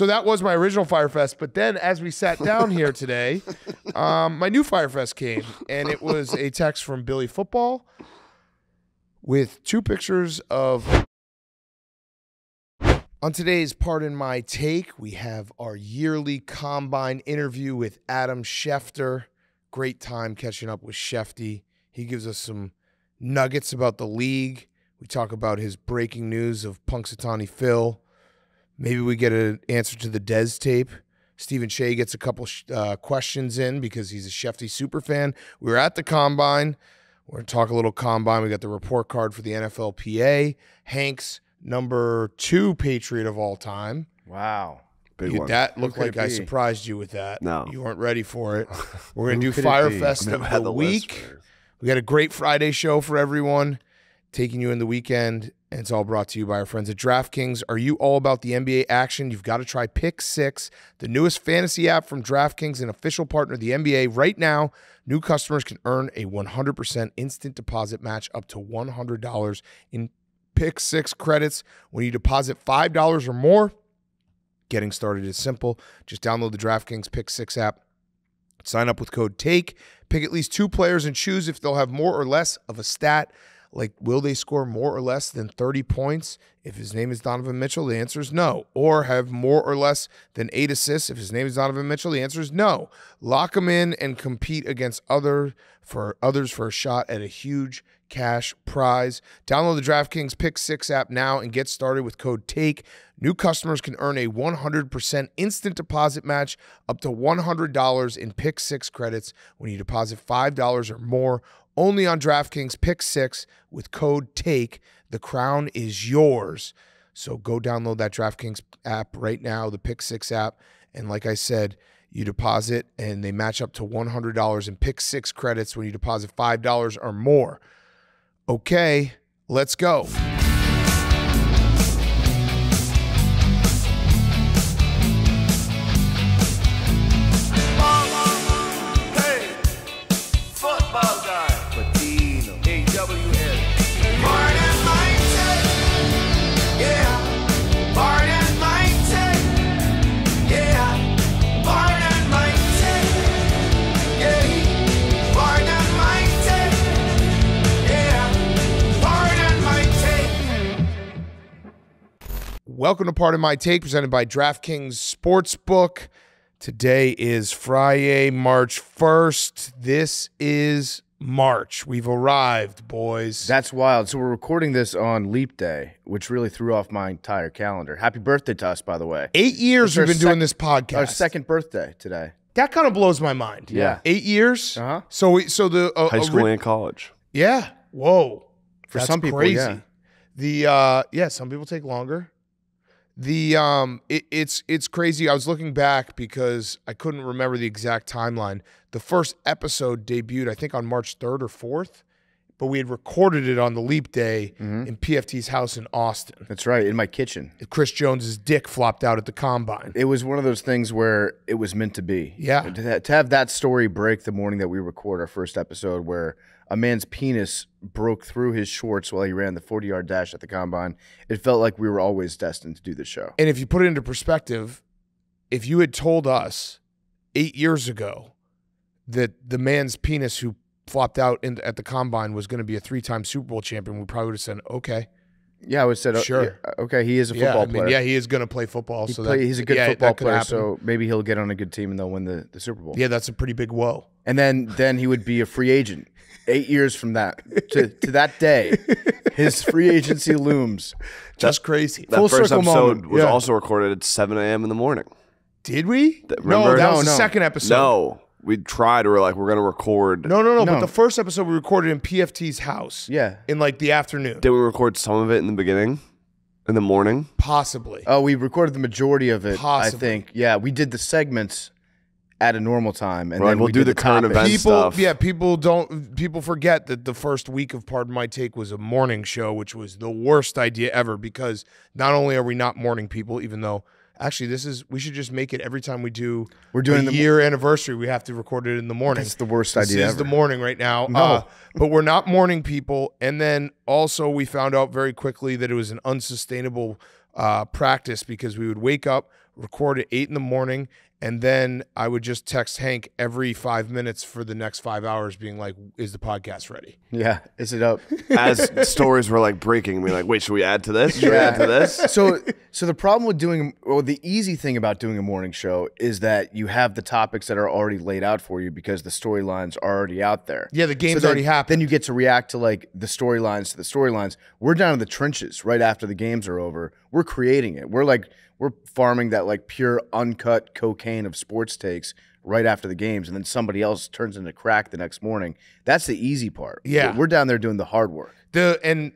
So that was my original Fyre Fest. But then as we sat down here today, my new Fyre Fest came, and it was a text from Billy Football with two pictures of... On today's Pardon My Take, we have our yearly combine interview with Adam Schefter. Great time catching up with Shefty. He gives us some nuggets about the league. We talk about his breaking news of Punxsutawney Phil. Maybe we get an answer to the Dez tape. Stephen Shea gets a couple questions in because he's a Shefty superfan. We were at the combine. We're going to talk a little combine. We got the report card for the NFLPA. Hank's #2 Patriot of all time. Wow. Big one. That looked like I surprised you with that. No. You weren't ready for it. We're going to do Fyre Fest of the week. We got a great Friday show for everyone, taking you in the weekend, and it's all brought to you by our friends at DraftKings. Are you all about the NBA action? You've got to try Pick 6, the newest fantasy app from DraftKings, an official partner of the NBA. Right now, new customers can earn a 100% instant deposit match up to $100 in Pick 6 credits when you deposit $5 or more. Getting started is simple. Just download the DraftKings Pick 6 app, sign up with code TAKE, pick at least two players, and choose if they'll have more or less of a stat. Like, will they score more or less than 30 points? If his name is Donovan Mitchell, the answer is no. Or have more or less than 8 assists? If his name is Donovan Mitchell, the answer is no. Lock him in and compete against others for a shot at a huge cash prize. Download the DraftKings Pick 6 app now and get started with code TAKE. New customers can earn a 100% instant deposit match up to $100 in Pick 6 credits when you deposit $5 or more. Only on DraftKings Pick 6 with code TAKE. The crown is yours. So go download that DraftKings app right now, the Pick 6 app. And like I said, you deposit and they match up to $100 in Pick 6 credits when you deposit $5 or more. Okay, let's go. Welcome to Pardon My Take, presented by DraftKings Sportsbook. Today is Friday, March 1st. This is March. We've arrived, boys. That's wild. So we're recording this on Leap Day, which really threw off my entire calendar. Happy birthday to us, by the way. 8 years we've been doing this podcast. Our second birthday today. That kind of blows my mind. Yeah. 8 years? Uh-huh. So the... high school and college. Yeah. Whoa. For some people, crazy. Yeah. Some people take longer. It's crazy. I was looking back because I couldn't remember the exact timeline. The first episode debuted, I think, on March 3rd or 4th, but we had recorded it on the Leap Day in PFT's house in Austin. That's right, in my kitchen. Chris Jones's dick flopped out at the combine. It was one of those things where it was meant to be. Yeah. To have that story break the morning that we record our first episode, where a man's penis broke through his shorts while he ran the 40-yard dash at the combine. It felt like we were always destined to do this show. And if you put it into perspective, if you had told us 8 years ago that the man's penis who flopped out at the combine was going to be a three-time Super Bowl champion, we probably would have said, okay. Yeah, I would have said, sure. Okay, he is a football player. Yeah, he is going to play football. He's a good football player, so maybe he'll get on a good team and they'll win the Super Bowl. Yeah, that's a pretty big whoa. And then he would be a free agent. 8 years from that to that day, his free agency looms. Just crazy. That first episode was also recorded at 7 a.m. in the morning. Did we? No, that was the second episode. No. We tried. We were like, we're going to record. No. But the first episode we recorded in PFT's house. Yeah. In like the afternoon. Did we record some of it in the beginning? In the morning? Possibly. Oh, we recorded the majority of it, possibly. I think. Yeah, we did the segments at a normal time, and right, then we'll do the current event stuff. Yeah, people forget that the first week of Pardon My Take was a morning show, which was the worst idea ever, because not only are we not morning people, even though actually we should just make it every time we're doing the year anniversary, we have to record it in the morning. That's the worst idea ever. This is the morning right now. No. But we're not morning people, and then also we found out very quickly that it was an unsustainable practice, because we would wake up, record at 8 in the morning, and then I would just text Hank every 5 minutes for the next 5 hours being like, is the podcast ready? Yeah, is it up? As stories were like breaking, we're like, wait, should we add to this? Should we add to this? So the problem with doing, or the easy thing about doing a morning show is that you have the topics that are already laid out for you because the storylines are already out there. Yeah, the game's already happened. Then you get to react to like the storylines to the storylines. We're down in the trenches right after the games are over. We're creating it. We're farming that like pure uncut cocaine of sports takes right after the games, and then somebody else turns into crack the next morning. That's the easy part. Yeah, we're down there doing the hard work. And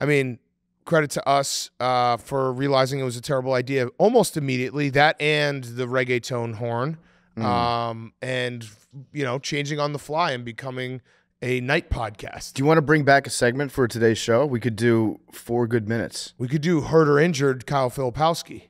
I mean, credit to us for realizing it was a terrible idea almost immediately. That and the reggaeton horn, and you know, changing on the fly and becoming a night podcast. Do you want to bring back a segment for today's show? We could do 4 Good Minutes. We could do hurt or injured Kyle Filipowski.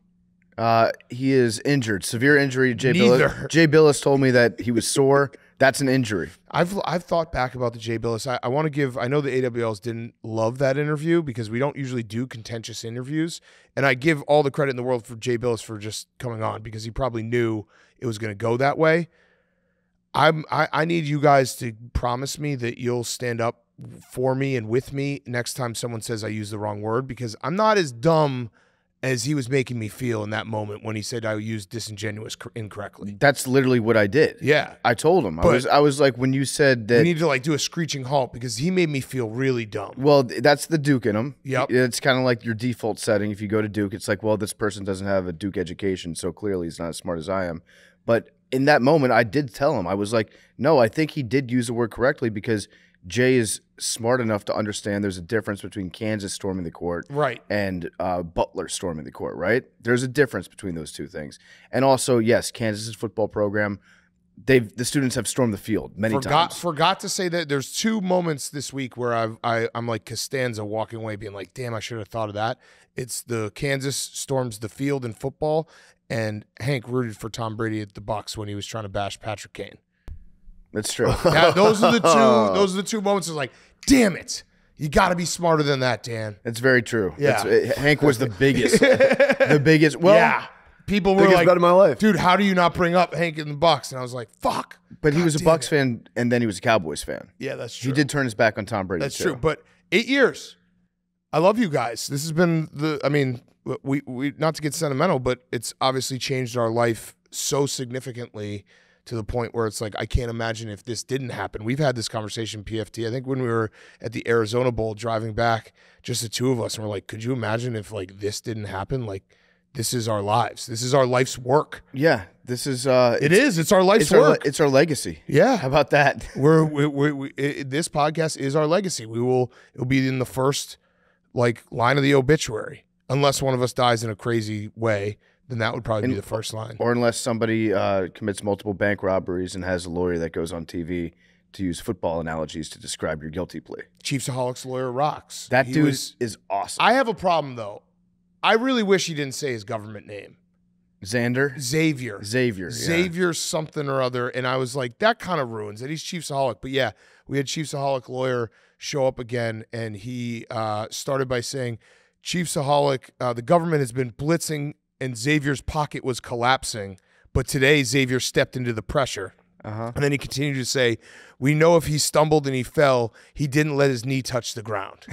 He is injured. Severe injury. Jay Billis told me that he was sore. That's an injury. I've thought back about the Jay Billis. I want to give, I know the AWLs didn't love that interview because we don't usually do contentious interviews. And I give all the credit in the world for Jay Billis for just coming on because he probably knew it was going to go that way. I need you guys to promise me that you'll stand up for me and with me next time someone says I use the wrong word, because I'm not as dumb as he was making me feel in that moment when he said I used disingenuous incorrectly. That's literally what I did. Yeah. I told him. I was like, when you said that... We need to like do a screeching halt because he made me feel really dumb. Well, that's the Duke in him. Yep. It's kind of like your default setting. If you go to Duke, it's like, well, this person doesn't have a Duke education, so clearly he's not as smart as I am. But... in that moment, I did tell him. I was like, no, I think he did use the word correctly because Jay is smart enough to understand there's a difference between Kansas storming the court and Butler storming the court, right? There's a difference between those two things. And also, yes, Kansas's football program, the students have stormed the field many times. Forgot to say that there's two moments this week where I'm like Costanza walking away being like, damn, I should have thought of that. It's the Kansas storms the field in football, and Hank rooted for Tom Brady at the Bucs when he was trying to bash Patrick Kane. That's true. Now, those are the two. Those are the two moments. It's like, damn it, you got to be smarter than that, Dan. That's very true. Yeah, Hank was the biggest. Well, yeah. People were like, my life. Dude, how do you not bring up Hank in the Bucs? And I was like, fuck. But God, he was a Bucs fan, and then he was a Cowboys fan. Yeah, that's true. He did turn his back on Tom Brady. That's true. But 8 years. I love you guys. This has been the. I mean. We not to get sentimental, but it's obviously changed our life so significantly to the point where it's like, I can't imagine if this didn't happen. We've had this conversation, PFT, I think when we were at the Arizona Bowl driving back, just the two of us, and we're like, could you imagine if like this didn't happen? Like, this is our lives. This is our life's work. Yeah, this is it's our life's work. It's our legacy. Yeah, how about that? This podcast is our legacy. It'll be in the first like line of the obituary. Unless one of us dies in a crazy way, then that would probably be the first line. Or unless somebody commits multiple bank robberies and has a lawyer that goes on TV to use football analogies to describe your guilty plea. Chiefsaholics lawyer rocks. That dude is awesome. I have a problem, though. I really wish he didn't say his government name. Xavier. Xavier. Yeah. Xavier something or other. And I was like, that kind of ruins it. He's Chiefsaholic. But yeah, we had Chiefsaholic lawyer show up again, and he started by saying, Chiefsaholic, the government has been blitzing and Xavier's pocket was collapsing, but today Xavier stepped into the pressure. And then he continued to say, we know if he stumbled and he fell, he didn't let his knee touch the ground.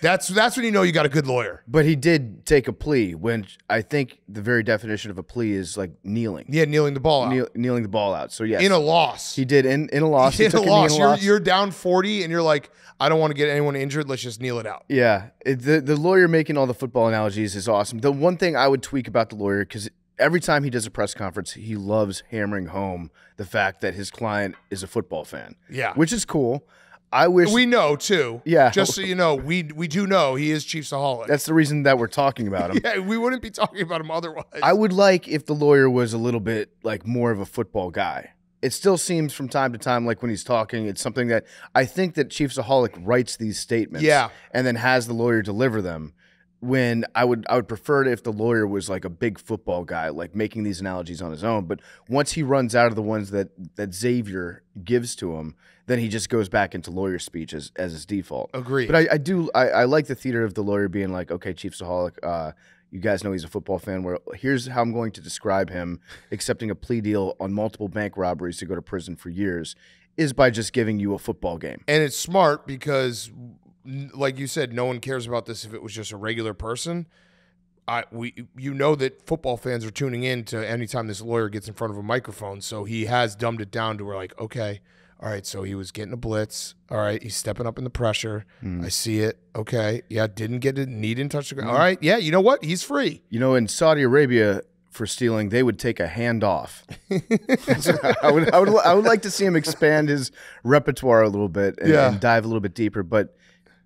That's when you know you got a good lawyer. But he did take a plea, when I think the very definition of a plea is like kneeling. Yeah, kneeling the ball out. Kneeling the ball out. So yes. In a loss. He did in a loss. You're down 40 and you're like, I don't want to get anyone injured. Let's just kneel it out. Yeah. The lawyer making all the football analogies is awesome. The one thing I would tweak about the lawyer, because every time he does a press conference, he loves hammering home the fact that his client is a football fan. Yeah. Which is cool. I wish... we know, too. Yeah. Just so you know, we do know he is Chiefsaholic. That's the reason that we're talking about him. Yeah, we wouldn't be talking about him otherwise. I would like if the lawyer was a little bit, like, more of a football guy. It still seems from time to time, like when he's talking, it's something that... I think that Chiefsaholic writes these statements. Yeah. And then has the lawyer deliver them. When I would prefer it if the lawyer was like a big football guy, like making these analogies on his own. But once he runs out of the ones that Xavier gives to him, then he just goes back into lawyer speech as his default. Agreed. But I like the theater of the lawyer being like, okay, Chiefsaholic, You guys know he's a football fan. Where here's how I'm going to describe him accepting a plea deal on multiple bank robberies to go to prison for years is by just giving you a football game. And it's smart because, like you said, no one cares about this if it was just a regular person. You know that football fans are tuning in to any time this lawyer gets in front of a microphone, so he has dumbed it down to where, like, okay, all right, so he was getting a blitz. All right, he's stepping up in the pressure. I see it. Okay, yeah, didn't get it. Knee didn't touch the ground. All right, yeah, you know what? He's free. You know, in Saudi Arabia, for stealing, they would take a hand off. I would like to see him expand his repertoire a little bit and dive a little bit deeper. But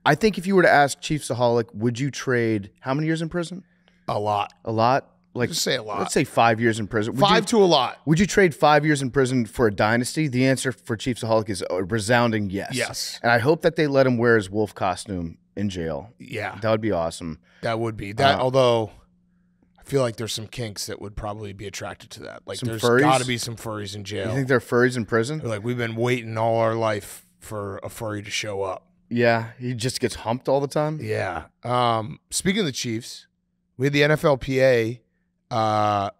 I think if you were to ask Chiefsaholic, would you trade how many years in prison? A lot. A lot? Like, just say a lot. Let's say 5 years in prison. Five to a lot. Would you trade 5 years in prison for a dynasty? The answer for Chiefsaholic is a resounding yes. Yes. And I hope that they let him wear his wolf costume in jail. Yeah. That would be awesome. That would be. Although, I feel like there's some kinks that would probably be attracted to that. Like, there's got to be some furries in jail. You think there are furries in prison? They're like, we've been waiting all our life for a furry to show up. Yeah. He just gets humped all the time? Yeah. Speaking of the Chiefs, we had the NFLPA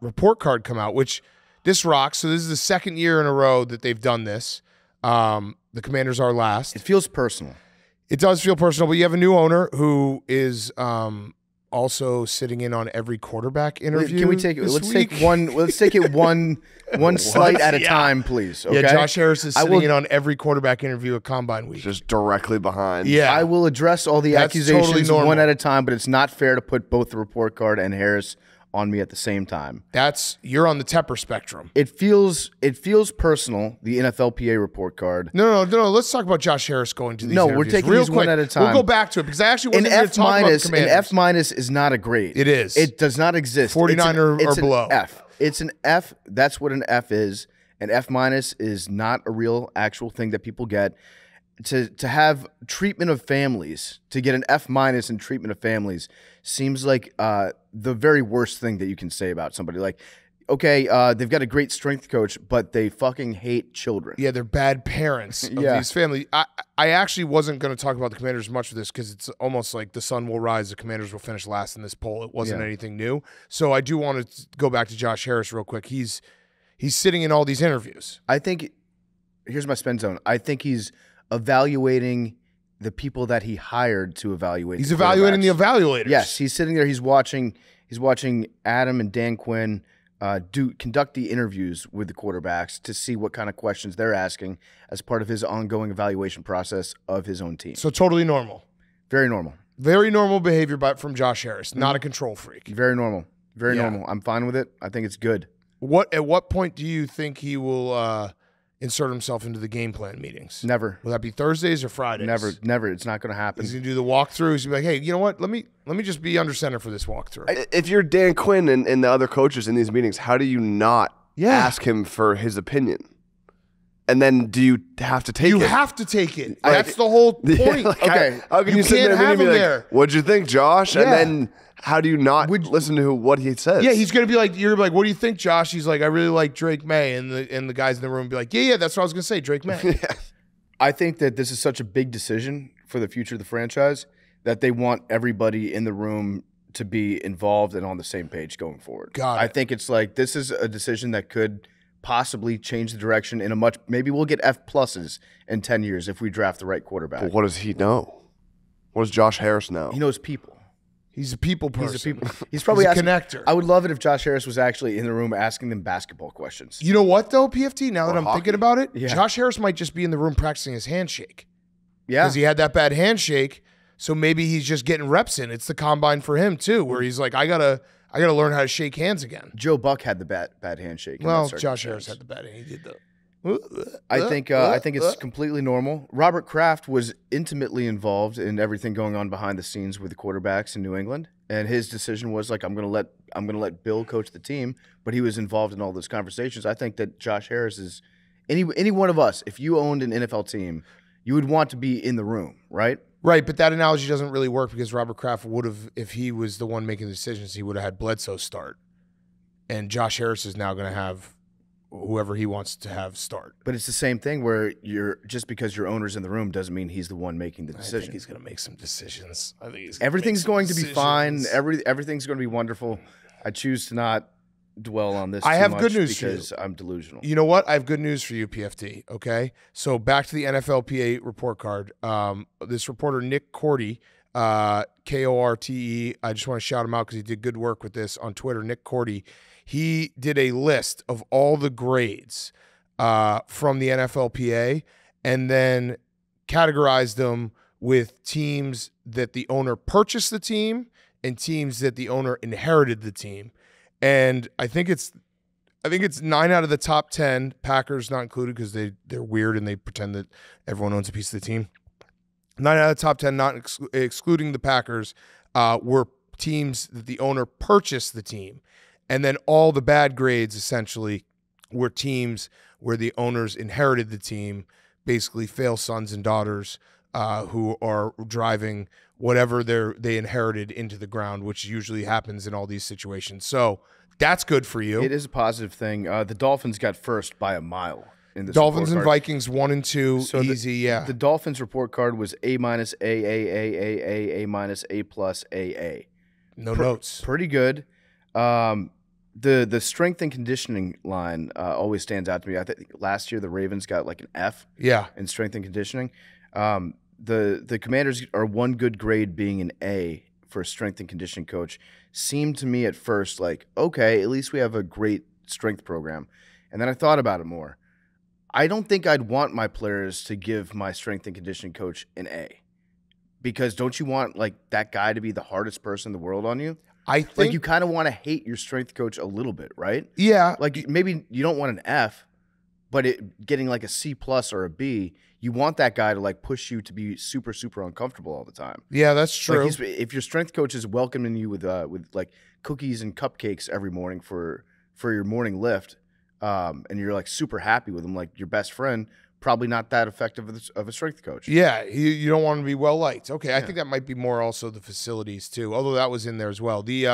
report card come out, which this rocks. So this is the second year in a row that they've done this. The Commanders are last. It feels personal. It does feel personal, but you have a new owner who is also sitting in on every quarterback interview. Can we take it? Let's take it one slight at a time, please. Okay? Yeah, Josh Harris is sitting in on every quarterback interview at Combine Week. Just directly behind. Yeah, I will address all the accusations totally one at a time, but it's not fair to put both the report card and Harris on me at the same time. You're on the Tepper spectrum. It feels personal. The NFLPA report card. No. Let's talk about Josh Harris going to these. No, we're taking these one at a time. We'll go back to it because I actually wasn't going to talk about the Commanders. An F- is not a grade. It is. It does not exist. 49 or below. F. It's an F. That's what an F is. An F- is not a real actual thing that people get. To have treatment of families, to get an F- in treatment of families seems like the very worst thing that you can say about somebody. Like, okay, they've got a great strength coach, but they fucking hate children. Yeah, they're bad parents of these families. I actually wasn't going to talk about the Commanders much for this because it's almost like the sun will rise, the Commanders will finish last in this poll. It wasn't anything new. So I do want to go back to Josh Harris real quick. He's sitting in all these interviews. I think, here's my spin zone, I think he's evaluating the people that he hired to evaluate. He's evaluating the evaluators. Yes, he's sitting there. He's watching Adam and Dan Quinn conduct the interviews with the quarterbacks to see what kind of questions they're asking as part of his ongoing evaluation process of his own team. So totally normal. Very normal. Very normal behavior from Josh Harris. Not a control freak. Very normal. Very normal. I'm fine with it. I think it's good. At what point do you think he will insert himself into the game plan meetings? Never. Will that be Thursdays or Fridays? Never. It's not going to happen. He's going to do the walkthroughs. He's going to be like, hey, you know what? Let me just be under center for this walkthrough. If you're Dan Quinn and the other coaches in these meetings, how do you not ask him for his opinion? And then do you have to take it? You have to take it. Like, that's the whole point. Yeah, like, okay. How can you sit there and be like, what'd you think, Josh? Yeah. And then how do you not listen to what he says? Yeah, he's going to be like, you're like, what do you think, Josh? He's like, I really like Drake May. And the guys in the room be like, yeah, that's what I was going to say, Drake May. I think that this is such a big decision for the future of the franchise that they want everybody in the room to be involved and on the same page going forward. I think it's like, this is a decision that could possibly change the direction in a much, maybe we'll get F+ in 10 years if we draft the right quarterback. But what does he know? What does Josh Harris know? He knows people. He's a people person. He's probably a connector. I would love it if Josh Harris was actually in the room asking them basketball questions. You know what though, PFT, now that I'm thinking about it, Josh Harris might just be in the room practicing his handshake. Yeah. Because he had that bad handshake, so maybe he's just getting reps in. It's the combine for him too, where he's like, I gotta learn how to shake hands again. Joe Buck had the bad handshake. Well, Josh Harris had the bad handshake. He did the. I think it's completely normal. Robert Kraft was intimately involved in everything going on behind the scenes with the quarterbacks in New England, and his decision was like, I'm gonna let Bill coach the team, but he was involved in all those conversations. I think that Josh Harris is any one of us. If you owned an NFL team, you would want to be in the room, right? Right, but that analogy doesn't really work because Robert Kraft would have, if he was the one making the decisions, he would have had Bledsoe start. And Josh Harris is now going to have whoever he wants to have start. But it's the same thing where you're just because your owner's in the room doesn't mean he's the one making the decision. I think he's going to make some decisions. I think he's everything's going to be fine. Everything's going to be wonderful. I choose to not dwell on this. I have good news for you because I'm delusional. You know what? I have good news for you, PFT. Okay, so back to the NFLPA report card. This reporter Nick Corte, K-O-R-T-E. I just want to shout him out because he did good work with this on Twitter. Nick Corte. He did a list of all the grades from the NFLPA and then categorized them with teams that the owner purchased the team and teams that the owner inherited the team. And I think it's 9 out of the top 10, Packers not included because they're weird and they pretend that everyone owns a piece of the team. 9 out of the top 10, not excluding the Packers, were teams that the owner purchased the team. And then all the bad grades essentially were teams where the owners inherited the team, basically failed sons and daughters who are driving whatever they inherited into the ground, which usually happens in all these situations. So that's good for you. It is a positive thing. The Dolphins got first by a mile. In this Dolphins and Vikings 1 and 2, so easy, yeah. The Dolphins report card was A-, A-, A-, A-, A-, A-, A-, A-, A-, A-. No notes. Pretty good. The strength and conditioning line always stands out to me. I think last year the Ravens got like an F, yeah, in strength and conditioning. The Commanders are one good grade being an A for a strength and conditioning coach. Seemed to me at first like, okay, at least we have a great strength program. And then I thought about it more. I don't think I'd want my players to give my strength and conditioning coach an A, because don't you want like that guy to be the hardest person in the world on you? I think like you kind of want to hate your strength coach a little bit, right? Yeah. Like maybe you don't want an F, but getting like a C+ or a B, you want that guy to like push you to be super, super uncomfortable all the time. Yeah, that's true. Like if your strength coach is welcoming you with like cookies and cupcakes every morning for your morning lift, and you're like super happy with him, like your best friend, probably not that effective of a strength coach. Yeah, you don't want to be well-liked. Okay, yeah. I think that might be more also the facilities too, although that was in there as well. The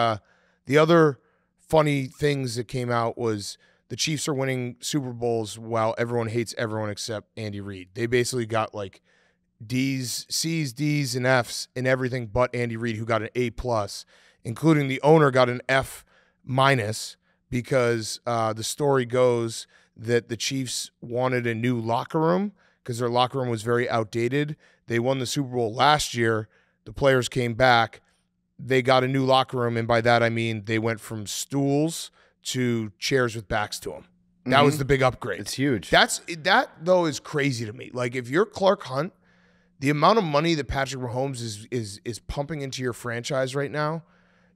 other funny things that came out was the Chiefs are winning Super Bowls while everyone hates everyone except Andy Reid. They basically got like D's, C's, D's, and F's in everything but Andy Reid, who got an A+, including the owner got an F- because the story goes that the Chiefs wanted a new locker room because their locker room was very outdated. They won the Super Bowl last year. The players came back. They got a new locker room, and by that I mean they went from stools to chairs with backs to them. That was the big upgrade. It's huge. That, though, is crazy to me. Like, if you're Clark Hunt, the amount of money that Patrick Mahomes is pumping into your franchise right now,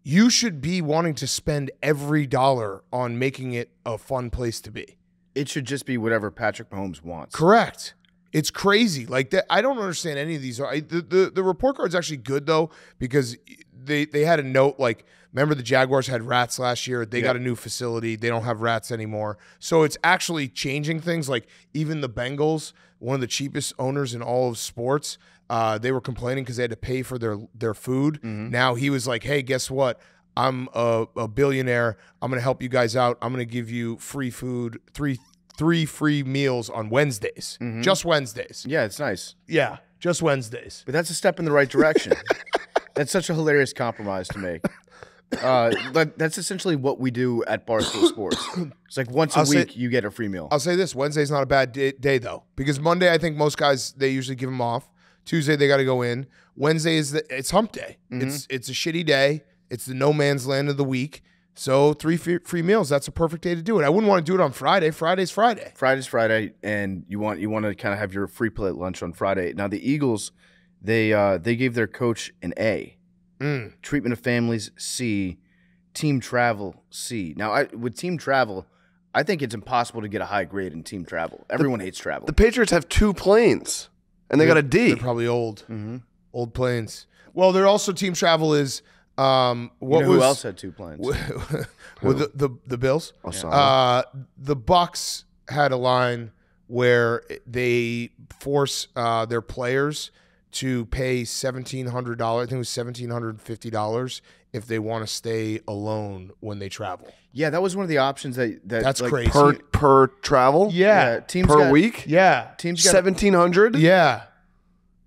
you should be wanting to spend every dollar on making it a fun place to be. It should just be whatever Patrick Mahomes wants. Correct. It's crazy. Like that, I don't understand any of these. The report card's actually good, though, because they had a note like, remember the Jaguars had rats last year. They got a new facility. They don't have rats anymore. So it's actually changing things. Like even the Bengals, one of the cheapest owners in all of sports, they were complaining because they had to pay for their food. Now he was like, hey, guess what? I'm a billionaire. I'm going to help you guys out. I'm going to give you free food, three free meals on Wednesdays. Just Wednesdays. Yeah, it's nice. Yeah, just Wednesdays. But that's a step in the right direction. That's such a hilarious compromise to make. That's essentially what we do at Barstool Sports. It's like once a week you get a free meal. I'll say this, Wednesday's not a bad day though, because Monday I think most guys, they usually give them off. Tuesday they got to go in. Wednesday is it's hump day. It's a shitty day. It's the no man's land of the week. So three free meals, that's a perfect day to do it. I wouldn't want to do it on Friday. Friday's Friday, and you want to kind of have your free play at lunch on Friday. Now the Eagles, they gave their coach an A. Treatment of families, C. Team travel, C. Now with team travel, I think it's impossible to get a high grade in team travel. Everyone hates travel. The Patriots have 2 planes, and they got a D. They're probably old. Old planes. Well, they're also team travel is... who else had 2 planes? The Bills. Oh, sorry. The Bucks had a line where they force their players to pay $1,700. I think it was $1,750 if they want to stay alone when they travel. Yeah, that was one of the options that's like crazy per travel. Yeah, teams per week. Yeah, teams got $1,700. Yeah,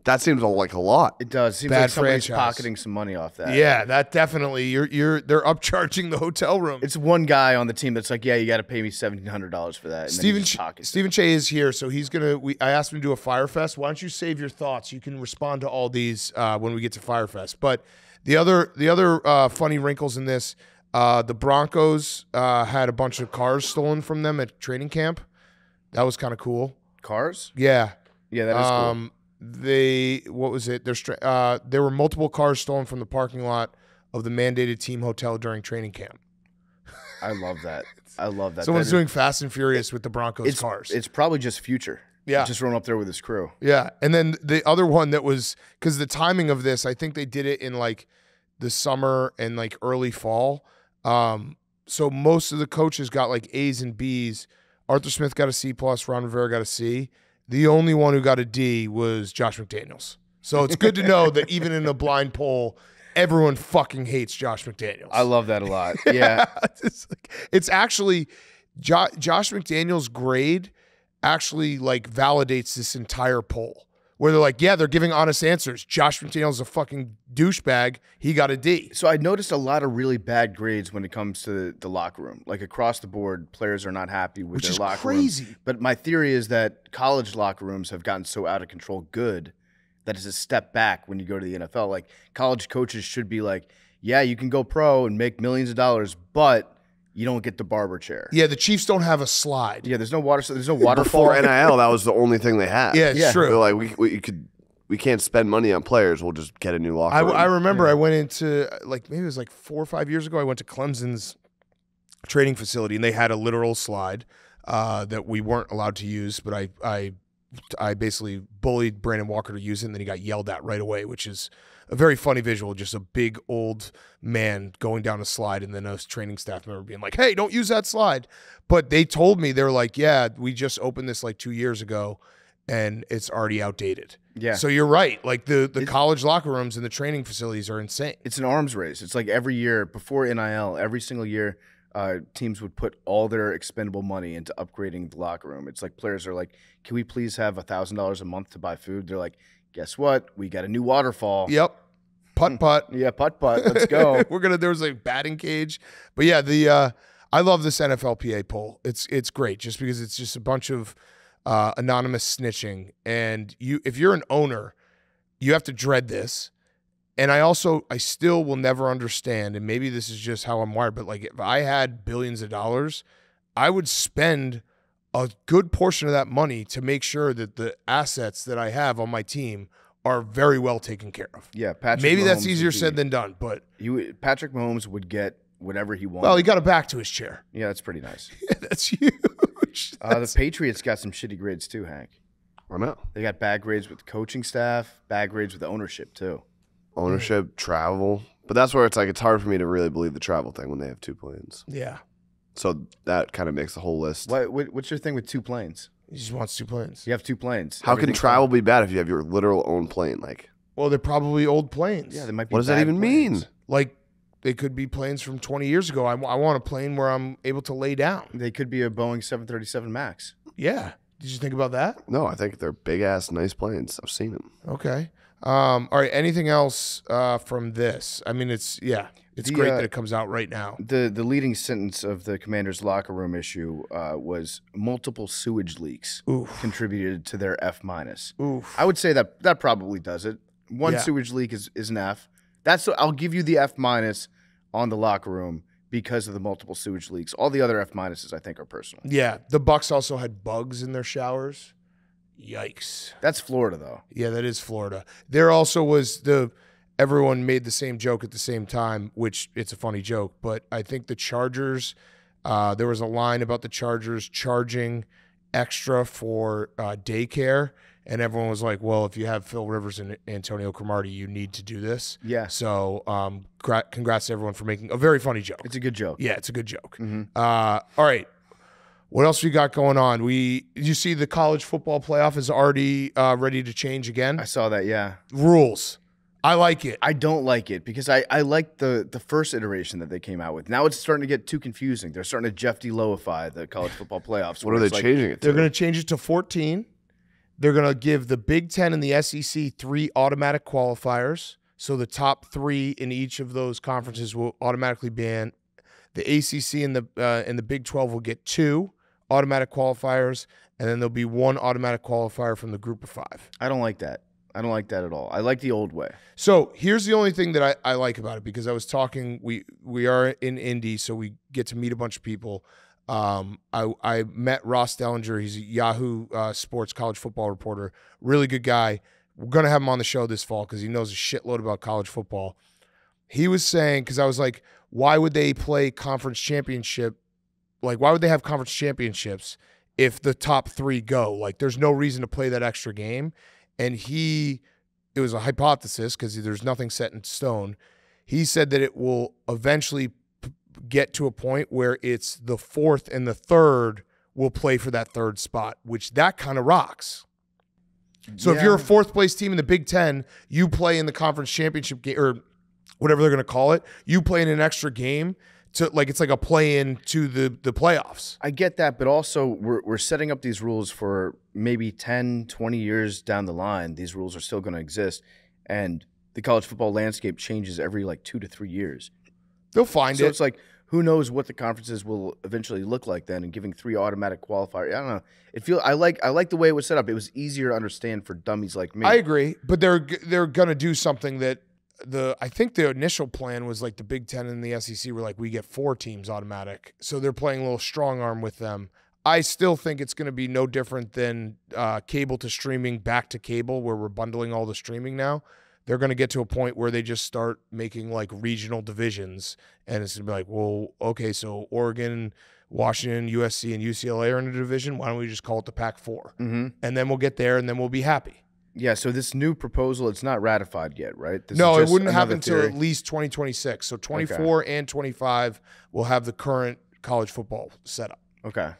that seems like a lot. It does. Seems like somebody's pocketing some money off that. Yeah, that definitely. They're upcharging the hotel room. It's one guy on the team that's like, yeah, you got to pay me $1,700 for that. And Stephen Che is here, so he's gonna. I asked him to do a Fyre Fest. Why don't you save your thoughts? You can respond to all these when we get to Fyre Fest. But the other funny wrinkles in this. The Broncos had a bunch of cars stolen from them at training camp. That was kind of cool. Cars? Yeah. Yeah, that is cool. What was it? There were multiple cars stolen from the parking lot of the mandated team hotel during training camp. I love that. I love that. Someone's doing Fast and Furious with the Broncos cars. It's probably just Future. Yeah. He's just run up there with his crew. Yeah. And then the other one that was, because the timing of this, I think they did it in like the summer and like early fall. So most of the coaches got like A's and B's. Arthur Smith got a C+, Ron Rivera got a C. The only one who got a D was Josh McDaniels. So it's good to know that even in a blind poll, everyone fucking hates Josh McDaniels. I love that a lot. Yeah. It's actually Josh McDaniels' grade actually like validates this entire poll. Where they're like, yeah, they're giving honest answers. Josh McDaniels is a fucking douchebag. He got a D. So I noticed a lot of really bad grades when it comes to the locker room. Like across the board, players are not happy with their locker room. Which is crazy. But my theory is that college locker rooms have gotten so out of control good that it's a step back when you go to the NFL. Like college coaches should be like, yeah, you can go pro and make millions of dollars, but you don't get the barber chair. Yeah, the Chiefs don't have a slide. Yeah, there's no waterfall. Before NIL, that was the only thing they had. Yeah, it's true. They're like, we can't spend money on players. We'll just get a new locker room. I remember I went into, like, maybe it was like 4 or 5 years ago, I went to Clemson's training facility, and they had a literal slide that we weren't allowed to use, but I basically bullied Brandon Walker to use it, and then he got yelled at right away, which is a very funny visual, just a big old man going down a slide and then us training staff member being like, hey, don't use that slide. But they told me, they were like, yeah, we just opened this like 2 years ago and it's already outdated. Yeah. So you're right. Like the college locker rooms and the training facilities are insane. It's an arms race. It's like every year before NIL, every single year, teams would put all their expendable money into upgrading the locker room. It's like players are like, can we please have $1,000 a month to buy food? They're like, guess what? We got a new waterfall. Yep. Putt-putt. Yeah, putt-putt. Let's go. There was a batting cage. But yeah, I love this NFLPA poll. It's great just because it's just a bunch of anonymous snitching. And if you're an owner, you have to dread this. And I still will never understand, and maybe this is just how I'm wired, but like if I had billions of dollars, I would spend a good portion of that money to make sure that the assets that I have on my team are very well taken care of. Yeah, Patrick. Maybe Mahomes, that's easier said than done, but Patrick Mahomes would get whatever he wanted. Well, he got it back to his chair. Yeah, that's pretty nice. Yeah, that's huge. The Patriots got some shitty grades too, Hank. I know. They got bad grades with coaching staff, bad grades with ownership too. Ownership, travel. But that's where it's like it's hard for me to really believe the travel thing when they have two planes. Yeah. So that kind of makes the whole list. What's your thing with two planes? He just wants two planes. You have two planes. How can travel be bad if you have your literal own plane? Like, well, they're probably old planes. Yeah, they might be. What does that even mean? Like, they could be planes from 20 years ago. I want a plane where I'm able to lay down. They could be a Boeing 737 MAX. Yeah. Did you think about that? No, I think they're big ass, nice planes. I've seen them. Okay. All right. Anything else from this? I mean, it's great that it comes out right now. The leading sentence of the Commanders' locker room issue was multiple sewage leaks contributed to their F-. I would say that probably does it. One sewage leak is an F. I'll give you the F- on the locker room because of the multiple sewage leaks. All the other F- I think are personal. Yeah, the Bucks also had bugs in their showers. Yikes. That's Florida, though. Yeah, that is Florida. There also was everyone made the same joke at the same time, which it's a funny joke, but I think the Chargers, there was a line about the Chargers charging extra for daycare, and everyone was like, well, if you have Phil Rivers and Antonio Cromartie, you need to do this. Yeah. So congrats to everyone for making a very funny joke. It's a good joke. Yeah, it's a good joke. All right. What else we got going on? You see the college football playoff is already ready to change again? I saw that, yeah. Rules. I like it. I don't like it because I like the first iteration that they came out with. Now it's starting to get too confusing. They're starting to Jeff DeLoify the college football playoffs. What are they changing it to? They're going to change it to 14. They're going to give the Big Ten and the SEC 3 automatic qualifiers. So the top 3 in each of those conferences will automatically be in. The ACC and the Big 12 will get 2 automatic qualifiers, and then there'll be 1 automatic qualifier from the group of 5. I don't like that. I don't like that at all. I like the old way. So here's the only thing that I like about it, because I was talking, we are in Indy, so we get to meet a bunch of people. I met Ross Dellinger. He's a Yahoo Sports college football reporter. Really good guy. We're going to have him on the show this fall because he knows a shitload about college football. He was saying, because I was like, why would they play conference championship? Like, why would they have conference championships if the top 3 go? Like, there's no reason to play that extra game. And it was a hypothesis because there's nothing set in stone. He said that it will eventually get to a point where it's the 4th and the 3rd will play for that 3rd spot, which that kind of rocks. So yeah. If you're a 4th-place team in the Big Ten, you play in the conference championship game or whatever they're going to call it, you play in an extra game. To, like, it's like a play-in to the playoffs. I get that, but also we're setting up these rules for maybe 10, 20 years down the line. These rules are still going to exist, and the college football landscape changes every, like, 2 to 3 years. They'll find it. So it's like, who knows what the conferences will eventually look like then, and giving 3 automatic qualifiers. I don't know. I like the way it was set up. It was easier to understand for dummies like me. I agree, but they're going to do something that – I think the initial plan was like the Big Ten and the SEC were like, we get 4 teams automatic. So they're playing a little strong arm with them. I still think it's going to be no different than cable to streaming, back to cable, where we're bundling all the streaming now. They're going to get to a point where they just start making like regional divisions. And it's going to be like, well, okay, so Oregon, Washington, USC, and UCLA are in a division. Why don't we just call it the Pac-4? Mm-hmm. And then we'll get there and then we'll be happy. Yeah, so this new proposal, it's not ratified yet, right? This no, it wouldn't happen until at least 2026. So 24 okay. and 25 will have the current college football setup. Okay.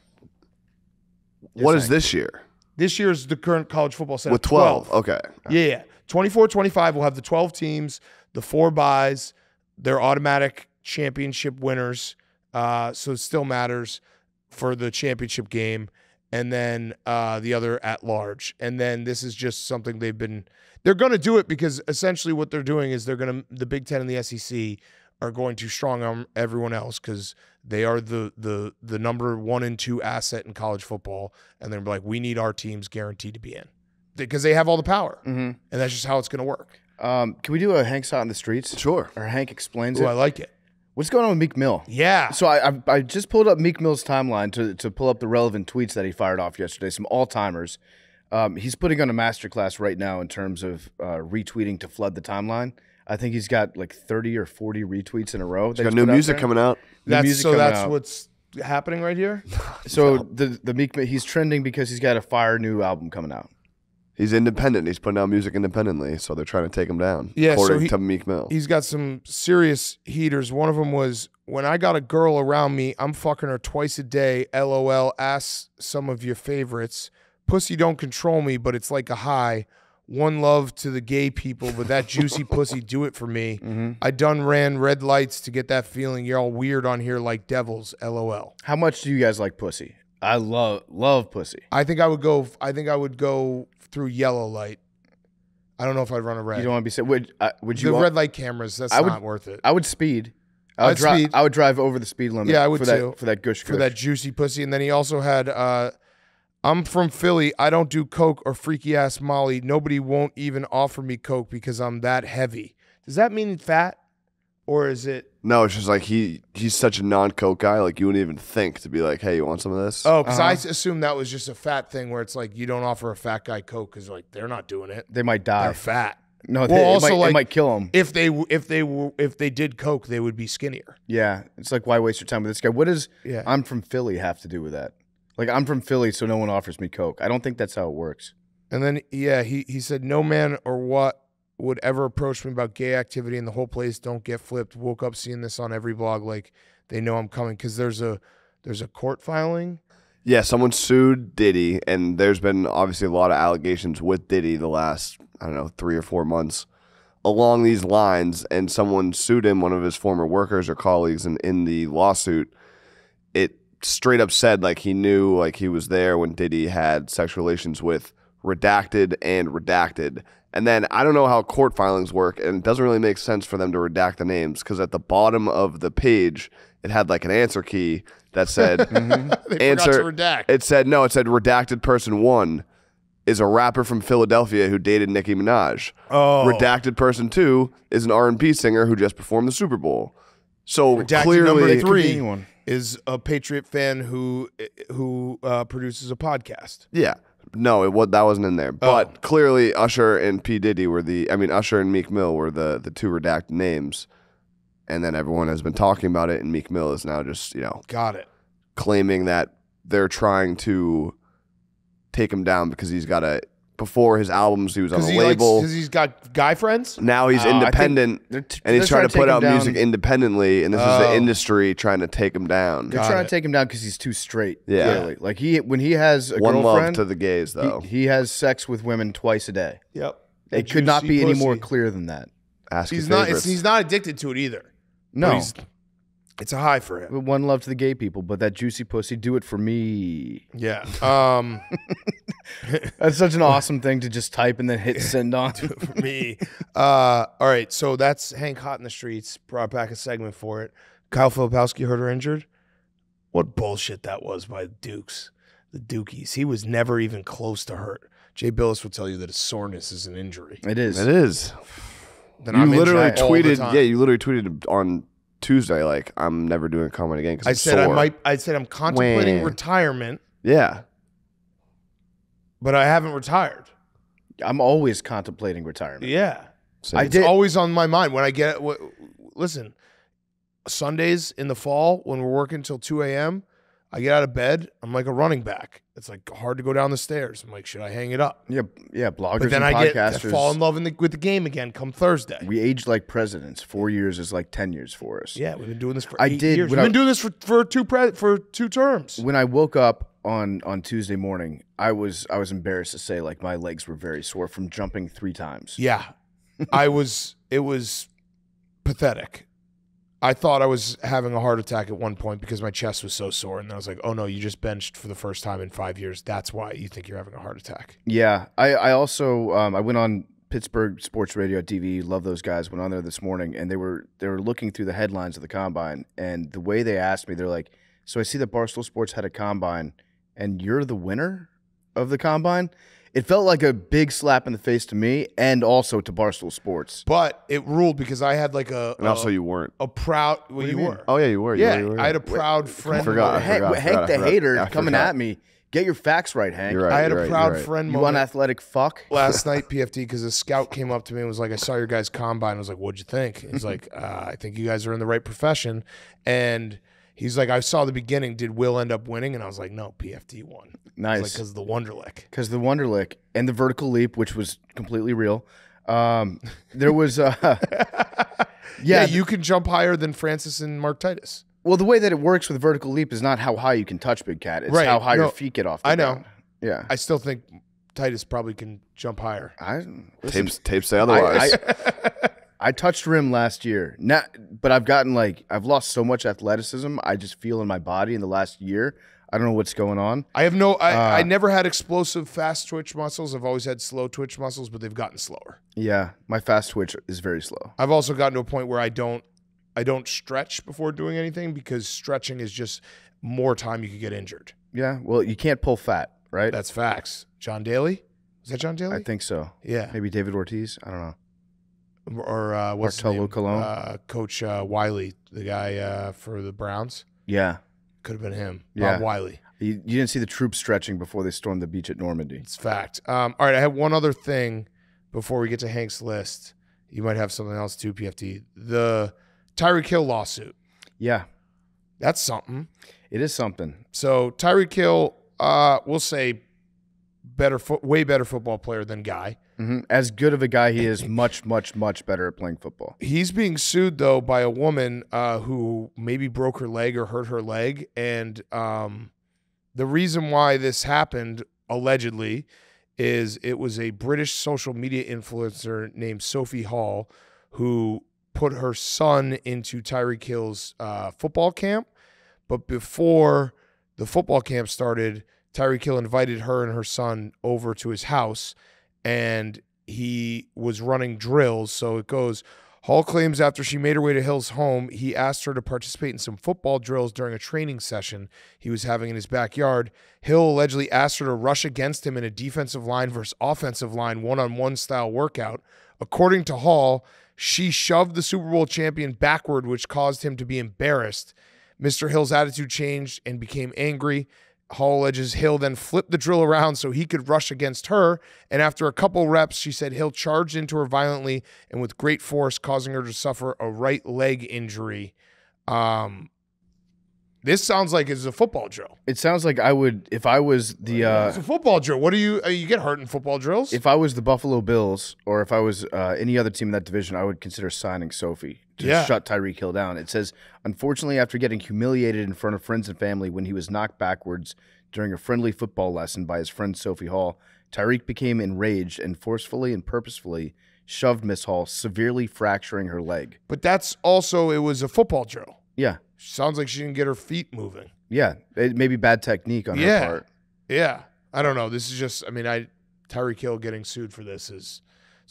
What is this year? This year is the current college football setup. With 12, okay. Yeah, 24, 25 will have the 12 teams, the 4 buys, their automatic championship winners, so it still matters for the championship game. And then the other at large. And then this is just something they're going to do it because essentially what they're doing is the Big Ten and the SEC are going to strong arm everyone else because they are the number 1 and 2 asset in college football. And they're like, we need our teams guaranteed to be in because they have all the power. Mm-hmm. And that's just how it's going to work. Can we do a Hank's Hot in the Streets? Sure. Or Hank Explains It. Oh, I like it. What's going on with Meek Mill? Yeah. So I just pulled up Meek Mill's timeline to pull up the relevant tweets that he fired off yesterday, some all-timers. He's putting on a masterclass right now in terms of retweeting to flood the timeline. I think he's got like 30 or 40 retweets in a row. He's got new music coming out. That's what's happening right here? So the Meek Mill, he's trending because he's got a fire new album coming out. He's independent. He's putting out music independently, so they're trying to take him down, yeah, according to Meek Mill. He's got some serious heaters. One of them was, when I got a girl around me, I'm fucking her twice a day, LOL, ask some of your favorites. Pussy don't control me, but it's like a high. One love to the gay people, but that juicy pussy do it for me. Mm-hmm. I done ran red lights to get that feeling. You're all weird on here like devils, LOL. How much do you guys like pussy? I love pussy. I think I would go through yellow light. I don't know if I'd run a red. You don't want to be said. Would you? The red light cameras. That's not worth it. I would speed. I would drive over the speed limit. Yeah, I would for that gush. For that juicy pussy. And then he also had. I'm from Philly. I don't do coke or freaky ass Molly. Nobody won't even offer me coke because I'm that heavy. Does that mean fat, or is it? No, it's just like he's such a non-coke guy. Like you wouldn't even think to be like, hey, you want some of this? Oh, because I assume that was just a fat thing where it's like you don't offer a fat guy coke because like they're not doing it. They might die. They're fat. No, well, it might kill them. If they did coke, they would be skinnier. Yeah, it's like why waste your time with this guy? What does I'm from Philly have to do with that? Like I'm from Philly, so no one offers me coke. I don't think that's how it works. And then he said no man or what would ever approach me about gay activity in the whole place. Don't get flipped. Woke up seeing this on every blog. Like they know I'm coming because there's a court filing. Yeah, someone sued Diddy, and there's been obviously a lot of allegations with Diddy the last, I don't know, 3 or 4 months along these lines and someone sued him, one of his former workers or colleagues, and in the lawsuit, it straight up said like he knew, like he was there when Diddy had sexual relations with Redacted and Redacted. And then I don't know how court filings work, and it doesn't really make sense for them to redact the names because at the bottom of the page, it had like an answer key that said, it said redacted person one is a rapper from Philadelphia who dated Nicki Minaj. Oh. Redacted person two is an R&B singer who just performed the Super Bowl. So redacted clearly, number three is a Patriot fan who produces a podcast. Yeah. No, that wasn't in there. But clearly, Usher and P. Diddy were the, I mean, Usher and Meek Mill were the two redacted names. And then everyone has been talking about it, and Meek Mill is now just, you know, claiming that they're trying to take him down because he's got a, before his albums, he was on a label. Because he's got guy friends? Now he's independent, and he's trying to put out music independently, and this is the industry trying to take him down. They're trying to take him down because he's too straight, clearly. Like, when he has a girlfriend... One love to the gays, though. He has sex with women twice a day. Yep. It could not be any more clear than that. He's not addicted to it either. No. It's a high for him. One love to the gay people, but that juicy pussy, do it for me. Yeah. That's such an awesome thing to just type and then hit send on. Do it for me. All right, so that's Hank Hot in the Streets. Brought back a segment for it. Kyle Filipowski hurt or injured? What bullshit that was by the Dukies. He was never even close to hurt. Jay Billis will tell you that a soreness is an injury. It is. It is. You literally tweeted on Tuesday, like, I'm never doing comedy again because I said I'm contemplating retirement. Yeah. But I haven't retired. I'm always contemplating retirement. Yeah. It's always on my mind when I get it. Listen, Sundays in the fall when we're working till 2 a.m., I get out of bed. I'm like a running back. It's like hard to go down the stairs. I'm like, should I hang it up? Yeah, yeah. Bloggers, but then I fall in love with the game again. Come Thursday, we aged like presidents. 4 years is like 10 years for us. Yeah, we've been doing this for 8 years. We've been doing this for two terms. When I woke up on Tuesday morning, I was embarrassed to say like my legs were very sore from jumping 3 times. Yeah, It was pathetic. I thought I was having a heart attack at one point because my chest was so sore, and I was like, oh, no, you just benched for the first time in 5 years. That's why you think you're having a heart attack. Yeah. I also I went on Pittsburgh Sports Radio TV. Love those guys. Went on there this morning, and they were looking through the headlines of the Combine, and the way they asked me, they're like, so I see that Barstool Sports had a Combine, and you're the winner of the Combine? It felt like a big slap in the face to me and also to Barstool Sports. But it ruled because I had like a... And also you weren't. A proud... Well, you were. Oh, yeah, you were. Yeah, I had a proud friend. Hank the hater coming at me. Get your facts right, Hank. I had a proud friend moment. You unathletic fuck. Last night, PFT, because a scout came up to me and was like, I saw your guys' combine. I was like, what'd you think? He's like, I think you guys are in the right profession. And... He's like, I saw the beginning. Did Will end up winning? And I was like, no, PFT won. Nice. Because of the Wonderlic. Because the Wonderlic and the vertical leap, which was completely real. There was, yeah, you can jump higher than Francis and Mark Titus. Well, the way that it works with vertical leap is not how high you can touch Big Cat. It's how high your feet get off the ground. I know. Yeah. I still think Titus probably can jump higher. Tapes say otherwise. I touched rim last year, but I've lost so much athleticism. I just feel in my body in the last year. I don't know what's going on. I never had explosive fast twitch muscles. I've always had slow twitch muscles, but they've gotten slower. Yeah, my fast twitch is very slow. I've also gotten to a point where I don't stretch before doing anything because stretching is just more time you could get injured. Yeah, well, you can't pull fat, right? That's facts. John Daly? Is that John Daly? I think so. Yeah. Maybe David Ortiz? I don't know. Or what's his name? Coach Wiley, the guy for the Browns. Yeah. Could have been him. Yeah. Bob Wiley. You didn't see the troops stretching before they stormed the beach at Normandy. It's fact. All right, I have one other thing before we get to Hank's list. You might have something else too, PFT. The Tyreek Hill lawsuit. Yeah. That's something. It is something. So Tyreek Hill, we'll say way better football player than Guy. Mm-hmm. As good of a guy he is, much, much, much better at playing football. He's being sued, though, by a woman who maybe broke her leg or hurt her leg. And the reason why this happened, allegedly, is it was a British social media influencer named Sophie Hall who put her son into Tyreek Hill's football camp. But before the football camp started, Tyreek Hill invited her and her son over to his house, and he was running drills. So it goes, Hall claims after she made her way to Hill's home, he asked her to participate in some football drills during a training session he was having in his backyard. Hill allegedly asked her to rush against him in a defensive line versus offensive line one-on-one style workout. According to Hall, she shoved the Super Bowl champion backward, which caused him to be embarrassed. Mr. Hill's attitude changed and became angry. Hall alleges Hill then flipped the drill around so he could rush against her, and after a couple reps, she said Hill charged into her violently and with great force, causing her to suffer a right leg injury. This sounds like it's a football drill. It sounds like I would, if I was the... it's a football drill. What do you get hurt in football drills? If I was the Buffalo Bills, or if I was any other team in that division, I would consider signing Sophie to shut Tyreek Hill down. It says, unfortunately, after getting humiliated in front of friends and family when he was knocked backwards during a friendly football lesson by his friend Sophie Hall, Tyreek became enraged and forcefully and purposefully shoved Miss Hall, severely fracturing her leg. But that's also, it was a football drill. Yeah. Sounds like she didn't get her feet moving. Yeah, it may be bad technique on her part. Yeah, I don't know. This is just, I mean, Tyreek Hill getting sued for this is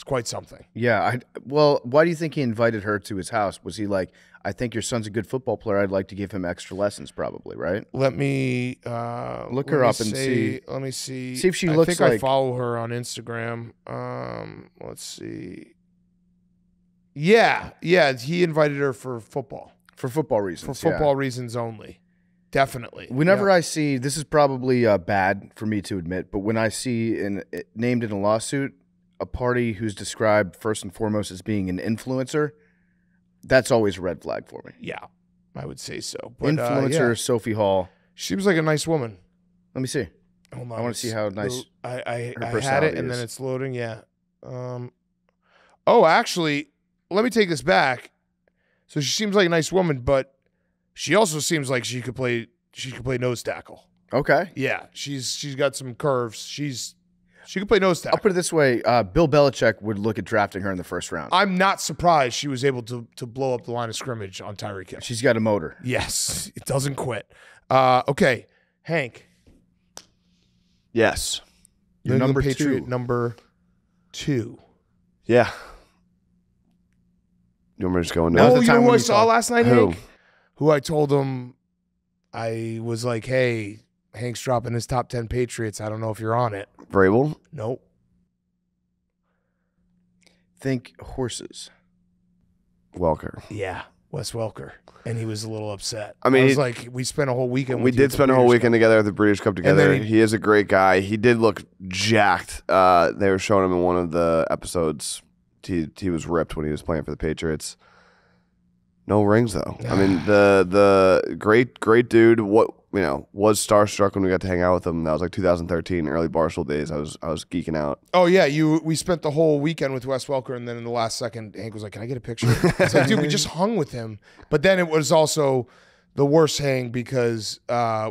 quite something. Yeah, well, why do you think he invited her to his house? Was he like, I think your son's a good football player. I'd like to give him extra lessons, probably, right? Let me look her up and see. Let me see. See if she looks like. I think I follow her on Instagram. Let's see. Yeah, he invited her for football. For football reasons. For football reasons only. Definitely. Whenever I see, this is probably bad for me to admit, but when I see named in a lawsuit a party who's described first and foremost as being an influencer, that's always a red flag for me. Yeah, I would say so. But, influencer Sophie Hall. She was like a nice woman. Let me see. Hold on, I want to see how nice her personality is. I had it, and then it's loading, oh, actually, let me take this back. So she seems like a nice woman, but she also seems like she could play nose tackle. Okay. Yeah, she's got some curves. She could play nose tackle. I'll put it this way, Bill Belichick would look at drafting her in the first round. I'm not surprised she was able to blow up the line of scrimmage on Tyreek Hill. She's got a motor. Yes, it doesn't quit. Okay, Hank. Yes. You're number Patriot 2. Number 2. Yeah. You want me to just go into it? Oh, you know who I saw last night, Hank? Who I told him, I was like, hey, Hank's dropping his top 10 Patriots. I don't know if you're on it. Vrabel? Nope. Think horses. Welker. Yeah, Wes Welker. And he was a little upset. I mean, I was like, we spent a whole weekend. We did spend a whole weekend together at the British Cup together. He is a great guy. He did look jacked. They were showing him in one of the episodes. He was ripped when he was playing for the Patriots. No rings though. I mean, the great dude. What, you know, was starstruck when we got to hang out with him. That was like 2013, early Barstool days. I was geeking out. Oh yeah, we spent the whole weekend with Wes Welker, and then in the last second, Hank was like, "Can I get a picture?" I was like, "Dude, we just hung with him." But then it was also the worst hang because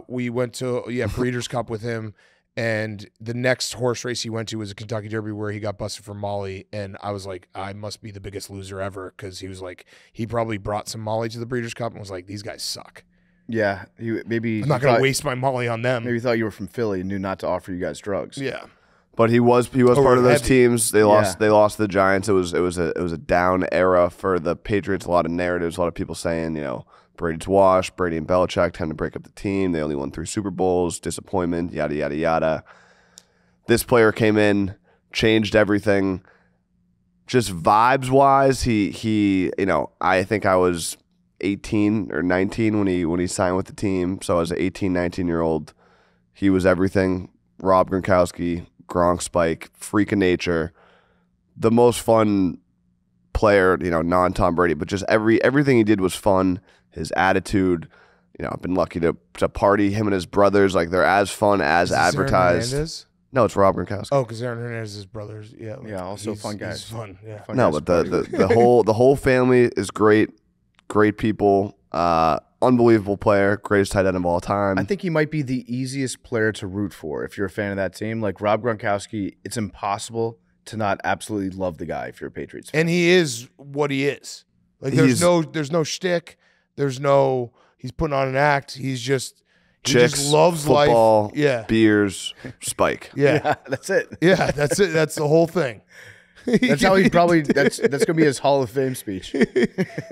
we went to Breeders' Cup with him. And the next horse race he went to was a Kentucky Derby where he got busted for Molly. And I was like, I must be the biggest loser ever, because he was like, he probably brought some Molly to the Breeders' Cup and was like, these guys suck. Yeah. Maybe I'm not going to waste my Molly on them. Maybe he thought you were from Philly and knew not to offer you guys drugs. Yeah. But he was part of those teams. They lost the Giants. It was a down era for the Patriots. A lot of narratives, a lot of people saying, you know, Brady's washed. Brady and Belichick tend to break up the team. They only won 3 Super Bowls. Disappointment, yada, yada, yada. This player came in, changed everything. Just vibes-wise, he you know, I think I was 18 or 19 when he signed with the team. So as an 18, 19-year-old, he was everything. Rob Gronkowski, Gronk Spike, freak of nature. The most fun player, you know, non-Tom Brady, but just everything he did was fun. His attitude, you know, I've been lucky to party him and his brothers. Like, they're as fun as advertised. Aaron, no, it's Rob Gronkowski. Oh, because Aaron Hernandez's brothers. Yeah, like, yeah, also fun guys. He's fun. Yeah. Fun no, but the whole family is great people. unbelievable player, greatest tight end of all time. I think he might be the easiest player to root for if you're a fan of that team. Like Rob Gronkowski, it's impossible to not absolutely love the guy if you're a Patriots fan. And he is what he is. Like there's no shtick. There's no he's putting on an act. He's just he just loves football, life. Yeah. Beers, Spike. Yeah. Yeah, that's it. Yeah, that's it. That's the whole thing. That's how he probably that's gonna be his Hall of Fame speech.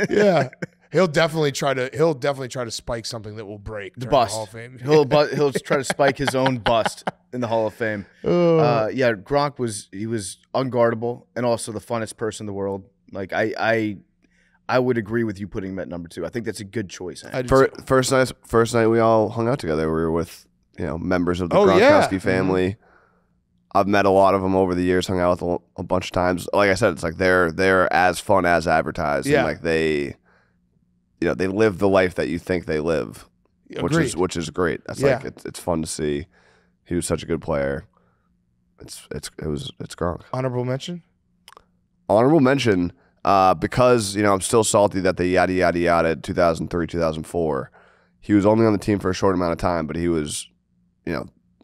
Yeah. He'll definitely try to spike something that will break the bust. The Hall of Fame. He'll try to spike his own bust in the Hall of Fame. Yeah, Gronk was unguardable and also the funnest person in the world. Like I would agree with you putting him at number 2. I think that's a good choice. First night we all hung out together. We were with members of the Gronkowski family. Mm-hmm. I've met a lot of them over the years. Hung out with them a bunch of times. Like I said, it's like they're as fun as advertised. Yeah. And like they live the life that you think they live, which is great. That's like it's fun to see. He was such a good player. It's Gronk. Honorable mention. Honorable mention, because I'm still salty that they yada yada yada 2003 2004. He was only on the team for a short amount of time, but he was,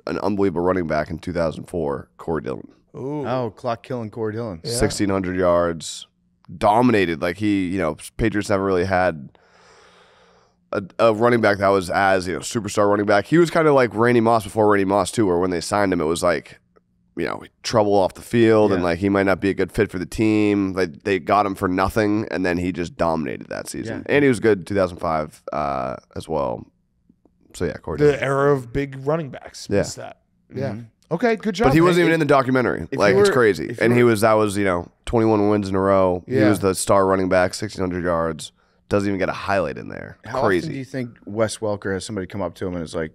an unbelievable running back in 2004. Corey Dillon. Ooh. Oh, clock killing Corey Dillon. Yeah. 1,600 yards, dominated. Like Patriots never really had a running back that was as superstar running back. He was kind of like Randy Moss before Randy Moss too, where when they signed him, it was like trouble off the field and like he might not be a good fit for the team. Like they got him for nothing, and then he just dominated that season. Yeah. And he was good in 2005 as well. So yeah, Corey. The era of big running backs. Yeah, that. Yeah. Mm-hmm. Okay, good job. But he wasn't even in the documentary. Like it's crazy. And that was 21 wins in a row. Yeah. He was the star running back, 1,600 yards. Doesn't even get a highlight in there. How often do you think Wes Welker has somebody come up to him and is like,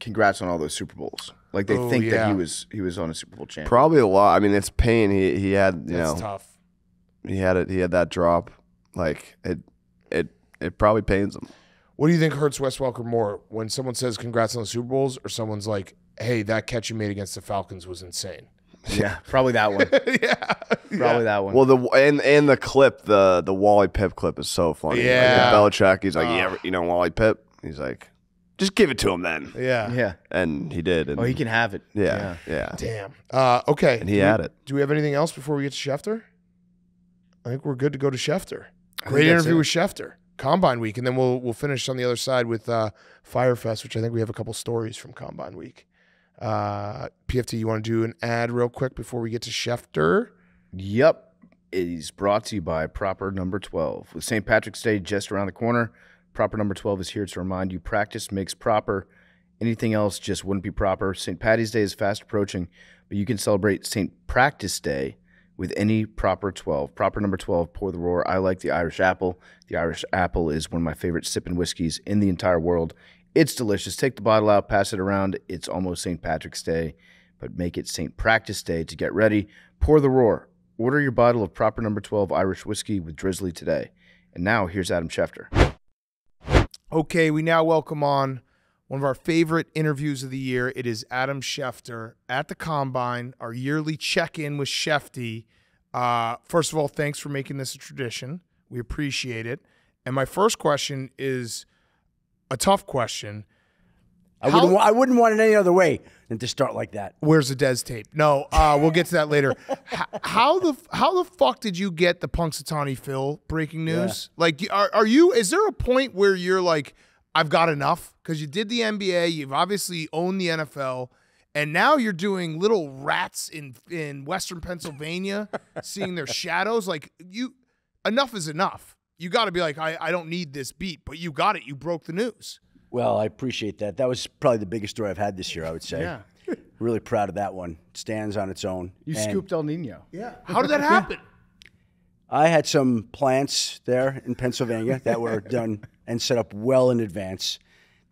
"Congrats on all those Super Bowls"? Like they think that he was on a Super Bowl champion. Probably a lot. I mean, it's pain. He had that's tough. He had it. He had that drop. Like it probably pains him. What do you think hurts Wes Welker more, when someone says "Congrats on the Super Bowls" or someone's like, "Hey, that catch you made against the Falcons was insane"? Yeah, probably that one. That one. Well, and the clip, the Wally Pipp clip is so funny. Yeah, like Belichick. He's like, Wally Pipp. He's like, just give it to him then. Yeah, yeah. And he did. And he can have it. Yeah, yeah. Damn. Okay. And he had it. Do we have anything else before we get to Schefter? I think we're good to go to Schefter. Great interview with Schefter. Combine week, and then we'll finish on the other side with Fyre Fest, which I think we have a couple stories from Combine week. PFT, you want to do an ad real quick before we get to Schefter? Yep. It is brought to you by Proper Number 12. With St. Patrick's Day just around the corner, Proper Number 12 is here to remind you practice makes proper. Anything else just wouldn't be proper. St. Patty's Day is fast approaching, but you can celebrate St. Practice Day with any Proper 12. Proper Number 12, pour the roar. I like the Irish apple. The Irish apple is one of my favorite sipping whiskeys in the entire world. It's delicious. Take the bottle out, pass it around. It's almost St. Patrick's Day, but make it St. Practice Day to get ready. Pour the roar. Order your bottle of Proper Number 12 Irish whiskey with Drizzly today. And now here's Adam Schefter. Okay, we now welcome on one of our favorite interviews of the year. It is Adam Schefter at the Combine, our yearly check-in with Shefty. First of all, thanks for making this a tradition. We appreciate it. And my first question is a tough question. I wouldn't want it any other way than to start like that. Where's the Dez tape? No, we'll get to that later. How the fuck did you get the Punxsutawney Phil breaking news? Yeah. Like, is there a point where you're like, I've got enough? Because you did the NBA, you've obviously owned the NFL, and now you're doing little rats in Western Pennsylvania, seeing their shadows. Like, enough is enough. You got to be like, I don't need this beat, but you got it. You broke the news. Well, I appreciate that. That was probably the biggest story I've had this year, I would say. Yeah. Really proud of that one. Stands on its own. You scooped El Nino. Yeah. How did that happen? I had some plants there in Pennsylvania that were done and set up well in advance.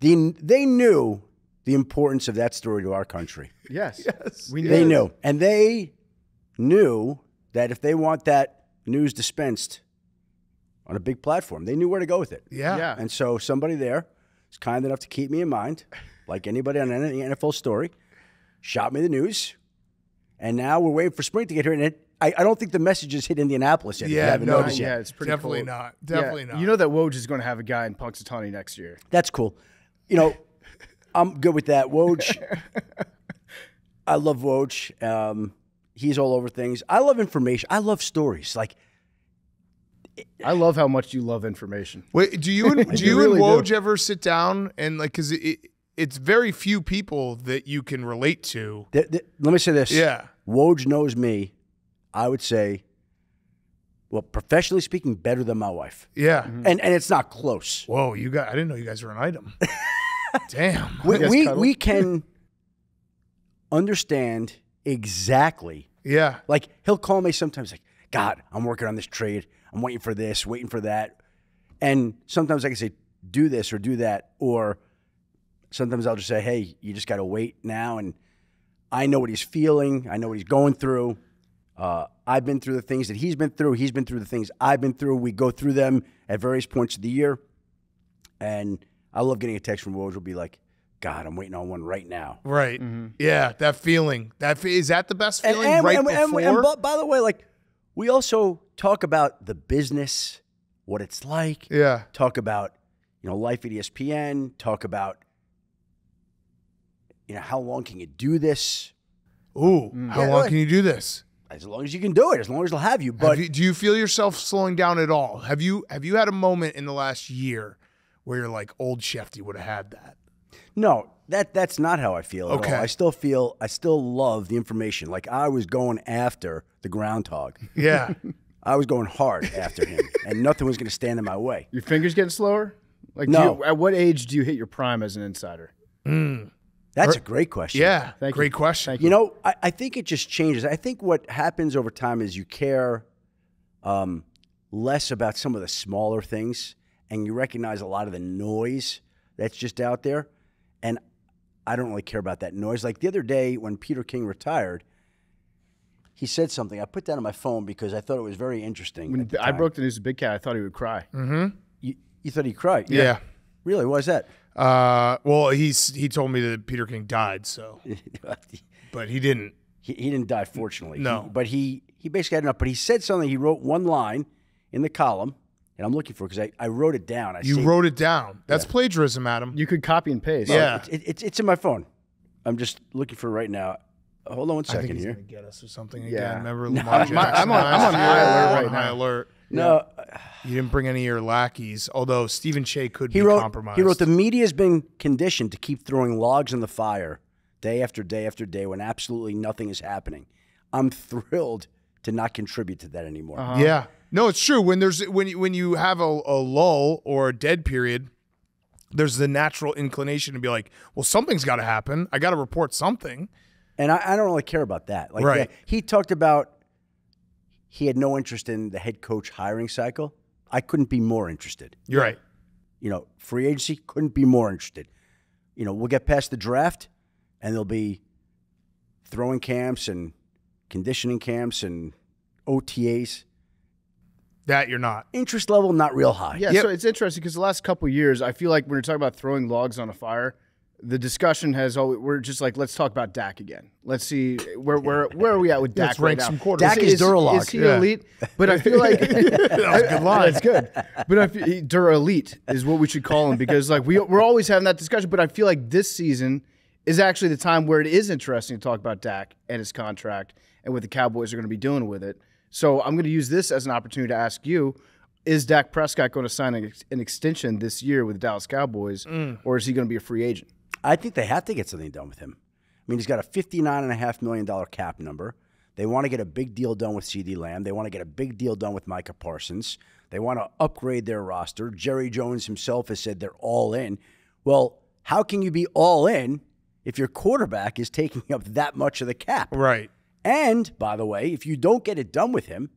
They knew the importance of that story to our country. Yes. Yes. They knew. And they knew that if they want that news dispensed on a big platform, they knew where to go with it. Yeah. Yeah. And so somebody there was kind enough to keep me in mind, like anybody on any NFL story, shot me the news, and now we're waiting for spring to get here, and it, I don't think the message has hit Indianapolis yet. Yeah, if you haven't noticed yet. Yeah, it's pretty definitely cool. Not. Definitely not. You know that Woj is going to have a guy in Punxsutawney next year. That's cool. You know, I'm good with that. Woj, I love Woj. He's all over things. I love information. I love stories. Like, I love how much you love information. Wait, do you and, do you and Woj ever sit down and like, because it's very few people that you can relate to. Let me say this. Yeah. Woj knows me, I would say, well, professionally speaking, better than my wife. Yeah. Mm-hmm. And it's not close. Whoa, you guys, I didn't know you guys were an item. Damn. We can understand exactly. Yeah. Like, he'll call me sometimes like, God, I'm working on this trade. I'm waiting for this, waiting for that. And sometimes I can say, do this or do that. Or sometimes I'll just say, hey, you just got to wait now. And I know what he's feeling. I know what he's going through. I've been through the things that he's been through. He's been through the things I've been through. We go through them at various points of the year. And I love getting a text from Woj. Will be like, God, I'm waiting on one right now. Right. Mm-hmm. Yeah, that feeling. Is that the best feeling before? And by the way, like, we also talk about the business, what it's like. Yeah. Talk about, you know, life at ESPN. Talk about, you know, how long can you do this? Ooh, how long can you do this? As long as you can do it, as long as they'll have you. But do you feel yourself slowing down at all? Have you had a moment in the last year where you're like, old Shefty would have had that? No, that's not how I feel at all. I still love the information. Like, I was going after the groundhog. Yeah. I was going hard after him, and nothing was going to stand in my way. Your fingers getting slower? Like, no. At what age do you hit your prime as an insider? Mm. That's a great question. Yeah, great question. You know, I think it just changes. I think what happens over time is you care less about some of the smaller things, and you recognize a lot of the noise that's just out there. And I don't really care about that noise. Like the other day when Peter King retired, he said something. I put that on my phone because I thought it was very interesting. When I broke the news to Big Cat, I thought he would cry. Mm-hmm. You thought he'd cry? Yeah. Really? Why is that? Well, he told me that Peter King died, so. But he didn't. He didn't die, fortunately. No. But he basically had enough. But he said something. He wrote one line in the column, and I'm looking for it because I wrote it down. You wrote it down. That's plagiarism, Adam. You could copy and paste. Yeah. It's in my phone. I'm just looking for it right now. Hold on one second here. I think he's going to get us or something again. Remember Lamar Jackson? I'm on high alert right now. High alert. No. You didn't bring any of your lackeys, although Stephen Shea could be compromised. He wrote, the media has been conditioned to keep throwing logs in the fire day after day after day when absolutely nothing is happening. I'm thrilled to not contribute to that anymore. Uh-huh. Yeah. No, it's true. When you have a lull or a dead period, there's the natural inclination to be like, well, something's got to happen. I got to report something. And I don't really care about that. Like, right. He talked about he had no interest in the head coach hiring cycle. I couldn't be more interested. You're right. You know, free agency, couldn't be more interested. You know, we'll get past the draft, and there'll be throwing camps and conditioning camps and OTAs. That you're not. Interest level, not real high. Yeah, yep. So it's interesting because the last couple of years, I feel like when you're talking about throwing logs on a fire – the discussion has always, we're just like, let's talk about Dak again. Let's see where are we at with Dak right now. Dak is Duralock. Is he elite? But I feel like that was a good line. That's good. But I feel Duralite is what we should call him because like we're always having that discussion. But I feel like this season is actually the time where it is interesting to talk about Dak and his contract and what the Cowboys are going to be doing with it. So I'm going to use this as an opportunity to ask you. Is Dak Prescott going to sign an extension this year with the Dallas Cowboys, or is he going to be a free agent? I think they have to get something done with him. I mean, he's got a $59.5 million cap number. They want to get a big deal done with CeeDee Lamb. They want to get a big deal done with Micah Parsons. They want to upgrade their roster. Jerry Jones himself has said they're all in. Well, how can you be all in if your quarterback is taking up that much of the cap? Right. And, by the way, if you don't get it done with him,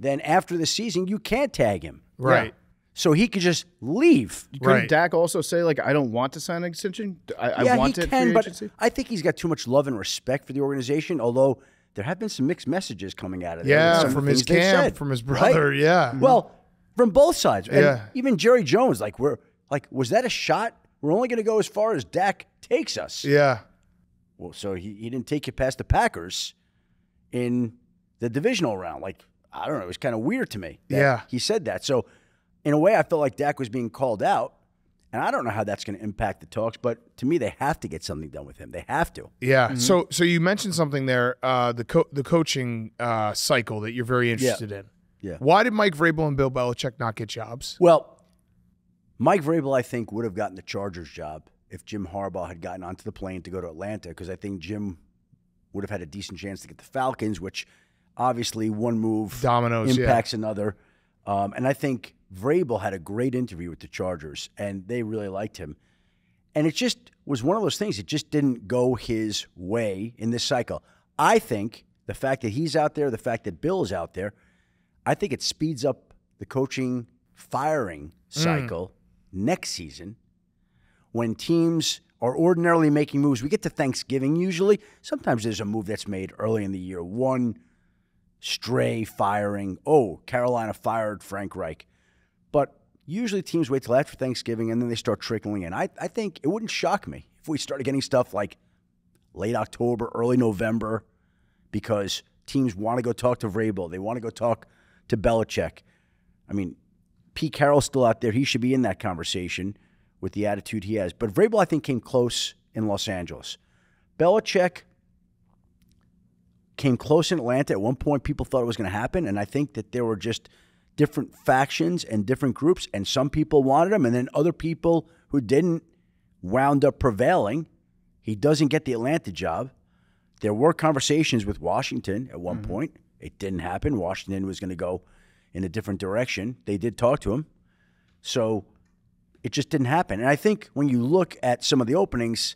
then after the season, you can't tag him. Right. Yeah. So he could just leave. Couldn't Dak also say, like, I don't want to sign an extension? I want it free agency? I think he's got too much love and respect for the organization, although there have been some mixed messages coming out of it. Yeah, from his camp, from his brother, yeah. Well, from both sides. And even Jerry Jones, like, was that a shot? We're only going to go as far as Dak takes us. Yeah. Well, so he didn't take you past the Packers in the divisional round. Like, I don't know. It was kind of weird to me that he said that. So, in a way, I felt like Dak was being called out. And I don't know how that's going to impact the talks, but to me, they have to get something done with him. They have to. Yeah. Mm-hmm. So you mentioned something there, the coaching cycle that you're very interested in. Yeah. Why did Mike Vrabel and Bill Belichick not get jobs? Well, Mike Vrabel, I think, would have gotten the Chargers job if Jim Harbaugh had gotten onto the plane to go to Atlanta, because I think Jim would have had a decent chance to get the Falcons, which obviously one move dominoes impacts another. And I think Vrabel had a great interview with the Chargers, and they really liked him. And it just was one of those things. It just didn't go his way in this cycle. I think the fact that he's out there, the fact that Bill is out there, I think it speeds up the coaching firing cycle next season when teams are ordinarily making moves. We get to Thanksgiving usually. Sometimes there's a move that's made early in the year. One stray firing. Oh, Carolina fired Frank Reich. But usually teams wait till after Thanksgiving, and then they start trickling in. I think it wouldn't shock me if we started getting stuff like late October, early November, because teams want to go talk to Vrabel. They want to go talk to Belichick. I mean, Pete Carroll's still out there. He should be in that conversation with the attitude he has. But Vrabel, I think, came close in Los Angeles. Belichick came close in Atlanta. At one point, people thought it was going to happen, and I think that there were just different factions and different groups, and some people wanted him, and then other people who didn't wound up prevailing. He doesn't get the Atlanta job. There were conversations with Washington at one point. It didn't happen. Washington was going to go in a different direction. They did talk to him. So it just didn't happen. And I think when you look at some of the openings,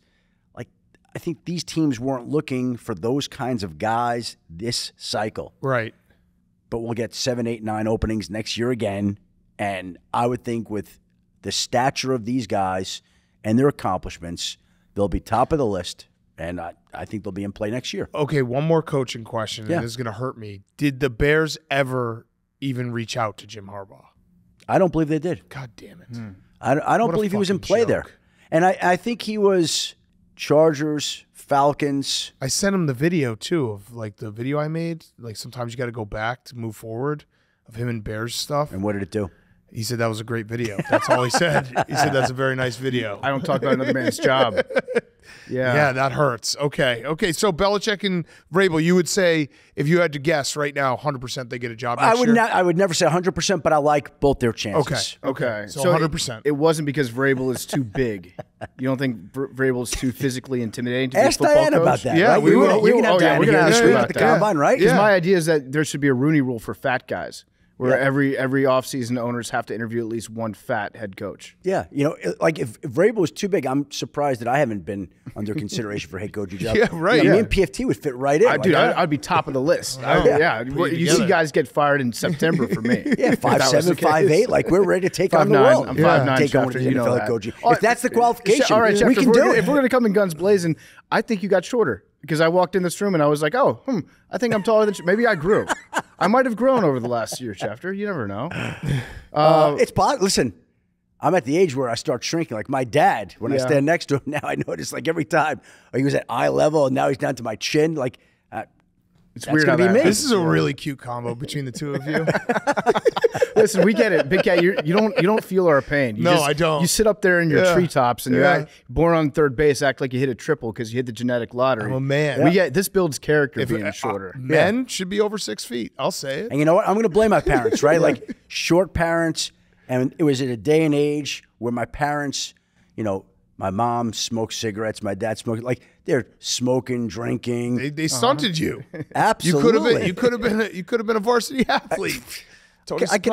like, I think these teams weren't looking for those kinds of guys this cycle. Right. But we'll get 7, 8, 9 openings next year again. And I would think with the stature of these guys and their accomplishments, they'll be top of the list. And I think they'll be in play next year. Okay, one more coaching question, and this is going to hurt me. Did the Bears ever even reach out to Jim Harbaugh? I don't believe they did. God damn it. I don't believe he was in play there. And I think he was Chargers, Falcons. I sent him the video too of like the video I made. Like, sometimes you got to go back to move forward of him and Bears stuff. And what did it do? He said that was a great video. That's all he said. He said that's a very nice video. I don't talk about another man's job. Yeah. Yeah, that hurts. Okay. Okay. So Belichick and Vrabel, you would say, if you had to guess right now, 100% they get a job next year? I would never say 100%, but I like both their chances. Okay. Okay. So 100%. It wasn't because Vrabel is too big. You don't think Vrabel is too physically intimidating to be a football coach? Ask Diana about that. Yeah, right? We're going to ask Diana about that. Because my idea is that there should be a Rooney Rule for fat guys, where every offseason owners have to interview at least one fat head coach. Yeah, you know, like if Vrabel was too big, I'm surprised that I haven't been under consideration for head coaching job. Yeah, right. You know, me and PFT would fit right in. I'd be top of the list. You see guys get fired in September for me. Yeah, 5'7", 5'8", like we're ready to take on the world. I'm 5'9", take on the NFL coaching. If that's the qualification, we can do it. If we're going to come in guns blazing, I think you got shorter. Because I walked in this room and I was like, oh, I think I'm taller than you. Maybe I grew. I might have grown over the last year, Schefter. You never know. It's possible. Listen, I'm at the age where I start shrinking. Like my dad, when I stand next to him now, I notice like every time he was at eye level and now he's down to my chin. Like, it's weird how that. This is a really cute combo between the two of you. Listen, we get it, Big Cat. You don't feel our pain. I don't. You sit up there in your treetops and you're born on third base, act like you hit a triple because you hit the genetic lottery. I'm a man. We get this builds character being shorter. Men should be over 6 feet. I'll say it. And you know what? I'm going to blame my parents, right? Like short parents, and it was at a day and age where my parents, you know. My mom smoked cigarettes. My dad smoked. Like, they're smoking, drinking. They stunted you. Absolutely. You could have been a varsity athlete. I could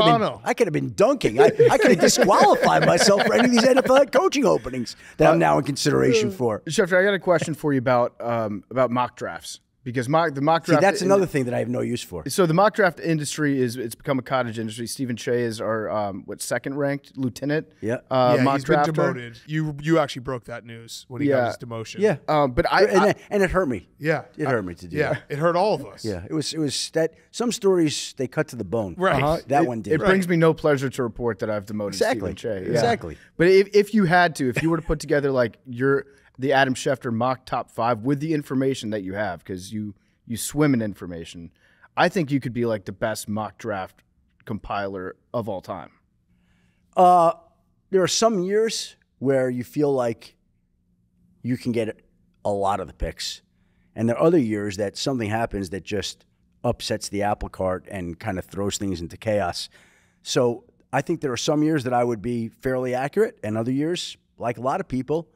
have been dunking. I could have disqualified myself for any of these NFL coaching openings that I'm now in consideration for. Schefter, I got a question for you about mock drafts. Because the mock draft. See, that's another thing that I have no use for. So the mock draft industry it's become a cottage industry. Stephen Che is our second ranked lieutenant. Yeah, mock drafter. Been demoted. You actually broke that news when he got his demotion. Yeah, but it hurt me. Yeah, it hurt me to do. Yeah, that. It hurt all of us. Yeah, it was that some stories they cut to the bone. Right, that one did. It brings me no pleasure to report that I've demoted Stephen Che. Yeah. Exactly. But if you were to put together like the Adam Schefter mock top 5 with the information that you have, because you swim in information. I think you could be like the best mock draft compiler of all time. There are some years where you feel like you can get a lot of the picks. And there are other years that something happens that just upsets the apple cart and kind of throws things into chaos. So I think there are some years that I would be fairly accurate and other years, like a lot of people,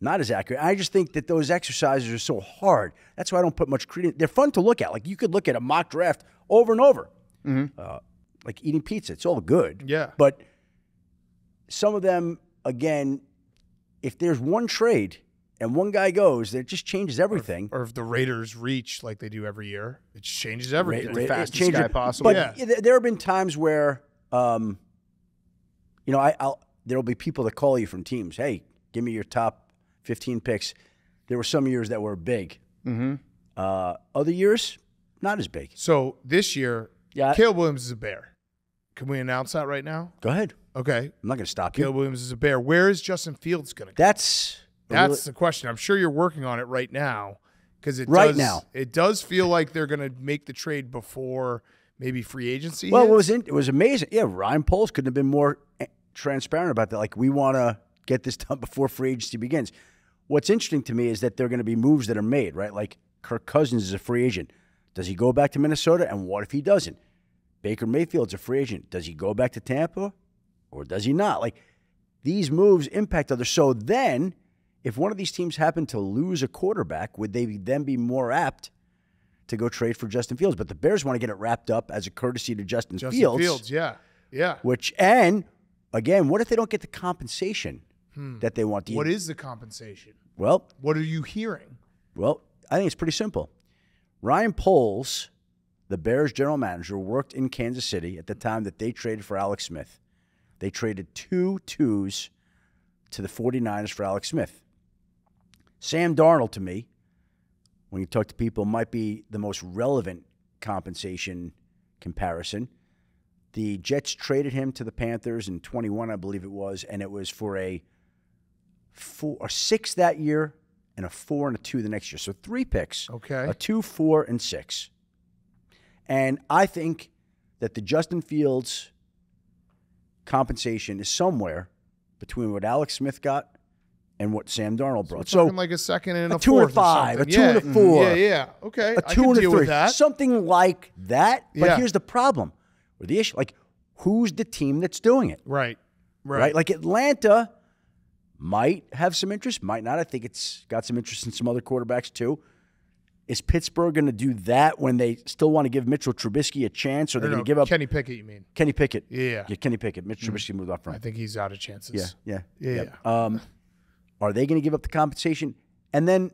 not as accurate. I just think that those exercises are so hard. That's why I don't put much credence. They're fun to look at. Like you could look at a mock draft over and over. Mm-hmm. Like eating pizza. It's all good. Yeah. But some of them, again, if there's one trade and one guy goes, that just changes everything. Or if the Raiders reach like they do every year, it changes everything. The fastest guy possible. But yeah, there have been times where, you know, there'll be people that call you from teams. Hey, give me your top 15 picks. There were some years that were big. Mm-hmm. Other years, not as big. So this year, yeah, Caleb Williams is a Bear. Can we announce that right now? Go ahead. Okay. I'm not going to stop you. Caleb Williams is a Bear. Where is Justin Fields going to go? That's the question. I'm sure you're working on it right now, because it does feel like they're going to make the trade before maybe free agency. Well, it was amazing. Yeah, Ryan Poles couldn't have been more transparent about that. Like, we want to get this done before free agency begins. What's interesting to me is that there are going to be moves that are made, right? Like Kirk Cousins is a free agent. Does he go back to Minnesota? And what if he doesn't? Baker Mayfield's a free agent. Does he go back to Tampa or does he not? Like, these moves impact others. So then, if one of these teams happened to lose a quarterback, would they then be more apt to go trade for Justin Fields? But the Bears want to get it wrapped up as a courtesy to Justin Fields. Yeah. And again, what if they don't get the compensation that they want to? What is the compensation? Well, what are you hearing? Well, I think it's pretty simple. Ryan Poles, the Bears general manager, worked in Kansas City at the time that they traded for Alex Smith. They traded 2 twos to the 49ers for Alex Smith. Sam Darnold, to me, when you talk to people, might be the most relevant compensation comparison. The Jets traded him to the Panthers in 21, I believe it was, and it was for a 6 that year and a 4 and a 2 the next year. So 3 picks. Okay. A 2, 4, and 6. And I think that the Justin Fields compensation is somewhere between what Alex Smith got and what Sam Darnold brought. So like a 2 and a 5, a 2 and a 4. Yeah. Okay. A 2 and a 3. Something like that. But here's the problem or the issue. Like, who's the team that's doing it? Right. Like, Atlanta might have some interest, might not. I think it's got some interest in some other quarterbacks too. Is Pittsburgh going to do that when they still want to give Mitchell Trubisky a chance? Or they're going to give up Kenny Pickett, you mean? Kenny Pickett. Yeah, Kenny Pickett. Mitchell Trubisky moved up front. I think he's out of chances. Yeah. Are they going to give up the compensation? And then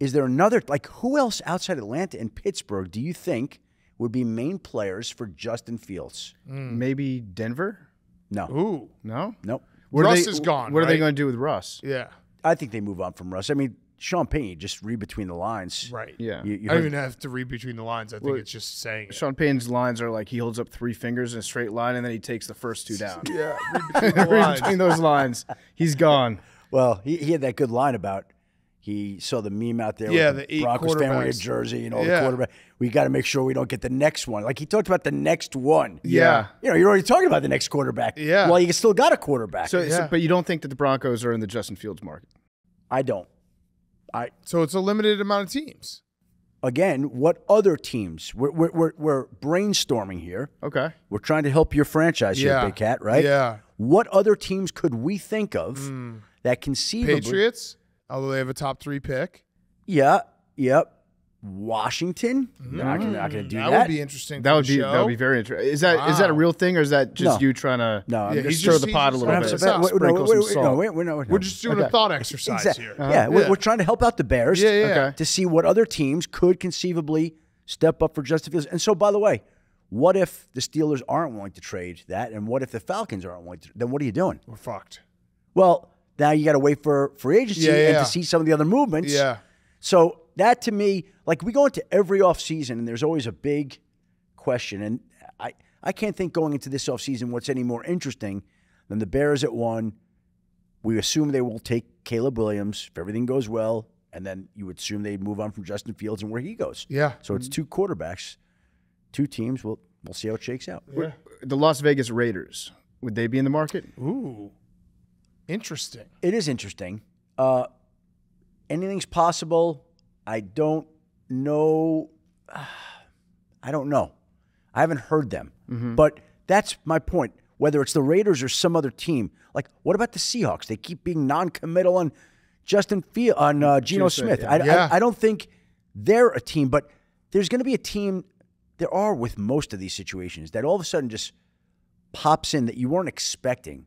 is there another, like, who else outside Atlanta and Pittsburgh do you think would be main players for Justin Fields? Maybe Denver? No. Ooh. No? Nope. Russ is gone. What are they going to do with Russ? Yeah. I think they move on from Russ. I mean, Sean Payton, just read between the lines. Right. Yeah. I don't even have to read between the lines. I think it's just saying it. Sean Payton's lines are like he holds up 3 fingers in a straight line and then he takes the first 2 down. Yeah. Read between those lines. He's gone. Well, he had that good line about he saw the meme out there with the Broncos fan wearing a jersey and all the quarterback. We got to make sure we don't get the next one. Like, he talked about the next one. Yeah. You know, you're already talking about the next quarterback. Yeah. Well, you still got a quarterback. So, but you don't think that the Broncos are in the Justin Fields market? I don't. So it's a limited amount of teams. Again, what other teams? We're brainstorming here. Okay. We're trying to help your franchise here, Big Cat, right? Yeah. What other teams could we think of? That conceivably. Patriots, although they have a top 3 pick. Yeah, yep. Washington, not going to do that. That would be interesting. That would be very interesting. Is that a real thing, or is that just you trying to stir the pot a little bit? We're just doing a thought exercise here. We're trying to help out the Bears to see what other teams could conceivably step up for Justin Fields. And so, by the way, what if the Steelers aren't willing to trade that, and what if the Falcons aren't willing to? Then what are you doing? We're fucked. Well. Now you got to wait for free agency and to see some of the other movements. Yeah. So that, to me, like, we go into every offseason and there's always a big question. And I can't think going into this offseason what's any more interesting than the Bears at 1. We assume they will take Caleb Williams if everything goes well. And then you would assume they'd move on from Justin Fields and where he goes. Yeah. So it's 2 quarterbacks. two teams. We'll see how it shakes out. Yeah. The Las Vegas Raiders, would they be in the market? Ooh, interesting. It is interesting. Anything's possible. I don't know. I don't know. I haven't heard them. Mm-hmm. But that's my point. Whether it's the Raiders or some other team, like what about the Seahawks? They keep being non-committal on Justin Fields, on Geno Smith. Yeah. I don't think they're a team, but there's going to be a team. There are with most of these situations that all of a sudden just pops in that you weren't expecting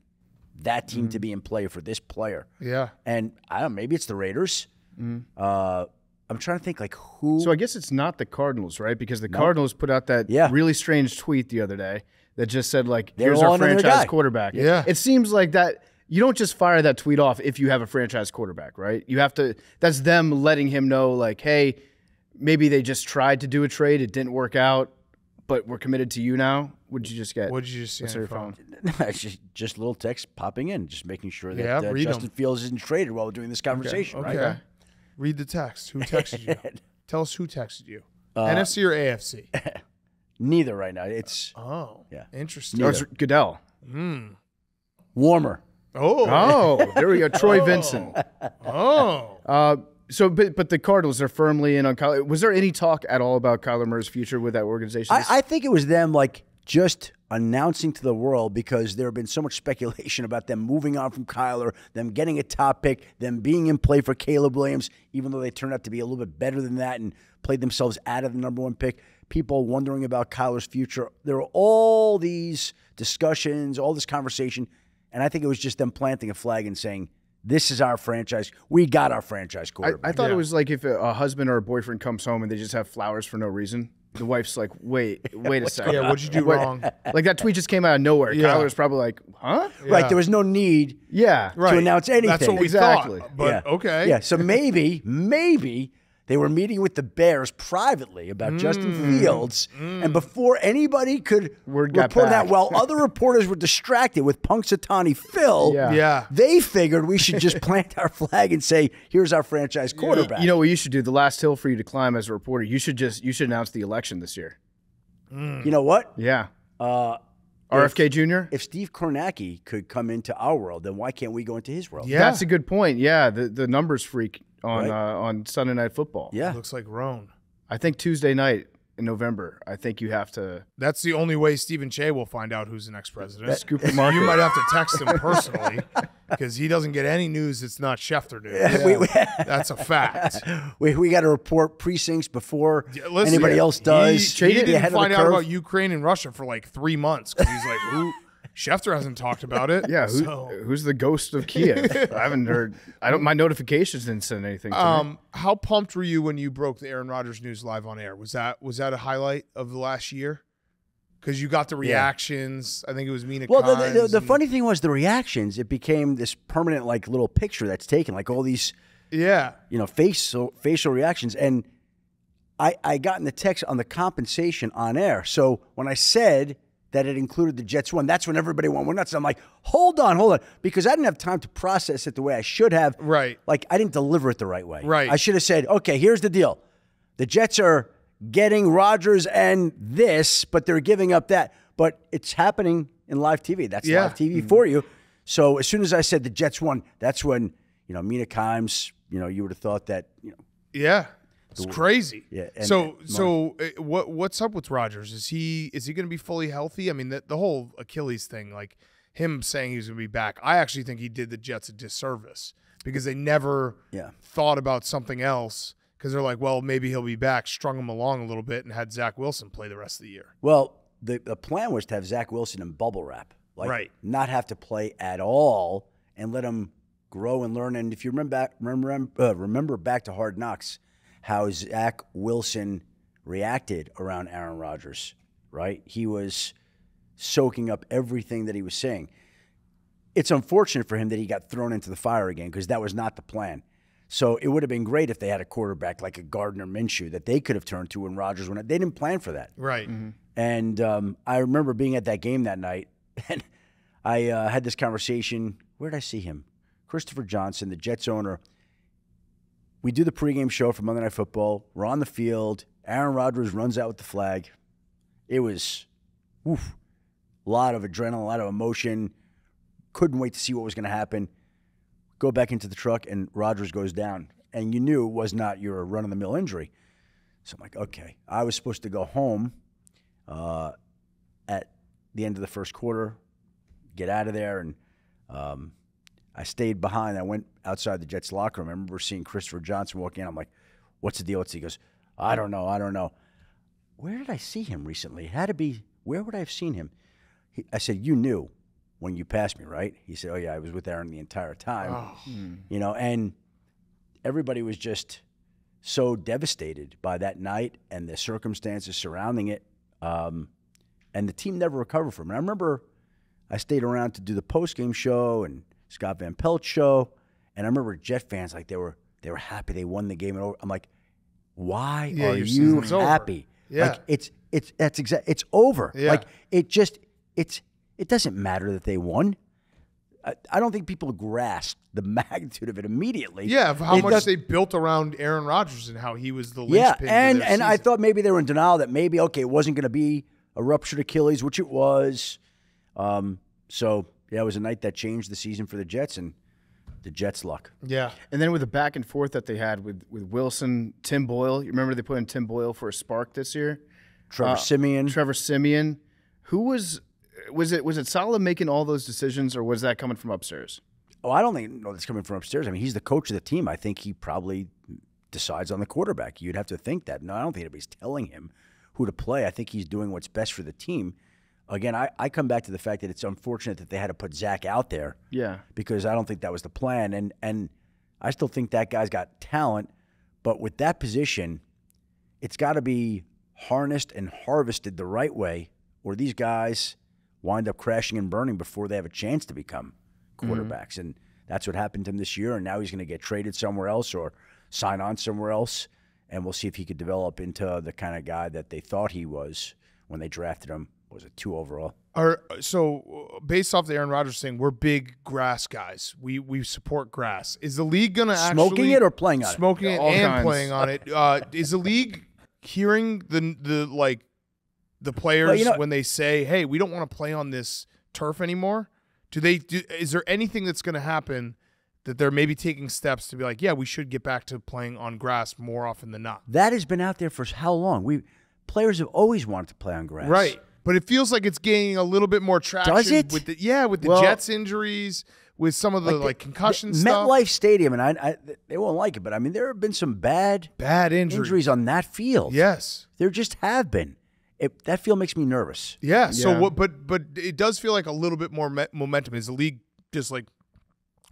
that team to be in play for this player. Yeah, and I don't know, maybe it's the Raiders. I'm trying to think like who. So I guess it's not the Cardinals, right? Because the Cardinals put out that really strange tweet the other day. That just said, like, here's our franchise quarterback. Yeah. It seems like that you don't just fire that tweet off if you have a franchise quarterback, right? You have to – that's them letting him know, like, hey, maybe they just tried to do a trade. It didn't work out, but we're committed to you now. What did you just get? What did you just see on your phone? Just little text popping in, just making sure that Justin Fields isn't traded while we're doing this conversation. Okay. Right? Read the text. Who texted you? Tell us who texted you. NFC or AFC? Neither right now. It's interesting. No, it's Goodell. Warmer. There we go. Troy Vincent. So but the Cardinals are firmly in on Kyler. Was there any talk at all about Kyler Murray's future with that organization? I think it was them like just announcing to the world because there have been so much speculation about them moving on from Kyler, them getting a top pick, them being in play for Caleb Williams, even though they turned out to be a little bit better than that and played themselves out of the #1 pick. People wondering about Kyler's future. There were all these discussions, all this conversation, and I think it was just them planting a flag and saying, this is our franchise. We got our franchise quarterback. I thought it was like if a husband or a boyfriend comes home and they just have flowers for no reason. The wife's like, wait a second. What'd you do wrong? Like that tweet just came out of nowhere. Yeah. Kyler's probably like, huh? Yeah. Right, there was no need to announce anything. That's what we thought, but okay. Yeah, so maybe, they were meeting with the Bears privately about Justin Fields, and before anybody could report that, while other reporters were distracted with Punxsutawney Phil, they figured we should just plant our flag and say, "Here's our franchise quarterback." You know what you should do? The last hill for you to climb as a reporter, you should announce the election this year. You know what? Yeah. RFK Jr.? If Steve Kornacki could come into our world, then why can't we go into his world? Yeah, that's a good point. Yeah, the numbers freak. On Sunday Night Football. Yeah. It looks like Roan. I think Tuesday night in November, I think you have to. That's the only way Stephen Che will find out who's the next president. Scoop him up. You might have to text him personally because he doesn't get any news that's not Schefter, dude. Yeah. That's a fact. We got to report precincts before anybody else does. He didn't find out about Ukraine and Russia for like 3 months because he's like, who? Schefter hasn't talked about it. Yeah, who's the ghost of Kiev? I haven't heard. My notifications didn't send anything to me. How pumped were you when you broke the Aaron Rodgers news live on air? Was that a highlight of the last year? Because you got the reactions. I think it was Mina. Well, the funny thing was the reactions. It became this permanent like little picture that's taken, like all these facial reactions. And I got in the text on the compensation on air. So when I said that it included the Jets won, that's when everybody went, we're nuts. I'm like, hold on. Because I didn't have time to process it the way I should have. Right. Like, I didn't deliver it the right way. Right. I should have said, okay, here's the deal. The Jets are getting Rodgers and this, but they're giving up that. But it's happening in live TV. That's live TV for you. So as soon as I said the Jets won, that's when, Mina Kimes, you would have thought that, Yeah. It's crazy. Yeah. So what's up with Rodgers? Is he going to be fully healthy? I mean, the whole Achilles thing, like him saying he's going to be back. I actually think he did the Jets a disservice because they never thought about something else because they're like, well, maybe he'll be back, strung him along a little bit and had Zach Wilson play the rest of the year. Well, the plan was to have Zach Wilson in bubble wrap, not have to play at all and let him grow and learn. And if you remember back to Hard Knocks, how Zach Wilson reacted around Aaron Rodgers, right? He was soaking up everything that he was saying. It's unfortunate for him that he got thrown into the fire again because that was not the plan. So it would have been great if they had a quarterback like a Gardner Minshew that they could have turned to when Rodgers went out. They didn't plan for that. Right. Mm-hmm. And I remember being at that game that night, and I had this conversation. Where did I see him? Christopher Johnson, the Jets owner. We do the pregame show for Monday Night Football. We're on the field. Aaron Rodgers runs out with the flag. It was a lot of adrenaline, a lot of emotion. Couldn't wait to see what was going to happen. Go back into the truck, and Rodgers goes down. And you knew it was not your run-of-the-mill injury. So I'm like, okay. I was supposed to go home at the end of the first quarter, get out of there, and I stayed behind. I went outside the Jets' locker room. I remember seeing Christopher Johnson walk in. I'm like, what's the deal? He goes, I don't know, I don't know. Where did I see him recently? It had to be, where would I have seen him? I said, you knew when you passed me, right? He said, oh, yeah, I was with Aaron the entire time. Oh. You know, and everybody was just so devastated by that night and the circumstances surrounding it. And the team never recovered from it. I remember I stayed around to do the post-game show and Scott Van Pelt's show. And I remember Jet fans, like, they were happy they won the game. And I'm like, why are you happy? Yeah. Like, it's over. Yeah. Like, it doesn't matter that they won. I don't think people grasped the magnitude of it immediately. Yeah, of how much they built around Aaron Rodgers and how he was the linchpin. Yeah, and I thought maybe they were in denial that maybe, okay, it wasn't going to be a ruptured Achilles, which it was. So, yeah, it was a night that changed the season for the Jets and the Jets' luck. Yeah. And then with the back and forth that they had with Wilson, Tim Boyle. You remember they put in Tim Boyle for a spark this year? Trevor Siemian. Who was it Saleh making all those decisions, or was that coming from upstairs? Oh, I don't think that's coming from upstairs. I mean, he's the coach of the team. I think he probably decides on the quarterback. You'd have to think that. No, I don't think anybody's telling him who to play. I think he's doing what's best for the team. Again, I come back to the fact that it's unfortunate that they had to put Zach out there. Yeah. Because I don't think that was the plan. And I still think that guy's got talent. But with that position, it's got to be harnessed and harvested the right way, or these guys wind up crashing and burning before they have a chance to become quarterbacks. Mm-hmm. And that's what happened to him this year. And now he's going to get traded somewhere else or sign on somewhere else. And we'll see if he could develop into the kind of guy that they thought he was when they drafted him. Was it 2 overall? So based off the Aaron Rodgers thing, we're big grass guys. We support grass. Is the league going to actually smoking it or playing on it? Smoking it and playing on it. Is the league hearing the players, well, you know, when they say, "Hey, we don't want to play on this turf anymore"? Is there anything that's going to happen that they're maybe taking steps to be like, "Yeah, we should get back to playing on grass more often than not"? That has been out there for how long? Players have always wanted to play on grass, right? But it feels like it's gaining a little bit more traction. Does it? With the, yeah, with the Jets injuries, with some of the concussion stuff. MetLife Stadium, and they won't like it, but I mean, there have been some bad injuries on that field. Yes, there just have been. That field makes me nervous. Yeah. So what? But it does feel like a little bit more momentum. Is the league just like,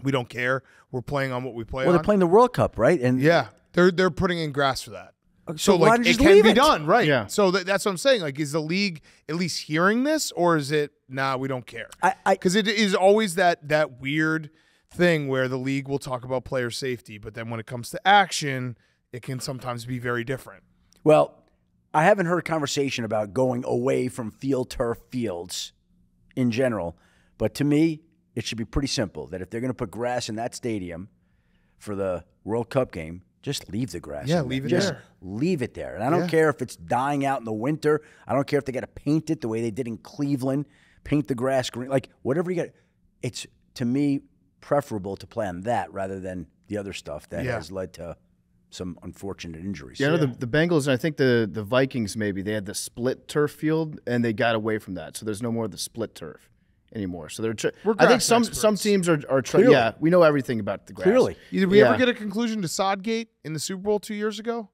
we don't care? We're playing on what we play. Well, they're playing the World Cup, right? And yeah, they're putting in grass for that. So like, it can be done, right? Yeah. So that's what I'm saying. Like, is the league at least hearing this, or is it, nah, we don't care? Because it is always that weird thing where the league will talk about player safety, but then when it comes to action, it can sometimes be very different. Well, I haven't heard a conversation about going away from field turf fields in general, but to me, it should be pretty simple that if they're going to put grass in that stadium for the World Cup game, just leave the grass. Yeah, leave it there. Just leave it there. And I don't care if it's dying out in the winter. I don't care if they got to paint it the way they did in Cleveland, paint the grass green. Like, whatever you got. It's, to me, preferable to play on that rather than the other stuff that has led to some unfortunate injuries. Yeah, the Bengals, and I think the Vikings maybe, they had the split turf field, and they got away from that. So there's no more of the split turf anymore. So I think some teams are trying. Yeah, we know everything about the grass. Clearly. Did we ever get a conclusion to Sodgate in the Super Bowl 2 years ago?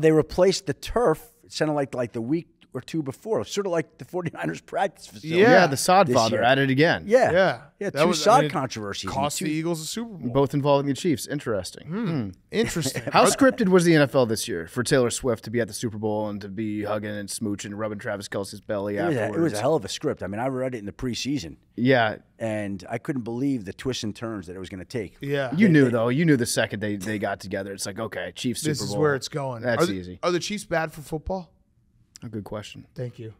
They replaced the turf. It sounded like the week or two before, sort of like the 49ers practice facility. Yeah, the Sod father at it again. Yeah. Yeah, that was, Sod controversies. Cost the Eagles a Super Bowl. Both involving the Chiefs. Interesting. Interesting. How scripted was the NFL this year for Taylor Swift to be at the Super Bowl and to be hugging and smooching, rubbing Travis Kelce's belly afterwards? It was a hell of a script. I mean, I read it in the preseason. Yeah. And I couldn't believe the twists and turns that it was going to take. Yeah. You knew, though. You knew the second they got together. It's like, okay, Chiefs Super Bowl. This is where it's going. That's easy. Are the Chiefs bad for football? A good question. Thank you.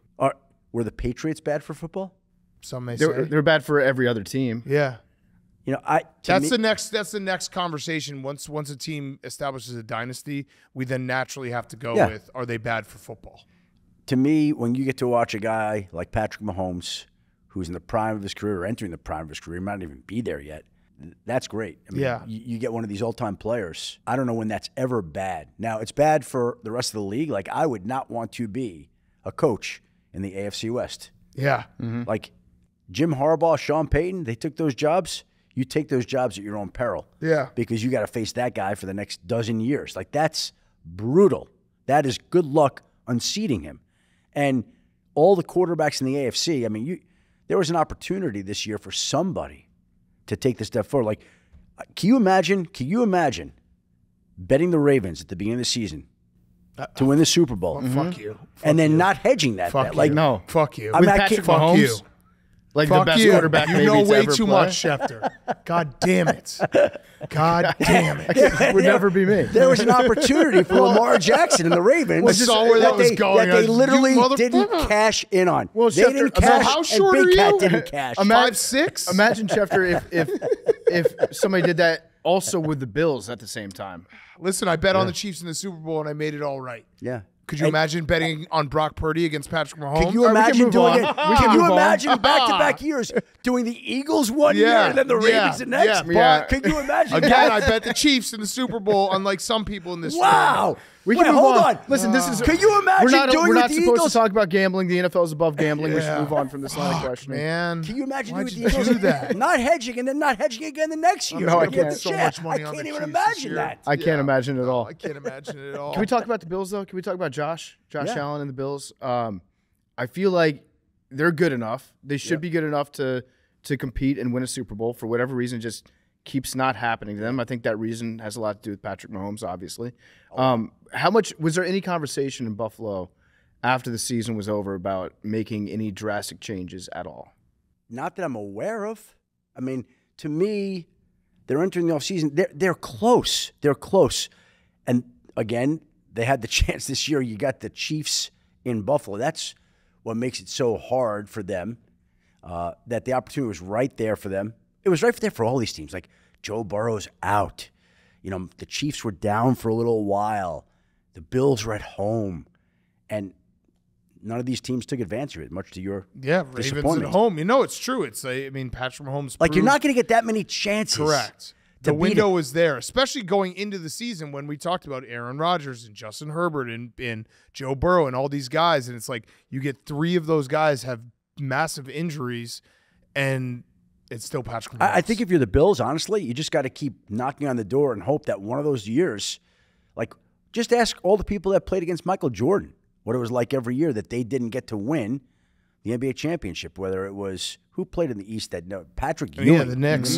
Were the Patriots bad for football? Some may say they're bad for every other team. Yeah, you know, that's the next conversation. Once a team establishes a dynasty, we then naturally have to go with, are they bad for football? to me, when you get to watch a guy like Patrick Mahomes, who's in the prime of his career or entering the prime of his career, might not even be there yet, that's great. I mean, yeah. You get one of these all-time players. I don't know when that's ever bad. Now, it's bad for the rest of the league. Like, I would not want to be a coach in the AFC West. Yeah. Mm-hmm. Like, Jim Harbaugh, Sean Payton, they took those jobs. You take those jobs at your own peril. Yeah. Because you got to face that guy for the next dozen years. Like, that's brutal. That is good luck unseating him. And all the quarterbacks in the AFC, I mean, there was an opportunity this year for somebody to take the step forward. Like, can you imagine betting the Ravens at the beginning of the season to win the Super Bowl? Mm-hmm. Fuck you. And then not hedging that bet. Like, no. Fuck you. With Patrick Mahomes. Like the best quarterback maybe to ever play. You know way too much, Schefter. God damn it. God damn it. It would never be me. There was an opportunity for Lamar Jackson and the Ravens. We saw where that was going. That they literally didn't cash in on. Well, Schefter, didn't cash. How short are you? Big Cat didn't cash. 5'6". Imagine, Schefter, if somebody did that also with the Bills at the same time. Listen, I bet on the Chiefs in the Super Bowl and I made it all right. Yeah. Could you imagine betting on Brock Purdy against Patrick Mahomes? Can you imagine doing it? Can you imagine back-to-back years doing the Eagles one year and then the Ravens the next? Yeah. Can you imagine that? I bet the Chiefs in the Super Bowl, unlike some people in this room. Wow. We can move on. Listen, this is. Can you imagine doing it with the Eagles? We're not supposed to talk about gambling. The NFL is above gambling. Yeah. We should move on from this line of questioning. Man, can you imagine doing the Eagles? Not hedging and then not hedging again the next year. No, I can't. So much money on the Chiefs. I can't even imagine that. I can't imagine it at all. I can't imagine it at all. Can we talk about the Bills though? Can we talk about Josh Allen and the Bills? I feel like they're good enough. They should be good enough to compete and win a Super Bowl. For whatever reason, it just keeps not happening to them. I think that reason has a lot to do with Patrick Mahomes, obviously. How much was there any conversation in Buffalo after the season was over about making any drastic changes at all? Not that I'm aware of. I mean, to me, they're entering the offseason. They're close. They're close. And again, they had the chance this year. You got the Chiefs in Buffalo. That's what makes it so hard for them, that the opportunity was right there for them. It was right there for all these teams. Like, Joe Burrow's out. You know, the Chiefs were down for a little while. The Bills were at home. And none of these teams took advantage of it, much to your disappointment. Ravens at home. You know, it's true. It's, I mean, Patrick Mahomes. Like, you're not going to get that many chances. Correct. The window was there, especially going into the season when we talked about Aaron Rodgers and Justin Herbert and Joe Burrow and all these guys. And it's like you get three of those guys have massive injuries, and it's still Patrick Mahomes. I think if you're the Bills, honestly, you just got to keep knocking on the door and hope that one of those years, like, just ask all the people that played against Michael Jordan what it was like every year that they didn't get to win the NBA championship, whether it was who played in the East that Patrick Ewing, the Knicks.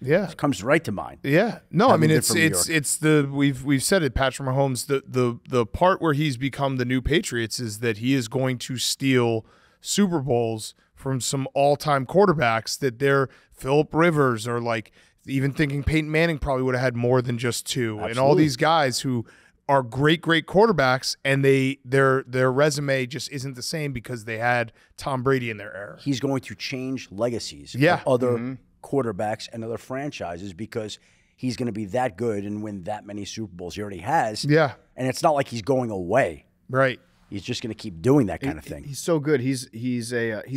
Yeah. Comes right to mind. Yeah. No, I mean it's the we've said it, Patrick Mahomes, the part where he's become the new Patriots is that he is going to steal Super Bowls from some all-time quarterbacks that they're Philip Rivers or like even thinking Peyton Manning probably would have had more than just two. Absolutely. And all these guys who are great quarterbacks, and their resume just isn't the same because they had Tom Brady in their era. He's going to change legacies of other quarterbacks and other franchises because he's going to be that good and win that many Super Bowls. He already has. Yeah. And it's not like he's going away. Right. He's just going to keep doing that kind of thing. He's so good. He's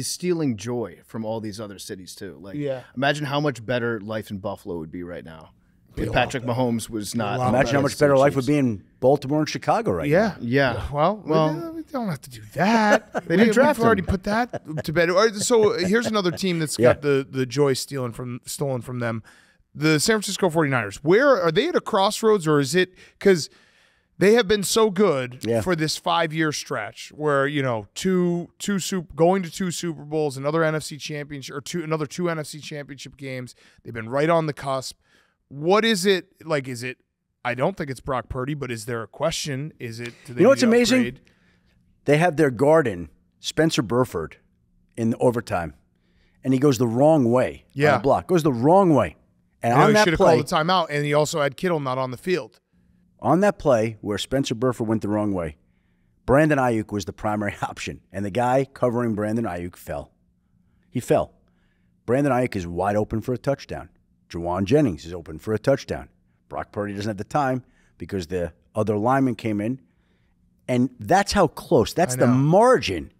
stealing joy from all these other cities too. Like, imagine how much better life in Buffalo would be right now. If Patrick Mahomes was not. Imagine how much better life would be in Baltimore and Chicago right now. Yeah. Well, we don't have to do that. They didn't draft already put that to bed. So here's another team that's got the joy stolen from them. The San Francisco 49ers. Where are they at a crossroads, or is it because they have been so good for this 5-year stretch where, you know, going to two Super Bowls, another NFC championship, or another two NFC championship games. They've been right on the cusp. What is it like? Is it? I don't think it's Brock Purdy, but is there a question? Is it? You know what's amazing? They have their guard in Spencer Burford in the overtime, and he goes the wrong way. On the block goes the wrong way, and on that play, he should have called a timeout. And he also had Kittle not on the field. On that play where Spencer Burford went the wrong way, Brandon Ayuk was the primary option, and the guy covering Brandon Ayuk fell. He fell. Brandon Ayuk is wide open for a touchdown. Juwan Jennings is open for a touchdown. Brock Purdy doesn't have the time because the other lineman came in. And that's how close. That's the margin.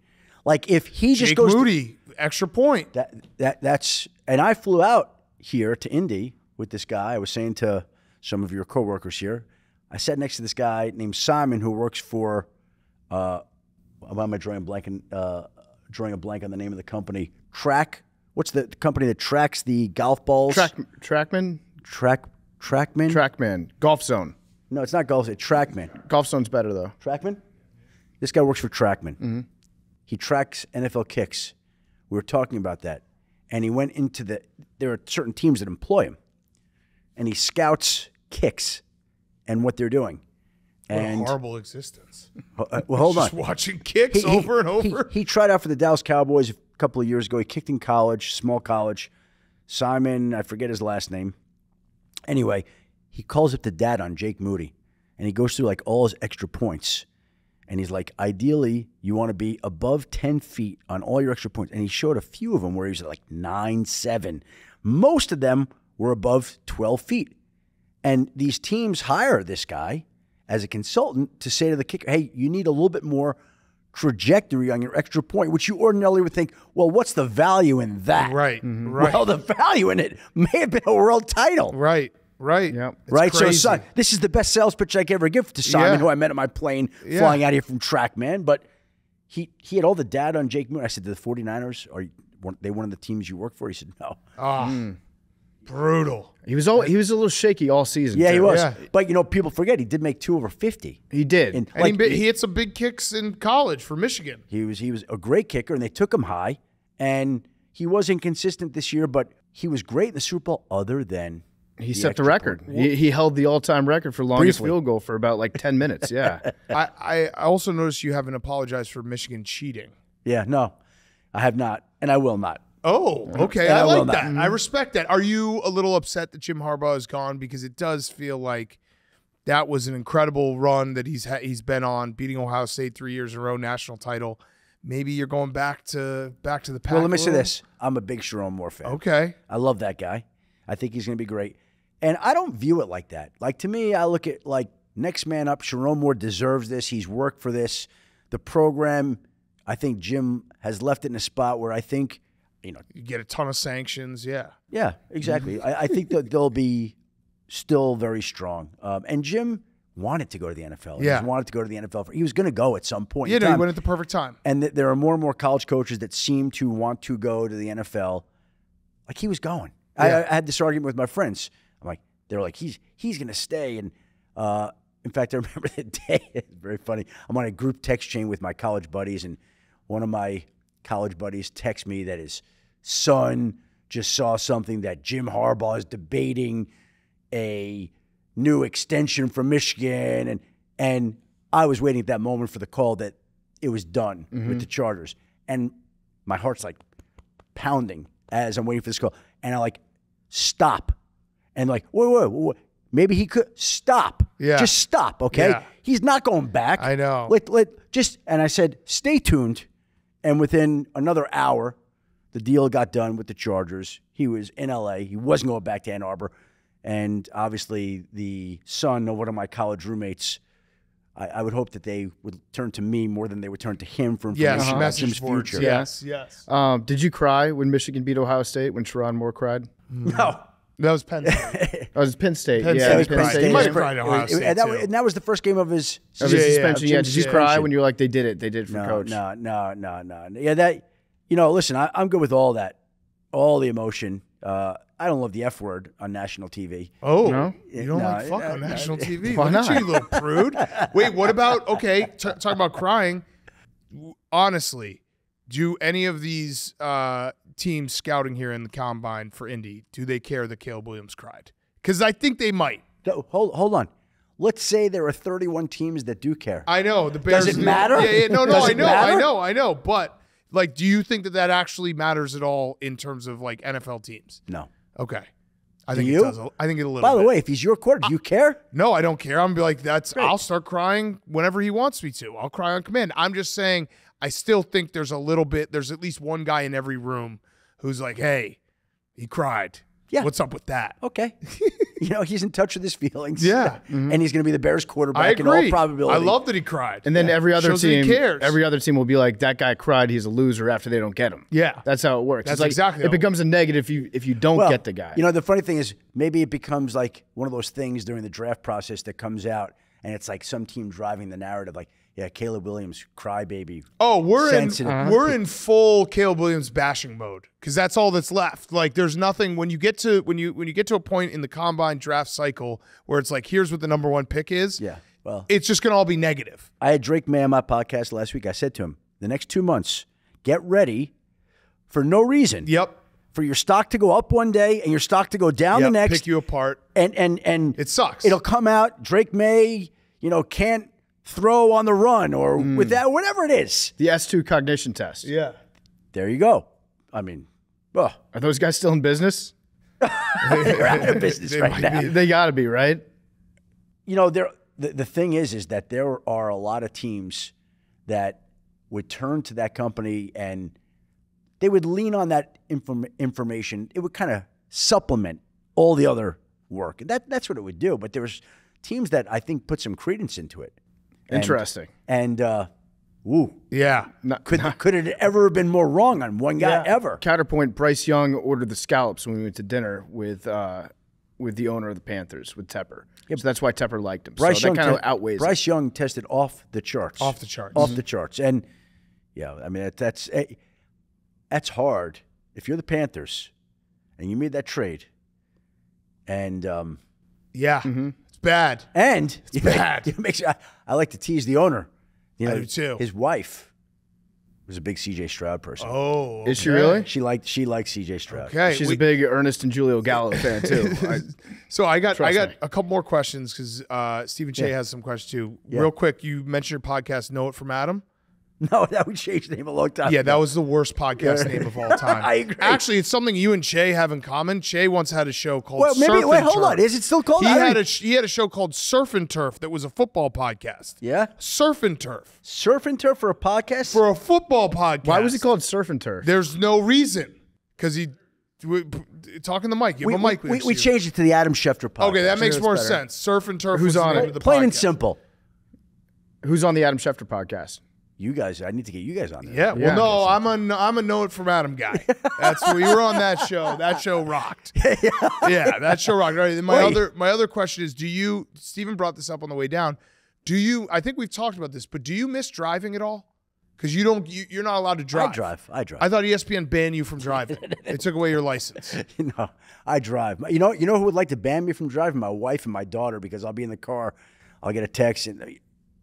Like if he just Jake goes Moody, extra point. That's and I flew out here to Indy with this guy. I was saying to some of your coworkers here, I sat next to this guy named Simon who works for why am I drawing a blank and drawing a blank on the name of the company? Track. What's the company that tracks the golf balls? Trackman. Trackman. Trackman. Golf Zone. No, it's not Golf Zone. It's Trackman. Golf Zone's better though. Trackman. This guy works for Trackman. Mm-hmm. He tracks NFL kicks. We were talking about that, and he went into the. There are certain teams that employ him, and he scouts kicks and what they're doing. And what a horrible existence. Well, hold on. Just watching kicks over and over. He tried out for the Dallas Cowboys a couple of years ago. He kicked in college, small college. Simon, I forget his last name. Anyway, he calls up the dad on Jake Moody, and he goes through like all his extra points. And he's like, ideally, you want to be above 10 feet on all your extra points. And he showed a few of them where he was like 9, 7. Most of them were above 12 feet. And these teams hire this guy as a consultant to say to the kicker, hey, you need a little bit more trajectory on your extra point, which you ordinarily would think, well, what's the value in that? Right, right. Well, the value in it may have been a world title. Right, right. Yep. Right, crazy. So this is the best sales pitch I could ever give to Simon, who I met on my plane flying out here from Trackman. But he had all the data on Jake Moon. I said, to the 49ers, are they one of the teams you work for? He said, no. Oh. Mm. Brutal. He was a little shaky all season. Yeah, too. He was. Yeah. But you know, people forget he did make 2 over 50. He did, and like, he hit some big kicks in college for Michigan. He was a great kicker, and they took him high. And he was inconsistent this year, but he was great in the Super Bowl. Other than he set the record. He held the all-time record for longest field goal for about like 10 minutes. Yeah. I also noticed you haven't apologized for Michigan cheating. Yeah, no, I have not, and I will not. Oh, okay. I like that. I respect that. Are you a little upset that Jim Harbaugh is gone? Because it does feel like that was an incredible run that he's been on, beating Ohio State 3 years in a row, national title. Maybe you're going back to the pack. Well, let me say this. I'm a big Sherrone Moore fan. Okay. I love that guy. I think he's going to be great. And I don't view it like that. Like, to me, I look at, like, next man up. Sherrone Moore deserves this. He's worked for this. The program, I think Jim has left it in a spot where I think, you know, you get a ton of sanctions. Yeah. Yeah, exactly. I think that they'll be still very strong. And Jim wanted to go to the NFL. Yeah. He wanted to go to the NFL. He was going to go at some point. Yeah, he went at the perfect time. And there are more and more college coaches that seem to want to go to the NFL. Like, he was going. Yeah. I had this argument with my friends. I'm like, they're like, he's going to stay. And in fact, I remember the day. It's very funny. I'm on a group text chain with my college buddies, and one of my college buddies texts me that his son just saw something that Jim Harbaugh is debating a new extension from Michigan, and I was waiting at that moment for the call that it was done with the Chargers, and my heart's like pounding as I'm waiting for this call, and I like stop, and like wait. Maybe he could stop. Yeah, just stop. Okay, he's not going back. I know. And I said, stay tuned, and within another hour, the deal got done with the Chargers. He was in L.A. He wasn't going back to Ann Arbor. And obviously the son of one of my college roommates, I would hope that they would turn to me more than they would turn to him for information about Jim's future. Yes, yes. Did you cry when Michigan beat Ohio State, when Sherrone Moore cried? No. That was Penn State. Oh, it was Penn State. Penn State. He might have cried Ohio State, and that was the first game of his suspension. Yeah, did you cry when you were like, they did it. They did it for coach. No. Yeah, that... You know, listen, I'm good with all that, all the emotion. I don't love the F word on national TV. Oh, no? You don't like fuck on national TV? Why not? You little prude. Wait, what about, okay, talk about crying. Honestly, do any of these teams scouting here in the combine for Indy, do they care that Caleb Williams cried? Because I think they might. Hold on. Let's say there are 31 teams that do care. I know. The Bears. Does it matter? Yeah, no, I know, but... Like, do you think that actually matters at all in terms of, like, NFL teams? No. Okay. I think it does a little bit. By the way, if he's your quarterback, do you care? No, I don't care. I'm going to be like, great. I'll start crying whenever he wants me to. I'll cry on command. I'm just saying I still think there's a little bit, there's at least one guy in every room who's like, hey, he cried. Yeah. What's up with that? Okay. you know, he's in touch with his feelings. Yeah. Mm-hmm. And he's going to be the Bears quarterback in all probability. I love that he cried. And then every other team will be like, that guy cried, he's a loser after they don't get him. Yeah. That's how it works. That's exactly how it becomes a negative if you don't get the guy. You know, the funny thing is maybe it becomes like one of those things during the draft process that comes out and it's like some team driving the narrative like, yeah, Caleb Williams, crybaby. Oh, we're in full Caleb Williams bashing mode because that's all that's left. Like, there's nothing when you get to a point in the combine draft cycle where it's like, here's what the number one pick is. Yeah, well, it's just gonna all be negative. I had Drake May on my podcast last week. I said to him, the next 2 months, get ready for no reason. Yep. For your stock to go up one day and your stock to go down the next. Pick you apart. And it sucks. It'll come out. Drake May, you know, can't throw on the run or with that, whatever it is. The S2 cognition test. Yeah. There you go. I mean, are those guys still in business? They're out of business right now. They got to be, right? You know, the thing is that there are a lot of teams that would turn to that company and they would lean on that information. It would kind of supplement all the other work. That's what it would do. But there was teams that I think put some credence into it. Interesting. Yeah. Could it ever have been more wrong on one guy ever? Counterpoint, Bryce Young ordered the scallops when we went to dinner with the owner of the Panthers, with Tepper. Yep. So that's why Tepper liked him. Bryce Young tested off the charts. Off the charts. Off the charts. And, yeah, I mean, that's hard. If you're the Panthers and you made that trade and yeah. Mm-hmm. Bad. And it's bad. It makes, I like to tease the owner. You know, I do too. His wife was a big CJ Stroud person. Oh, okay. Is she really? She likes CJ Stroud. Okay, she's a big Ernest and Julio Gallo fan too. So I got a couple more questions because Stephen Che has some questions too. Yeah. Real quick, you mentioned your podcast, Know It From Adam. No, that we changed the name a long time ago. Yeah, that was the worst podcast name of all time. I agree. Actually, it's something you and Che have in common. Che once had a show called Surf and Turf. Is it still called that? He had a show called Surf and Turf that was a football podcast. Yeah? Surf and Turf. Surf and Turf for a podcast? For a football podcast. Why was it called Surf and Turf? There's no reason. Because he... Talking the mic. We changed it to the Adam Schefter podcast. Okay, that makes more sense. Surf and Turf. Who's on it? Plain and simple. Who's on the Adam Schefter podcast? You guys, I need to get you guys on there. Yeah, well, no, I'm a Know It From Adam guy. That's we were on that show. That show rocked. Yeah, that show rocked. Right. My other question is, do you? Stephen brought this up on the way down. Do you? I think we've talked about this, but do you miss driving at all? Because you don't. You're not allowed to drive. I drive. I thought ESPN banned you from driving. It took away your license. No, I drive. You know who would like to ban me from driving? My wife and my daughter, because I'll be in the car. I'll get a text and.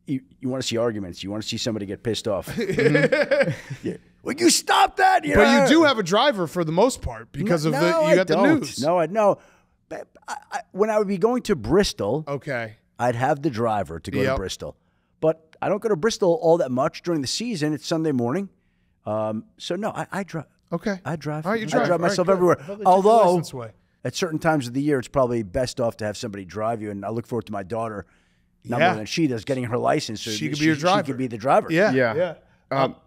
You want to see arguments. You want to see somebody get pissed off. Yeah. Would you stop that? You know? You do have a driver for the most part because you got the news. No. When I would be going to Bristol, I'd have the driver to go to Bristol. But I don't go to Bristol all that much during the season. It's Sunday morning. So, no, I drive. Okay. I drive. All right, I drive myself everywhere. Although, at certain times of the year, it's probably best off to have somebody drive you. And I look forward to my daughter. Not more than she does getting her license. So she could be your driver. She could be the driver. Yeah.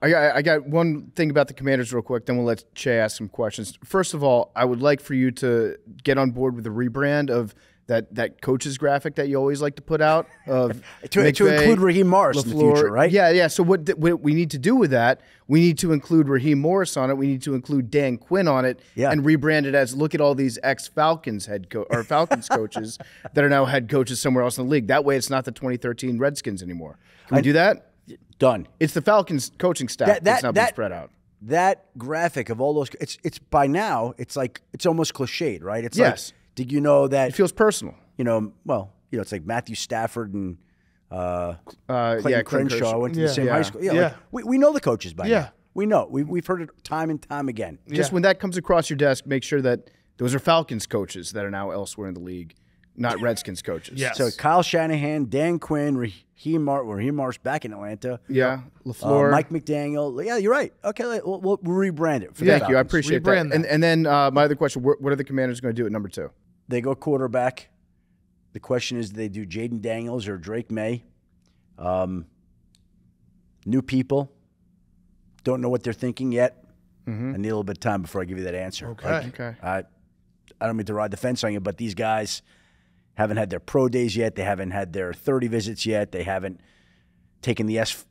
I got one thing about the Commanders real quick. Then we'll let Che ask some questions. First of all, I would like for you to get on board with the rebrand of that coaches graphic that you always like to put out of to include Raheem Morris in the future, right? Yeah. So what we need to do with that? We need to include Raheem Morris on it. We need to include Dan Quinn on it, and rebrand it as "Look at all these ex-Falcons Falcons coaches that are now head coaches somewhere else in the league." That way, it's not the 2013 Redskins anymore. Can we do that? Done. It's the Falcons coaching staff that's not been spread out. That graphic of all those, it's by now, it's almost cliched, right? It's like, did you know that? It feels personal. You know, it's like Matthew Stafford and Clayton Kershaw went to the same high school. Yeah. Like, we know the coaches by now. We know. We've heard it time and time again. Just when that comes across your desk, make sure that those are Falcons coaches that are now elsewhere in the league, not Redskins coaches. So Kyle Shanahan, Dan Quinn, Raheem Morris back in Atlanta. Yeah, LaFleur. Mike McDaniel. Yeah, you're right. Okay, we'll rebrand it. Thank you. I appreciate that. And then my other question, what are the Commanders going to do at number 2? They go quarterback. The question is, do they do Jaden Daniels or Drake May? New people. Don't know what they're thinking yet. I need a little bit of time before I give you that answer. Okay. I don't mean to ride the fence on you, but these guys, haven't had their pro days yet. They haven't had their 30 visits yet. They haven't taken the S2.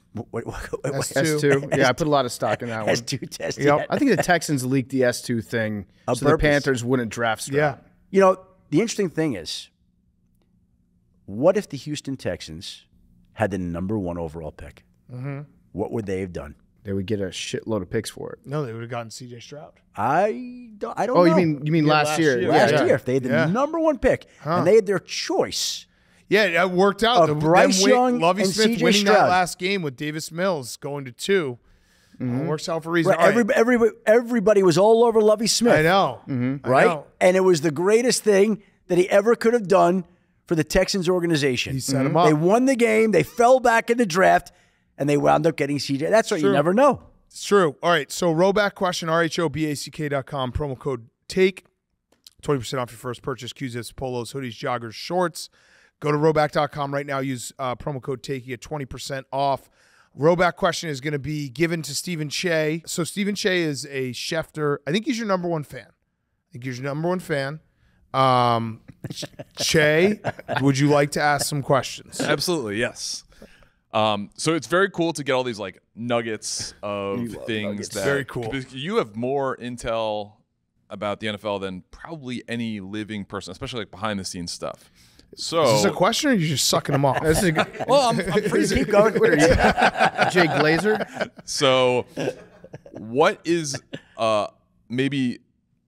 Yeah, I put a lot of stock in that one. S2 test. You know, I think the Texans leaked the S2 thing so the Panthers wouldn't draft Stroud. Yeah. You know, the interesting thing is, what if the Houston Texans had the #1 overall pick? Mm-hmm. What would they have done? They would get a shitload of picks for it. No, they would have gotten CJ Stroud. I don't know. Oh, you mean last year? Last year, if they had the #1 pick and they had their choice. Yeah, it worked out. Bryce Young and Smith winning Stroud. That last game with Davis Mills going to 2. Mm-hmm. Works out for a reason. Right. Everybody was all over Lovie Smith. I know. Mm-hmm. Right? I know. And it was the greatest thing that he ever could have done for the Texans organization. He set him up. They won the game. They fell back in the draft, and they wound up getting CJ. That's what you never know. It's true. All right, so Roback question, RHOBACK.com, promo code TAKE. 20% off your first purchase, Q-Zips, polos, hoodies, joggers, shorts. Go to Roback.com right now. Use promo code TAKE. You get 20% off. Roback question is going to be given to Stephen Che. So Stephen Che is a Schefter. I think he's your #1 fan. I think he's your #1 fan. Che, would you like to ask some questions? Absolutely, yes. So it's very cool to get all these like nuggets of things. That very cool. You have more intel about the NFL than probably any living person, especially like behind the scenes stuff. So is this a question, or are you just sucking them off? Well, I'm freezing. Keep going. What are you, Jay Glazer? So, what is maybe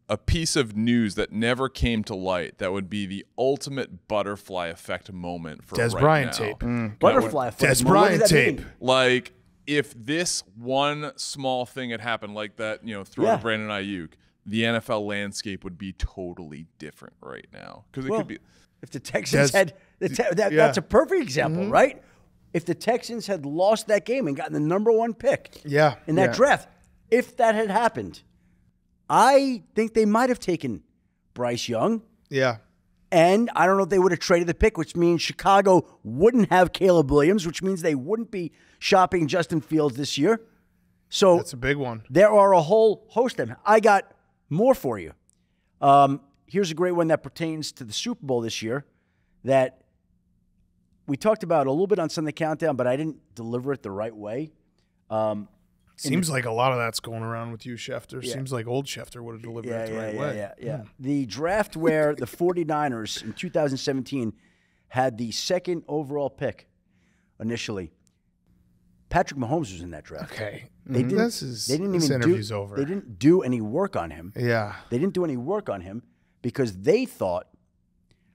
a piece of news that never came to light that would be the ultimate butterfly effect moment for Des Bryant tape? Butterfly effect. Des Bryant tape. Like if this one small thing had happened, like that, you know, throwing Brandon Ayuk, the NFL landscape would be totally different right now because it could be. If the Texans that's a perfect example, right? If the Texans had lost that game and gotten the #1 pick in that draft, if that had happened, I think they might have taken Bryce Young. Yeah. And I don't know if they would have traded the pick, which means Chicago wouldn't have Caleb Williams, which means they wouldn't be shopping Justin Fields this year. So that's a big one. There are a whole host of them. I got more for you. Here's a great one that pertains to the Super Bowl this year that we talked about a little bit on Sunday Countdown, but I didn't deliver it the right way. Seems like a lot of that's going around with you, Schefter. Yeah. Seems like old Schefter would have delivered it the right way. Yeah. The draft where the 49ers in 2017 had the 2nd overall pick initially. Patrick Mahomes was in that draft. Okay. They didn't do any work on him. Yeah. They didn't do any work on him because they thought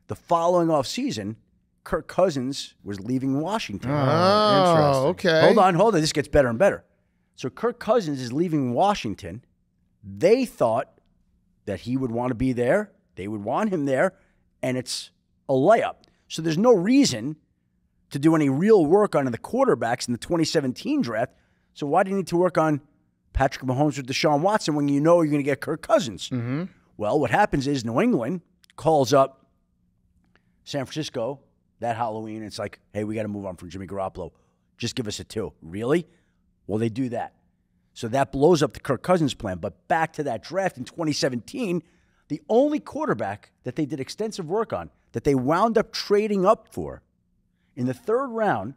the following offseason, Kirk Cousins was leaving Washington. Oh, okay. Hold on. This gets better and better. So Kirk Cousins is leaving Washington. They thought that he would want to be there. They would want him there, and it's a layup. So there's no reason to do any real work on the quarterbacks in the 2017 draft. So why do you need to work on Patrick Mahomes or Deshaun Watson when you know you're going to get Kirk Cousins? Mm-hmm. Well, what happens is New England calls up San Francisco that Halloween, and it's like, hey, we got to move on from Jimmy Garoppolo. Just give us a 2. Really? Well, they do that. So that blows up the Kirk Cousins plan. But back to that draft in 2017, the only quarterback that they did extensive work on, that they wound up trading up for, in the 3rd round,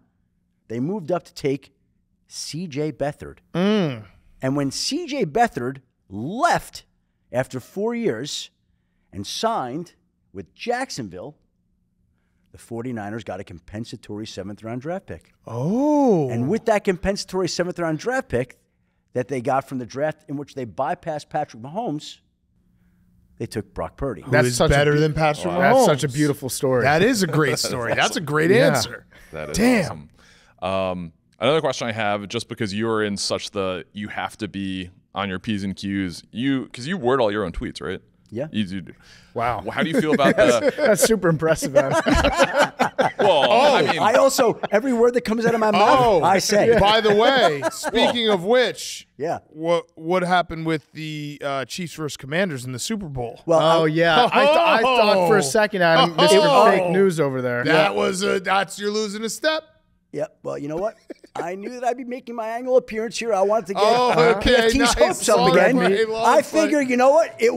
they moved up to take C.J. Beathard. And when C.J. Beathard left after 4 years and signed with Jacksonville, the 49ers got a compensatory 7th-round draft pick. Oh. And with that compensatory 7th-round draft pick that they got from the draft in which they bypassed Patrick Mahomes, they took Brock Purdy. That's better than Patrick Mahomes. That's such a beautiful story. That is a great story. That's a great answer. That is damn. Awesome. Another question I have, just because you are in such the, you have to be on your P's and Q's, because you word all your own tweets, right? Yeah. You do. Wow. Well, how do you feel about that? That's super impressive. Well, I also, every word that comes out of my mouth, I say. By the way, speaking of which, what happened with the Chiefs versus Commanders in the Super Bowl? Well, I thought for a second, Adam, Mr. Fake News over there. That's you're losing a step. Yeah, well, you know what? I knew that I'd be making my annual appearance here. I wanted to get PFT's hopes up again. I figured, you know what? It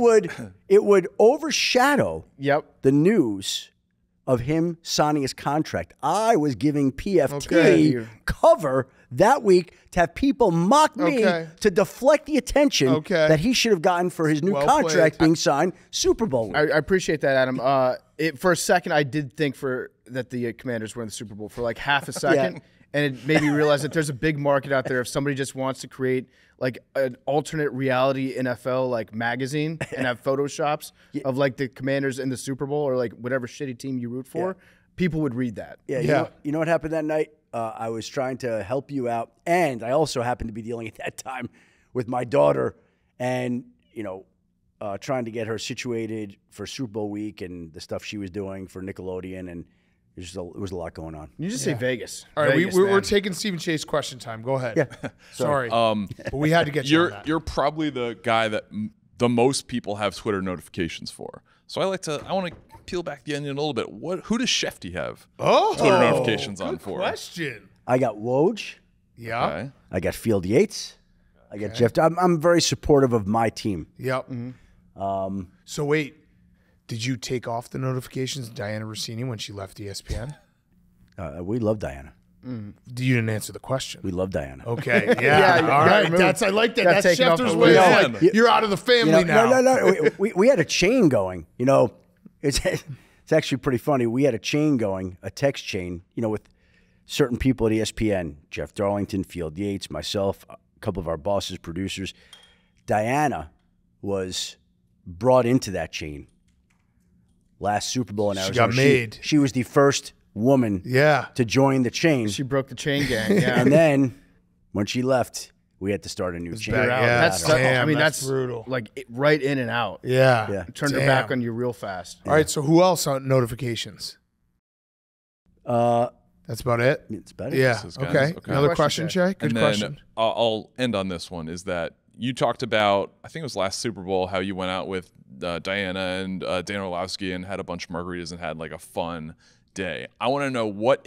would overshadow the news of him signing his contract. I was giving PFT cover that week to have people mock me to deflect the attention that he should have gotten for his new contract being signed Super Bowl week. I appreciate that, Adam. For a second, I did think that the Commanders were in the Super Bowl for like half a second. And it made me realize that there's a big market out there if somebody just wants to create like an alternate reality NFL like magazine and have photoshops of like the Commanders in the Super Bowl or like whatever shitty team you root for, people would read that. You know what happened that night? I was trying to help you out, and I also happened to be dealing at that time with my daughter, and you know, trying to get her situated for Super Bowl week and the stuff she was doing for Nickelodeon and. It was a lot going on. You just say Vegas. All right, Vegas, we're taking Stephen Chase question time. Go ahead. Yeah. Sorry. But we had to get you on that. You're probably the guy that the most people have Twitter notifications for. So I want to peel back the onion a little bit. Who does Shefty have Twitter notifications on for? Good question. I got Woj. Yeah. Okay. I got Field Yates. I got Jeff. I'm very supportive of my team. Yep. Mm-hmm. So wait. Did you take off the notifications, Diana Rossini, when she left ESPN? We love Diana. You didn't answer the question. We love Diana. Okay. Yeah. All right. I like that. That's Schefter's way. You're out of the family now. No. We had a chain going. You know, it's actually pretty funny. We had a chain going, a text chain, you know, with certain people at ESPN, Jeff Darlington, Field Yates, myself, a couple of our bosses, producers. Diana was brought into that chain. Last Super Bowl in Arizona. She got made. She was the first woman to join the chain. She broke the chain gang. Yeah. And then when she left, we had to start a new chain. Damn, I mean, that's brutal. Like right in and out. Yeah. Turned her back on you real fast. All right. So who else on notifications? That's about it. It's about it. Yeah. Okay. Another question, Jay? Good question. Then I'll end on this one is that you talked about, I think it was last Super Bowl, how you went out with Diana and Dan Orlovsky and had a bunch of margaritas and had like a fun day. I want to know walk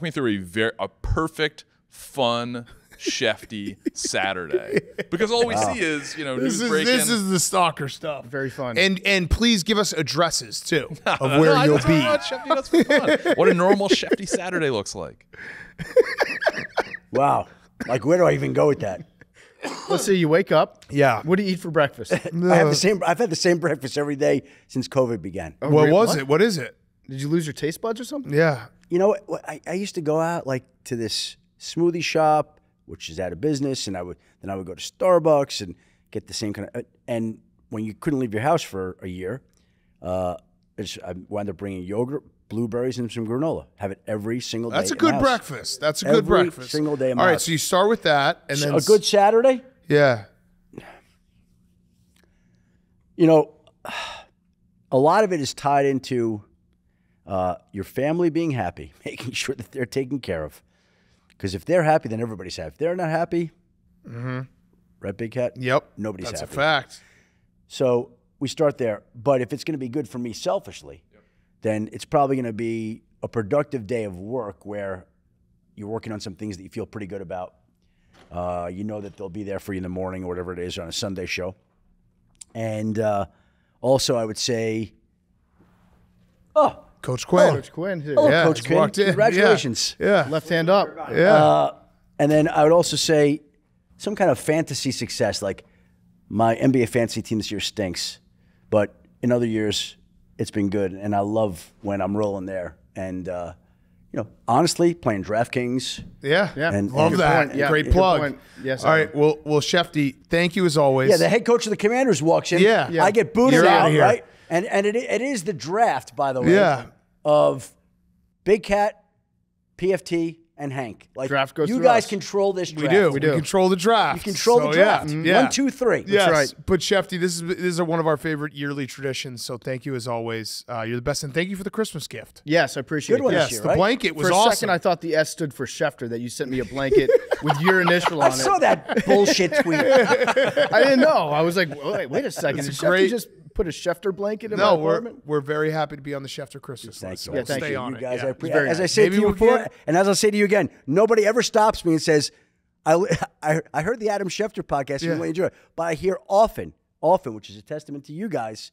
me through a perfect, fun, Shefty Saturday. Because all we see is, you know, news breaking. This is the stalker stuff. Very fun. And please give us addresses too of where you'll be. That's fun. What a normal Shefty Saturday looks like. Wow. Like, where do I even go with that? Let's say you wake up. Yeah. What do you eat for breakfast? I've had the same breakfast every day since COVID began. Oh, what was it? What is it? Did you lose your taste buds or something? Yeah. You know, I used to go out like to this smoothie shop, which is out of business, and then I would go to Starbucks and get the same kind of. And when you couldn't leave your house for a year, I wound up bringing yogurt, blueberries, and some granola. Have it every single day. That's a good breakfast. That's a good breakfast. Every single day. All right, so you start with that, and then a good Saturday. Yeah. You know, a lot of it is tied into your family being happy, making sure that they're taken care of. Because if they're happy, then everybody's happy. If they're not happy, right, Big Cat? Yep. Nobody's happy. That's a fact. So we start there. But if it's going to be good for me selfishly, then it's probably going to be a productive day of work where you're working on some things that you feel pretty good about. You know that they'll be there for you in the morning or whatever it is on a Sunday show. And also I would say, Coach Quinn. Coach Quinn. Hello, Coach Quinn. Walked in. Congratulations. Yeah. Left hand up. Yeah. And then I would also say some kind of fantasy success, like my NBA fantasy team this year stinks, but in other years, it's been good, and I love when I'm rolling there. And, you know, honestly, playing DraftKings. Yeah, yeah. Love that. Yeah. Great plug. Yes. All right, well, Shefty, thank you as always. Yeah, the head coach of the Commanders walks in. Yeah. I get booted out, right? And it is the draft, by the way, of Big Cat, PFT, and Hank. Like, draft goes through us. You guys control this draft. We do. We control the draft. You control the draft. Yeah. 1, 2, 3. Yes. That's right. But Shefty, this is one of our favorite yearly traditions. So thank you as always. You're the best, and thank you for the Christmas gift. Yes, I appreciate it. Good one this year, right? The blanket was awesome. For a second, I thought the S stood for Schefter. That you sent me a blanket with your initial on it. I saw that bullshit tweet. I didn't know. I was like, wait a second. Did Shefty just put a Schefter blanket in my apartment? We're very happy to be on the Schefter Christmas list. Thank you. Thank you guys. As I say to you before, and as I'll say to you again, nobody ever stops me and says, I heard the Adam Schefter podcast and really enjoy it. But I hear often, which is a testament to you guys,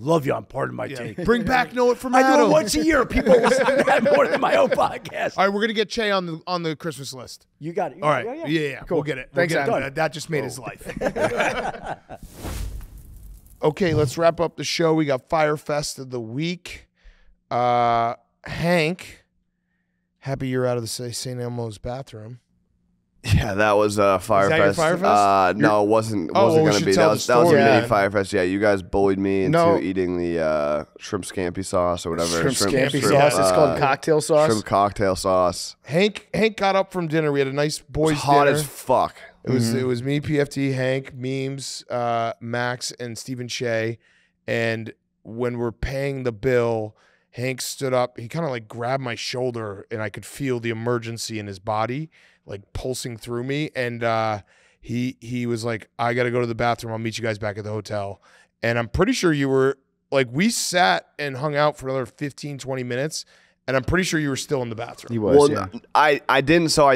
Love you on Pardon My Take. Bring back Know It From Adam. I do it once a year. People listen to that more than my own podcast. All right, we're going to get Che on the Christmas list. You got it. All right. Yeah. Cool. We'll get it. Thanks, Adam. That just made his life. Okay, let's wrap up the show. We got Fyre Fest of the week. Hank, happy you're out of the St. Elmo's bathroom. Yeah, that was Fyre Fest. Fyre Fest? No, it wasn't. Wasn't going to be. That was a mini Fyre Fest. Yeah, you guys bullied me into eating the shrimp scampi sauce or whatever. Shrimp scampi sauce. It's called cocktail sauce. Shrimp cocktail sauce. Hank got up from dinner. We had a nice boys' dinner. Hot as fuck. It was me, PFT, Hank, Memes, Max, and Stephen Shea. And when we're paying the bill, Hank stood up. He kind of like grabbed my shoulder, and I could feel the emergency in his body, like pulsing through me. And he was like, I got to go to the bathroom. I'll meet you guys back at the hotel. And I'm pretty sure you were like, we sat and hung out for another 15, 20 minutes. And I'm pretty sure you were still in the bathroom. He was. Well, yeah. I didn't. So I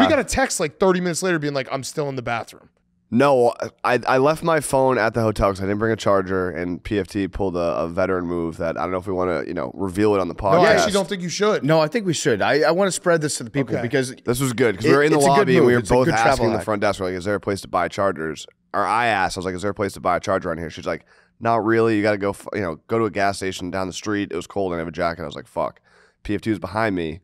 we got a text like 30 minutes later being like, I'm still in the bathroom. No, I left my phone at the hotel because I didn't bring a charger, and PFT pulled a veteran move that I don't know if we want to, reveal it on the podcast. No, I actually don't think you should. No, I think we should. I want to spread this to the people because this was good because we were in the lobby and we were both asking the front desk, we're like, "Is there a place to buy chargers?" Or I asked, I was like, "Is there a place to buy a charger on here?" She's like, "Not really. You got to go to a gas station down the street." It was cold and I have a jacket. I was like, "Fuck." PFT was behind me.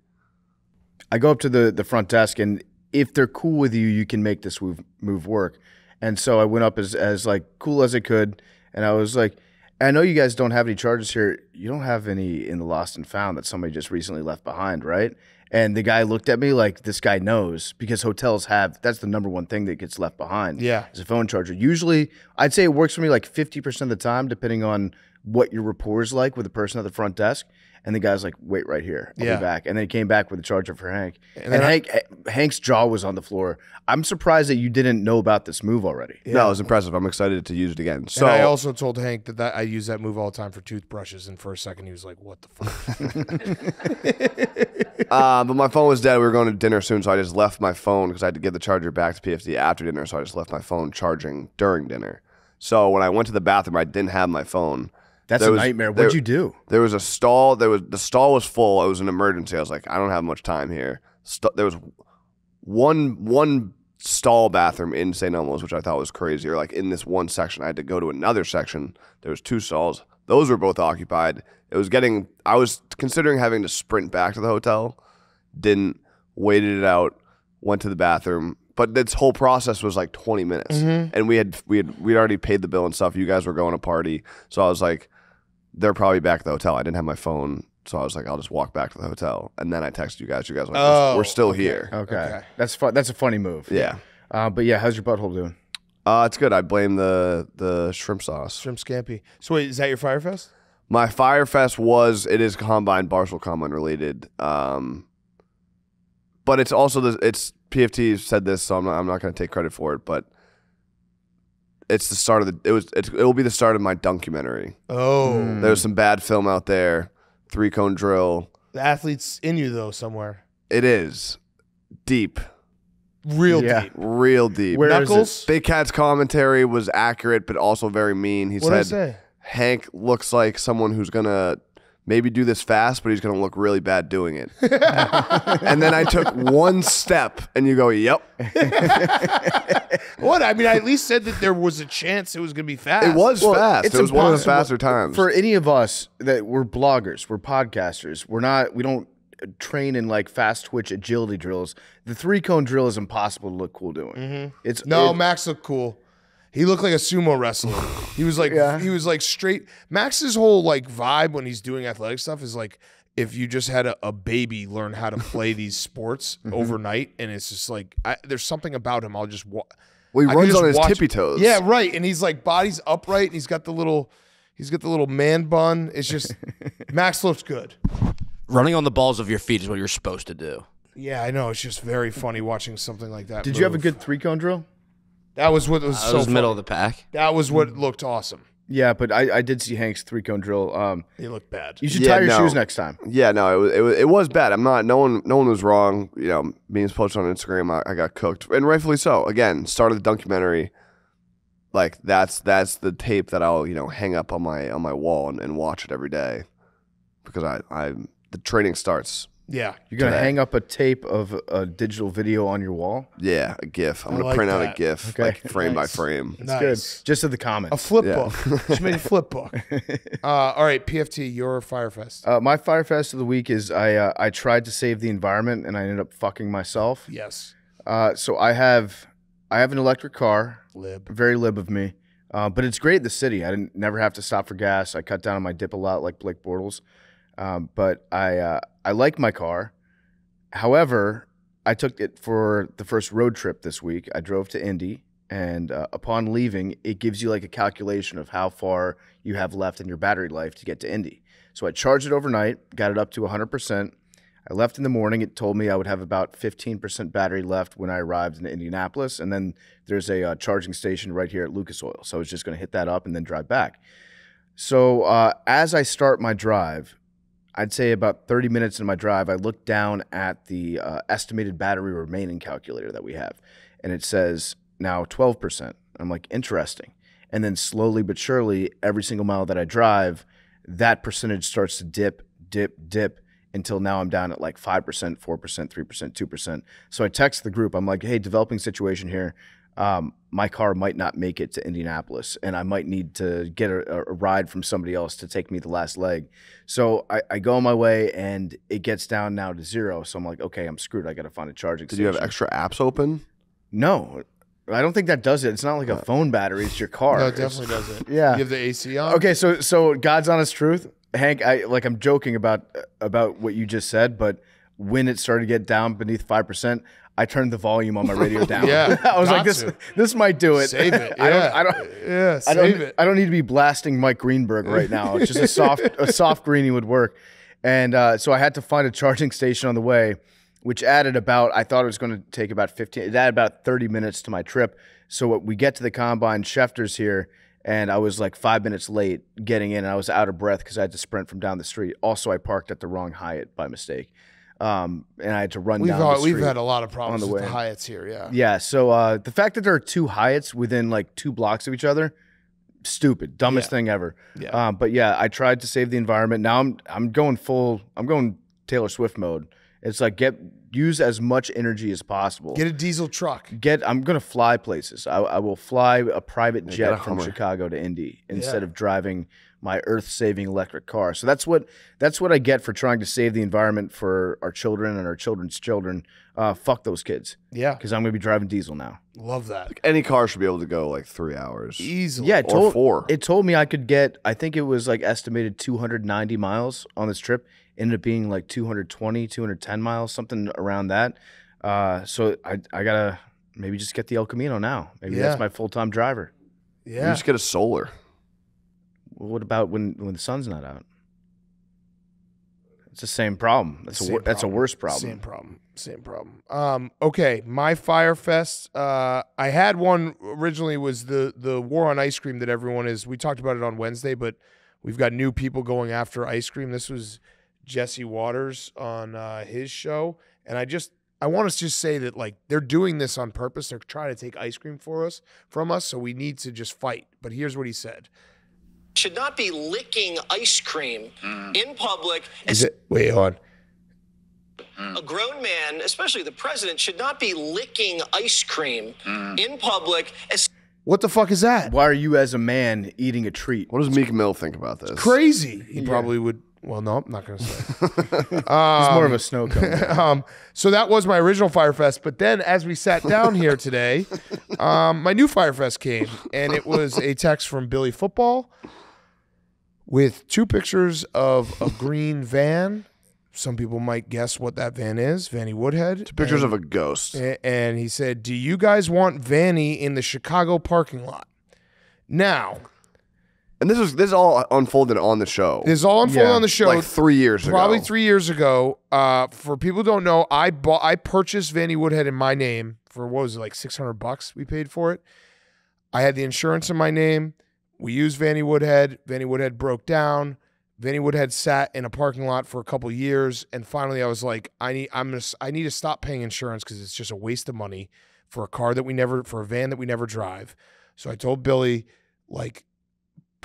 I go up to the front desk and. If they're cool with you, you can make this move work. And so I went up as like cool as I could, and I was like, I know you guys don't have any charges here. You don't have any in the lost and found that somebody just recently left behind, right? And the guy looked at me like this guy knows, because hotels have, that's the number one thing that gets left behind. Yeah, is a phone charger. Usually, I'd say it works for me like 50% of the time, depending on what your rapport is like with the person at the front desk. And the guy's like, wait right here. I'll be back. And then he came back with a charger for Hank. And Hank's jaw was on the floor. I'm surprised that you didn't know about this move already. Yeah. No, it was impressive. I'm excited to use it again. So and I also told Hank that I use that move all the time for toothbrushes. And for a second, he was like, what the fuck? But my phone was dead. We were going to dinner soon. So I just left my phone because I had to give the charger back to PFD after dinner. So I just left my phone charging during dinner. So when I went to the bathroom, I didn't have my phone. That's a nightmare. What'd you do? There was a stall. The stall was full. It was an emergency. I was like, I don't have much time here. There was one stall bathroom in St. Elmo's, which I thought was crazy. Or like in this one section, I had to go to another section. There was two stalls. Those were both occupied. It was getting. I was considering having to sprint back to the hotel. Didn't. Waited it out. Went to the bathroom. But this whole process was like 20 minutes, and we'd already paid the bill and stuff. You guys were going to party, so I was like, they're probably back at the hotel. I didn't have my phone, so I was like, I'll just walk back to the hotel. And then I texted you guys. You guys were like, we're still here. Okay. That's fun. That's a funny move. Yeah. But yeah, how's your butthole doing? It's good. I blame the shrimp sauce. Shrimp scampi. So wait, is that your Fyre Fest? My Fyre Fest is combine, Barstool Combine related. But it's also PFT said this, so I'm not going to take credit for it, but it's the start of it will be the start of my dunkumentary. Oh. There's some bad film out there. 3-cone drill. The athlete's in you though somewhere. It is. Deep. Real deep. Real deep. Where Knuckles? Big Cat's commentary was accurate but also very mean. He said Hank looks like someone who's going to maybe do this fast, but he's going to look really bad doing it. And then I took one step, and you go, yep. What? I mean, I at least said that there was a chance it was going to be fast. It was fast. It was one of the faster times. For any of us that we're bloggers, we're podcasters, we don't train in like fast twitch agility drills. The 3-cone drill is impossible to look cool doing. Max looked cool. He looked like a sumo wrestler. He was like, he was like straight. Max's whole like vibe when he's doing athletic stuff is like if you just had a baby learn how to play these sports overnight, and it's just like there's something about him. I'll just he runs on his tippy toes. Yeah, right. And he's like body's upright, and he's got the little man bun. It's just Max looks good. Running on the balls of your feet is what you're supposed to do. Yeah, I know. It's just very funny watching something like that. Did you have a good 3-cone drill? That was what was so middle of the pack. That was what looked awesome. Yeah, but I did see Hank's 3-cone drill. He looked bad. You should tie your shoes next time. Yeah, no, it was bad. I'm not. No one was wrong. You know, being posted on Instagram, I got cooked, and rightfully so. Again, start of the documentary. Like that's the tape that I'll, you know, hang up on my wall and watch it every day, because I the training starts. Yeah, you're gonna hang up a tape of a digital video on your wall. Yeah, a GIF. I'm gonna like print that. Out a GIF, okay. Like frame by frame. That's good. Just in the comments, a flip book. Just made a flip book. All right, PFT, your Fyre Fest. My Fyre Fest of the week is I tried to save the environment and I ended up fucking myself. Yes. So I have an electric car. Lib. Very lib of me, but it's great. The city. I didn't never have to stop for gas. I cut down on my dip a lot, like Blake Bortles. But I like my car. However, I took it for the first road trip this week. I drove to Indy, and upon leaving, it gives you like a calculation of how far you have left in your battery life to get to Indy. So I charged it overnight, got it up to 100%. I left in the morning. It told me I would have about 15% battery left when I arrived in Indianapolis, and then there's a charging station right here at Lucas Oil. So I was just going to hit that up and then drive back. So as I start my drive, I'd say about 30 minutes in my drive, I looked down at the estimated battery remaining calculator that we have, and it says now 12%. I'm like, interesting. And then slowly but surely, every single mile that I drive, that percentage starts to dip, dip, dip, until now I'm down at like 5%, 4%, 3%, 2%. So I text the group. I'm like, hey, developing situation here. My car might not make it to Indianapolis, and I might need to get a ride from somebody else to take me the last leg. So I go on my way, and it gets down now to zero. So I'm like, okay, I'm screwed. I got to find a charging station. Did you have extra apps open? No. I don't think that does it. It's not like a phone battery. It's your car. No, it definitely doesn't. Yeah. You have the AC on? Okay, so God's honest truth, Hank, I'm joking about what you just said, but when it started to get down beneath 5%, I turned the volume on my radio down. Yeah, I was like, this might do it. Save it. Yeah. I don't. I don't need to be blasting Mike Greenberg right now. It's just a soft greenie would work. And so I had to find a charging station on the way, which added about. I thought it was going to take about 15. It added about 30 minutes to my trip. So we get to the combine. Schefter's here. And I was like 5 minutes late getting in, and I was out of breath because I had to sprint from down the street. Also, I parked at the wrong Hyatt by mistake, and I had to run down the street. We've had a lot of problems with the Hyatts here, yeah. Yeah, so the fact that there are two Hyatts within like 2 blocks of each other, stupid, dumbest thing ever. Yeah. But yeah, I tried to save the environment. Now I'm going Taylor Swift mode. It's like use as much energy as possible. Get a diesel truck. I'm gonna fly places. I will fly a private jet from Chicago to Indy instead of driving my earth-saving electric car. So that's what I get for trying to save the environment for our children and our children's children. Fuck those kids. Yeah, because I'm gonna be driving diesel now. Love that. Like any car should be able to go like 3 hours easily. Yeah, or 4. It told me I could get. I think it was like estimated 290 miles on this trip. Ended up being like 220, 210 miles, something around that. So I got to maybe just get the El Camino now. Maybe that's my full-time driver. Yeah. You just get a solar. Well, what about when the sun's not out? It's the same problem. That's a worse problem. Same problem. Okay, my Fyre Fest. I had one originally was the war on ice cream that everyone is – we talked about it on Wednesday, but we've got new people going after ice cream. This was – Jesse Waters on his show, and I want to just say that like they're doing this on purpose. They're trying to take ice cream from us, so we need to just fight. But here's what he said: should not be licking ice cream in public. Is it? Wait, hold on. A grown man, especially the president, should not be licking ice cream in public. What the fuck is that? Why are you as a man eating a treat? What does Meek Mill think about this? It's crazy. He probably would. Well, no, I'm not going to say. It's more of a snow cone. So that was my original Fyre Fest. But then as we sat down here today, my new Fyre Fest came. And it was a text from Billy Football with 2 pictures of a green van. Some people might guess what that van is, Vanny Woodhead. 2 pictures of a ghost. And he said, do you guys want Vanny in the Chicago parking lot? Now... And this is all unfolded on the show. This is all unfolded on the show. Like 3 years ago. Probably 3 years ago. For people who don't know, I purchased Vanny Woodhead in my name for, what was it, like $600 we paid for it. I had the insurance in my name. We used Vanny Woodhead. Vanny Woodhead broke down. Vanny Woodhead sat in a parking lot for a couple years. And finally I was like, I need to stop paying insurance because it's just a waste of money. for a car that we never, for a van that we never drive. So I told Billy, like,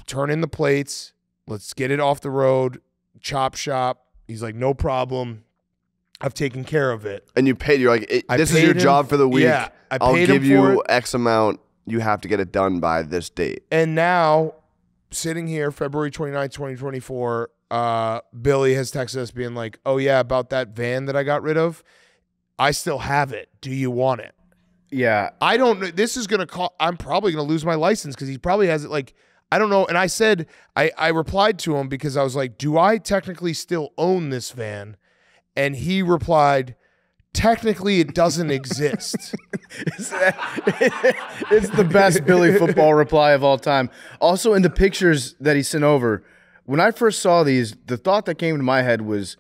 turn in the plates. Let's get it off the road. Chop shop. He's like, no problem. I've taken care of it. And you paid. You're like, this is your job for the week. Yeah, I'll give you X amount. You have to get it done by this date. And now, sitting here, February 29, 2024, Billy has texted us being like, oh, yeah, about that van that I got rid of. I still have it. Do you want it? Yeah. I don't know. This is going to cost. I'm probably going to lose my license because he probably has it like, I don't know. And I said, I replied to him because I was like, do I technically still own this van? And he replied, technically it doesn't exist. It's the best Billy Football reply of all time. Also, in the pictures that he sent over, when I first saw these, the thought that came to my head was,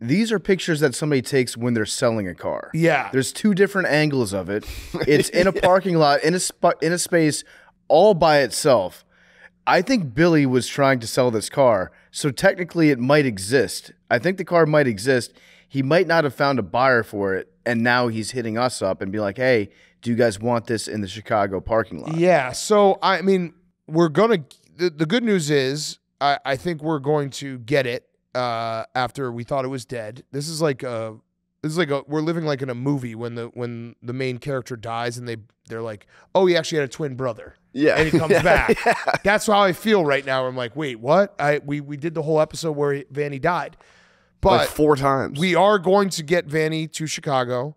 these are pictures that somebody takes when they're selling a car. Yeah. There's two different angles of it. It's in a parking lot, in a space all by itself. I think Billy was trying to sell this car, so technically it might exist. I think the car might exist. He might not have found a buyer for it, and now he's hitting us up and be like, hey, do you guys want this in the Chicago parking lot? Yeah, so, I mean, we're going to – the good news is I think we're going to get it after we thought it was dead. This is like a – we're living like in a movie when the main character dies and they're like, oh, he actually had a twin brother. Yeah. And he comes back. Yeah. That's how I feel right now. I'm like, wait, what? We did the whole episode where Vanny died. But like 4 times. We are going to get Vanny to Chicago.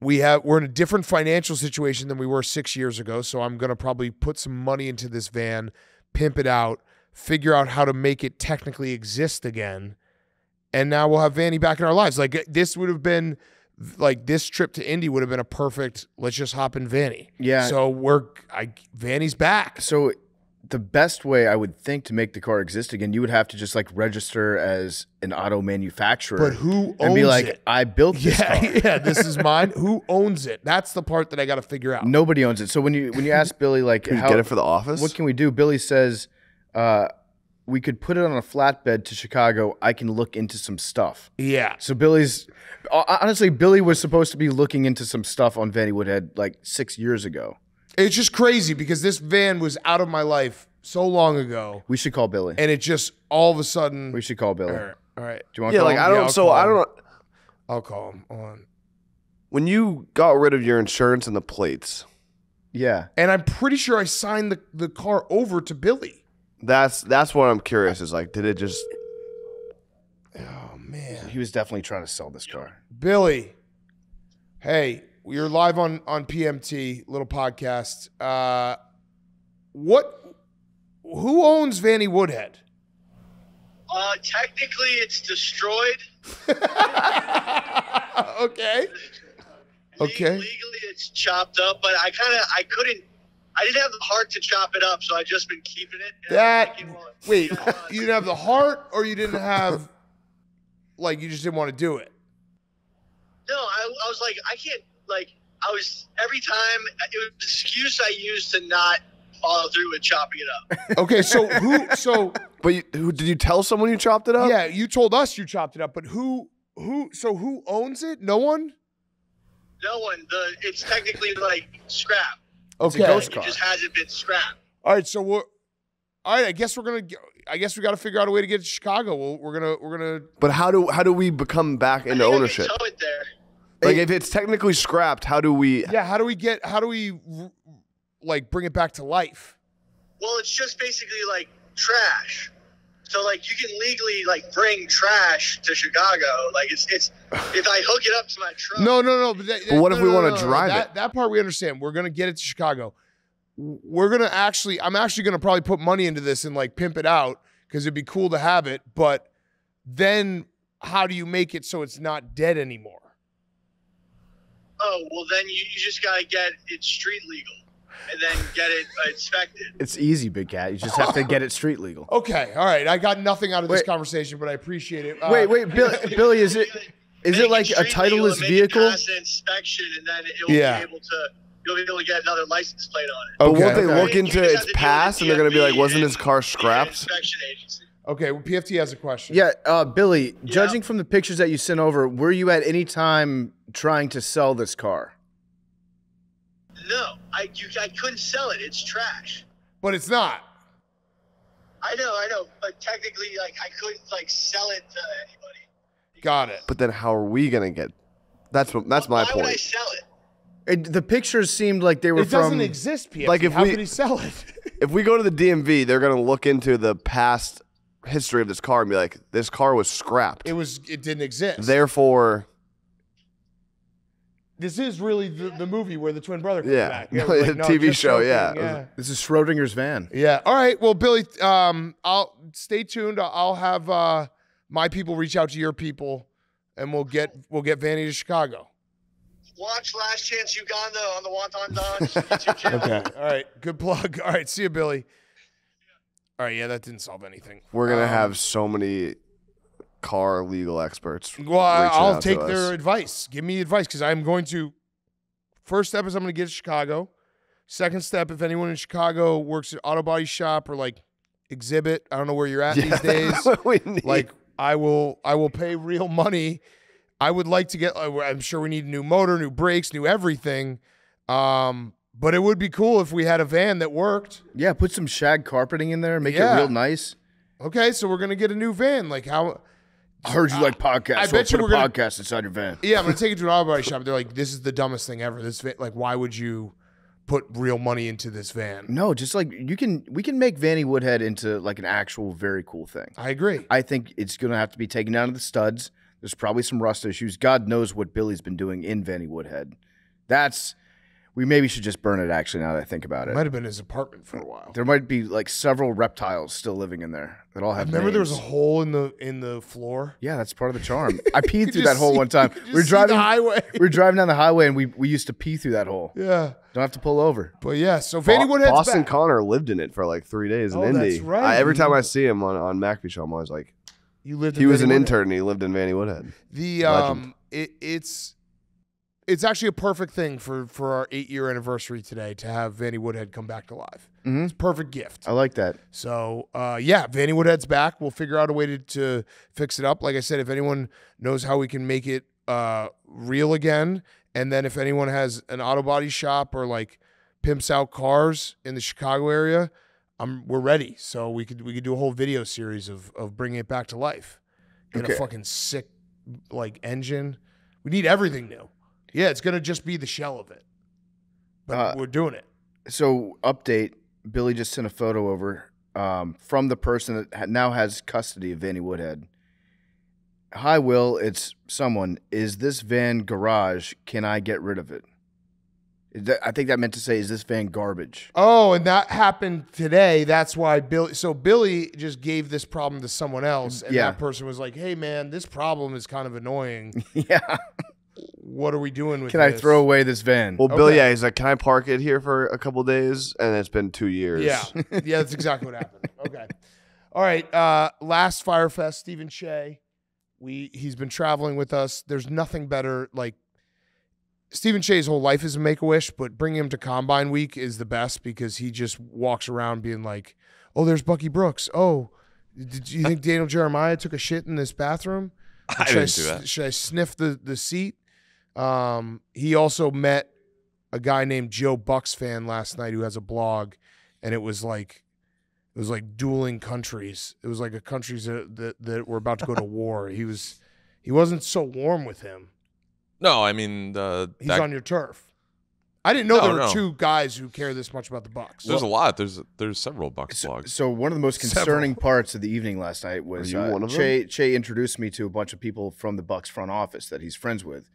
We're in a different financial situation than we were 6 years ago. So I'm gonna probably put some money into this van, pimp it out, figure out how to make it technically exist again. And now we'll have Vanny back in our lives. Like, this would have been, like, this trip to Indy would have been a perfect, let's just hop in Vanny. Yeah. So Vanny's back. So the best way I would think to make the car exist again, you would have to just, like, register as an auto manufacturer. But who owns it? And be like, it? I built this car. Yeah, this is mine. Who owns it? That's the part that I got to figure out. Nobody owns it. So when you ask Billy, like, can you get it for the office? What can we do? Billy says, we could put it on a flatbed to Chicago. I can look into some stuff. Yeah. So honestly, Billy was supposed to be looking into some stuff on Vanny Woodhead like 6 years ago. It's just crazy because this van was out of my life so long ago. We should call Billy. And it just all of a sudden. We should call Billy. All right. Do you want to call him? I'll call him. Hold on. When you got rid of your insurance and the plates. Yeah. And I'm pretty sure I signed the car over to Billy. That's what I'm curious is, like, did it just... Oh, man. He was definitely trying to sell this car. Billy, hey, you're live on PMT, little podcast. Who owns Vanny Woodhead? Technically, it's destroyed. Okay. Okay. Legally, it's chopped up, but I didn't have the heart to chop it up, so I've just been keeping it. You didn't have the heart, or you didn't have, like, you just didn't want to do it? No, I was like, I can't, like, I was, every time, it was an excuse I used to not follow through with chopping it up. Okay, so did you tell someone you chopped it up? Yeah, you told us you chopped it up, but who owns it? No one? No one. It's technically, like, scrap. Okay. It just hasn't been scrapped. All right, so I guess we got to figure out a way to get to Chicago. We're gonna. But how do we become back into ownership? I can tow it there. Like, if it's technically scrapped, how do we? Yeah, how do we like bring it back to life? Well, it's just basically like trash. So, like, you can legally, like, bring trash to Chicago. Like, it's if I hook it up to my truck. No. But what if we want to drive it? That part we understand. We're going to get it to Chicago. We're going to I'm actually going to probably put money into this and, like, pimp it out because it'd be cool to have it. But then how do you make it so it's not dead anymore? Oh, well, then you just got to get it street legal. And then get it inspected. It's easy, Big Cat. You just have to get it street legal. Okay, all right. I got nothing out of this conversation, but I appreciate it. Wait, Billy, is it like a titleless vehicle? It pass an inspection, and then you'll be able to get another license plate on it. Okay. But won't they look into its past, and they're going to be like, wasn't his car scrapped? Inspection agency. Okay, well, PFT has a question. Yeah, Billy, judging from the pictures that you sent over, were you at any time trying to sell this car? No, I couldn't sell it. It's trash. But it's not. I know. But technically, I couldn't sell it to anybody. Got it. But then how are we gonna get? That's my point. Why would I sell it? The pictures seemed like they were from... It doesn't exist, PFC. How could he sell it? If we go to the DMV, they're going to look into the past history of this car and be like, this car was scrapped. It didn't exist. Therefore... This is really the movie where the twin brother comes back. Yeah, no, TV show, yeah. This is Schrodinger's van. Yeah. All right. Well, Billy, I'll stay tuned. I'll have my people reach out to your people, and we'll get Vanny to Chicago. Watch Last Chance Uganda on the Wonton Dodge YouTube channel. Okay. All right. Good plug. All right. See you, Billy. All right. Yeah, that didn't solve anything. We're going to have so many car legal experts. Well, I'll take their advice. Give me advice, because I'm going to. First step is I'm going to get to Chicago. Second step, if anyone in Chicago works at Auto Body Shop or Exhibit, I don't know where you're at these days. That's what we need. I will pay real money. I would like to get, I'm sure we need a new motor, new brakes, new everything. But it would be cool if we had a van that worked. Yeah, put some shag carpeting in there, make it real nice. Okay, so we're going to get a new van. How? I heard you like podcasts. I bet you put a podcast inside your van. Yeah, I'm going to take it to an auto body shop. They're like, this is the dumbest thing ever. This van, why would you put real money into this van? No, just we can make Vanny Woodhead into an actual very cool thing. I agree. I think it's going to have to be taken out of the studs. There's probably some rust issues. God knows what Billy's been doing in Vanny Woodhead. We maybe should just burn it, actually, now that I think about it. Might have been his apartment for a while. There might be, several reptiles still living in there that all have names. There was a hole in the floor? Yeah, that's part of the charm. I peed through that hole one time. We were driving down the highway, and we used to pee through that hole. Yeah. Don't have to pull over. But, yeah, so Vanny Woodhead's Boston back. Connor lived in it for, 3 days in Indy. That's right. Every time I see him on McAfee Show, I'm always like, he was an intern and he lived in Vanny Woodhead. It's actually a perfect thing for our 8-year anniversary today to have Vanny Woodhead come back to life. Mm-hmm. It's a perfect gift. I like that. So Vanny Woodhead's back. We'll figure out a way to fix it up. Like I said, if anyone knows how we can make it real again, and then if anyone has an auto body shop or pimps out cars in the Chicago area, we're ready, so we could do a whole video series of bringing it back to life. Get a fucking sick engine. We need everything new. Yeah, it's gonna just be the shell of it, but we're doing it. So update: Billy just sent a photo over from the person that now has custody of Vanny Woodhead. Hi, Will. It's someone. Is this van garage? Can I get rid of it? I think that meant to say, is this van garbage? Oh, and that happened today. That's why Billy... So Billy just gave this problem to someone else, and that person was like, hey, man, this problem is kind of annoying. Yeah. What are we doing with this? Can I throw away this van? Well, Billy, he's like, can I park it here for a couple days? And it's been 2 years. Yeah, yeah, that's exactly what happened. Okay. All right, last Fyre Fest, Stephen Shea. He's been traveling with us. There's nothing better, Stephen Shea's whole life is a Make-A-Wish, but bringing him to Combine Week is the best because he just walks around being like, oh, there's Bucky Brooks. Oh, did you think Daniel Jeremiah took a shit in this bathroom? Should I do that? Should I sniff the seat? He also met a guy named Joe Bucksfan last night who has a blog, and it was like dueling countries. It was a countries that were about to go to war. He wasn't so warm with him. No, I mean... he's on your turf. I didn't know there were two guys who care this much about the Bucs. There's a lot. There's several Bucs blogs. So one of the most concerning parts of the evening last night was Che introduced me to a bunch of people from the Bucs front office that he's friends with.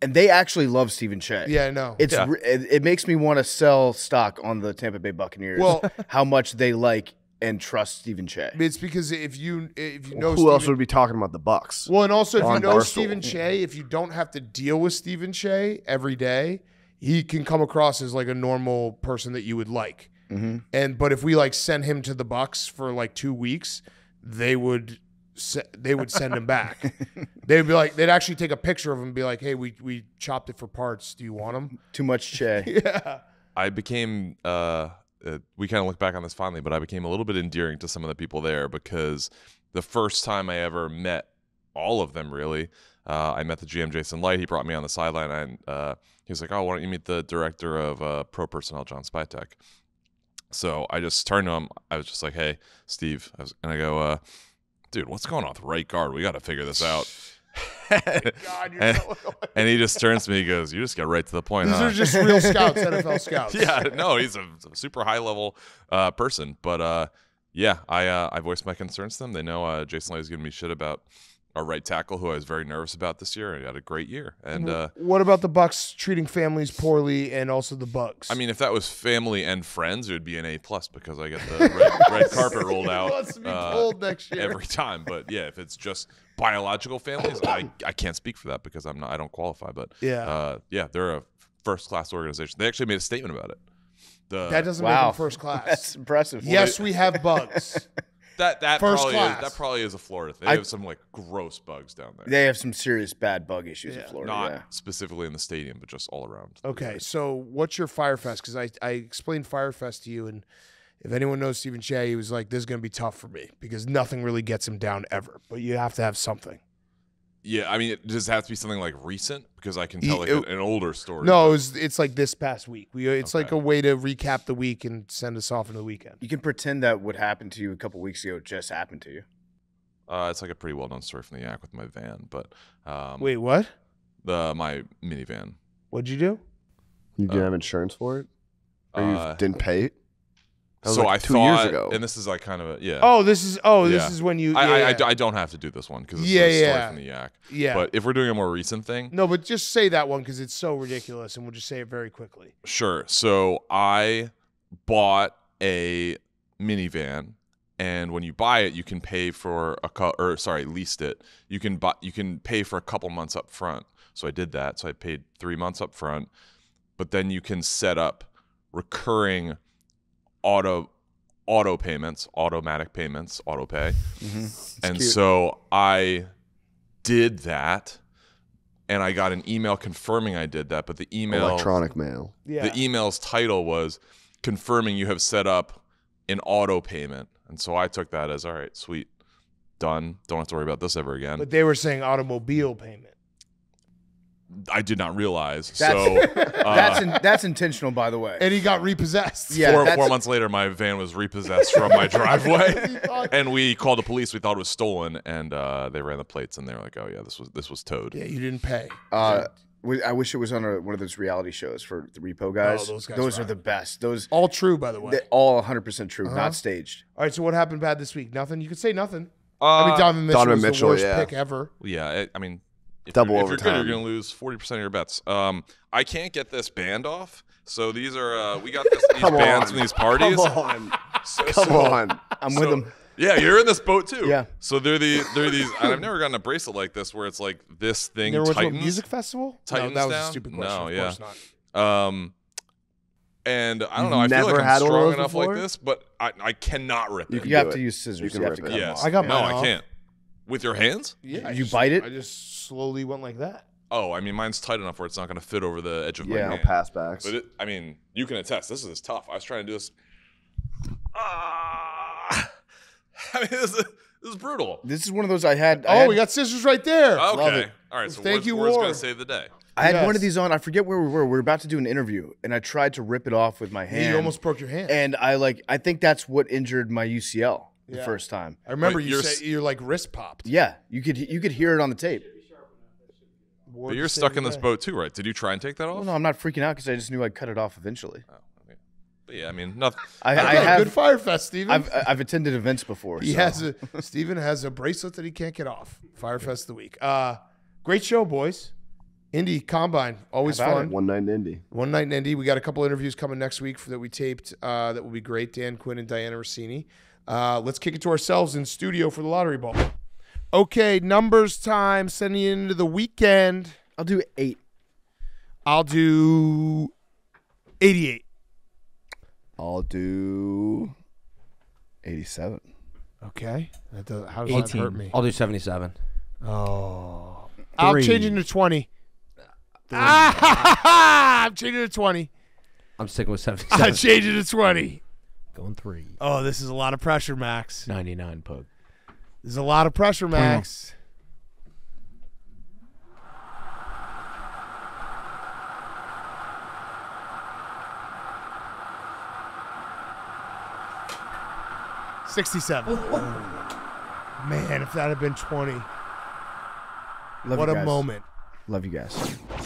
And they actually love Stephen Che. Yeah, I know. It makes me want to sell stock on the Tampa Bay Buccaneers. Well, how much they like and trust Stephen Che. It's because if you know who else would be talking about the Bucs. Well, and also if you know Stephen Che, if you don't have to deal with Stephen Che every day, he can come across as a normal person that you would like. Mm-hmm. But if we send him to the Bucs for 2 weeks, they would send him back. They'd be they'd actually take a picture of him and be like, "Hey, we chopped it for parts. Do you want him?" Too much Che. Yeah. I became we kind of look back on this fondly, but I became a little bit endearing to some of the people there because the first time I ever met all of them, really. I met the GM, Jason Light. He brought me on the sideline, and he was like, oh, why don't you meet the director of pro personnel, John Spytek? So I just turned to him. I was just like, hey, Steve. And I go, dude, what's going on with right guard? We got to figure this out. God, and he just turns to me, he goes, you just get right to the point. These are just real scouts, NFL scouts. Yeah, no, he's a super high-level person. But, yeah, I voiced my concerns to them. They know Jason Light was giving me shit about our right tackle, who I was very nervous about this year. He had a great year. And what about the Bucks treating families poorly, and also the Bucks? I mean, if that was family and friends, it would be an A+ because I get the red carpet rolled out next year. Every time. But yeah, if it's just biological families, I can't speak for that because I don't qualify. But yeah, they're a first class organization. They actually made a statement about it. That doesn't make them first class. That's impressive. Yes, we have bugs. That probably is a Florida thing. They have some like gross bugs down there. They have some serious bad bug issues in Florida. Not specifically in the stadium, but just all around. Okay, so what's your Fyre Fest? Because I explained Fyre Fest to you, and if anyone knows Stephen Shea, he was like, this is going to be tough for me because nothing really gets him down ever, but you have to have something. Yeah, I mean, it just has to be something like recent because I can tell like an older story. No, it's like this past week. It's like a way to recap the week and send us off into the weekend. You can pretend that what happened to you a couple weeks ago just happened to you. It's like a pretty well-known story from the Yak with my van, but wait, what? My minivan. What'd you do? You didn't have insurance for it, or you didn't pay it. So like I thought 2 years ago, and this is like kind of a this is when you. I don't have to do this one because it's a story from the Yak. Yeah, but if we're doing a more recent thing, no, but just say that one because it's so ridiculous, and we'll just say it very quickly. Sure. So I bought a minivan, and when you buy it, you can pay for leased it. You can pay for a couple months up front. So I did that. So I paid 3 months up front, but then you can set up recurring auto payments, automatic payments, auto pay. And cute. So I did that, and I got an email confirming I did that, but the email, electronic mail. Yeah. The email's title was confirming you have set up an auto payment. And so I took that as, all right, sweet, done. Don't have to worry about this ever again. But they were saying automobile payment. I did not realize. That's intentional, by the way. And he got repossessed. Yeah, four months later, my van was repossessed from my driveway, and we called the police. We thought it was stolen, and they ran the plates, and they were like, "Oh yeah, this was towed." Yeah, you didn't pay. I wish it was on one of those reality shows for the repo guys. Oh, those are the best. Those all true, by the way. All 100% true, not staged. All right, so what happened bad this week? Nothing. You could say nothing. I mean, Donovan Mitchell was the worst pick ever. Yeah, I mean. If you're good, you're going to lose 40% of your bets. I can't get this band off. So these are we got these bands from these parties. Come on. I'm with them. Yeah, you're in this boat too. Yeah. So they're these and I've never gotten a bracelet like this where it's like this thing tightens. There was a music festival? Tightens down? No, that was a stupid question. No, yeah. Of course not. And I don't know. I feel like I'm strong enough like this, but I cannot rip it. You have to use scissors. You have to cut them off. I got mine off. No, I can't. With your hands? Yeah. You bite it? I just slowly went like that. Oh, I mean, mine's tight enough where it's not going to fit over the edge of my hand. Yeah, no passbacks. But I mean, you can attest. This is tough. I was trying to do this. I mean, this is brutal. This is one of those I had. We got scissors right there. Okay. Love it. All right. So Ward's going to save the day. I had one of these on. I forget where we were. We were about to do an interview, and I tried to rip it off with my hand. You almost broke your hand. And I think that's what injured my UCL. The first time. I remember you're like wrist popped. Yeah, you could hear it on the tape. But you're stuck in this boat too, right? Did you try and take that off? Well, no, I'm not freaking out because I just knew I'd cut it off eventually. Oh, okay. But yeah, I mean, nothing. I have a good Fyre Fest, Steven. I've attended events before. Steven has a bracelet that he can't get off. Fyre Fest of the week. Great show, boys. Indy Combine, always fun. One night in Indy. One night in Indy. We got a couple interviews coming next week that we taped. That will be great. Dan Quinn and Diana Rossini. Let's kick it to ourselves in studio for the lottery ball. Okay, numbers time. Sending it into the weekend. I'll do 8. I'll do 88. I'll do 87. Okay. How does 18. That hurt me? I'll do 77. Oh. 3. I'll change it to 20. I'm changing it to 20. I'm sticking with 77. I'm changing it to 20. Going 3. Oh, this is a lot of pressure, Max. 99, Pug. There's a lot of pressure, Max. 67. Man, if that had been 20. Love what a moment. Love you guys.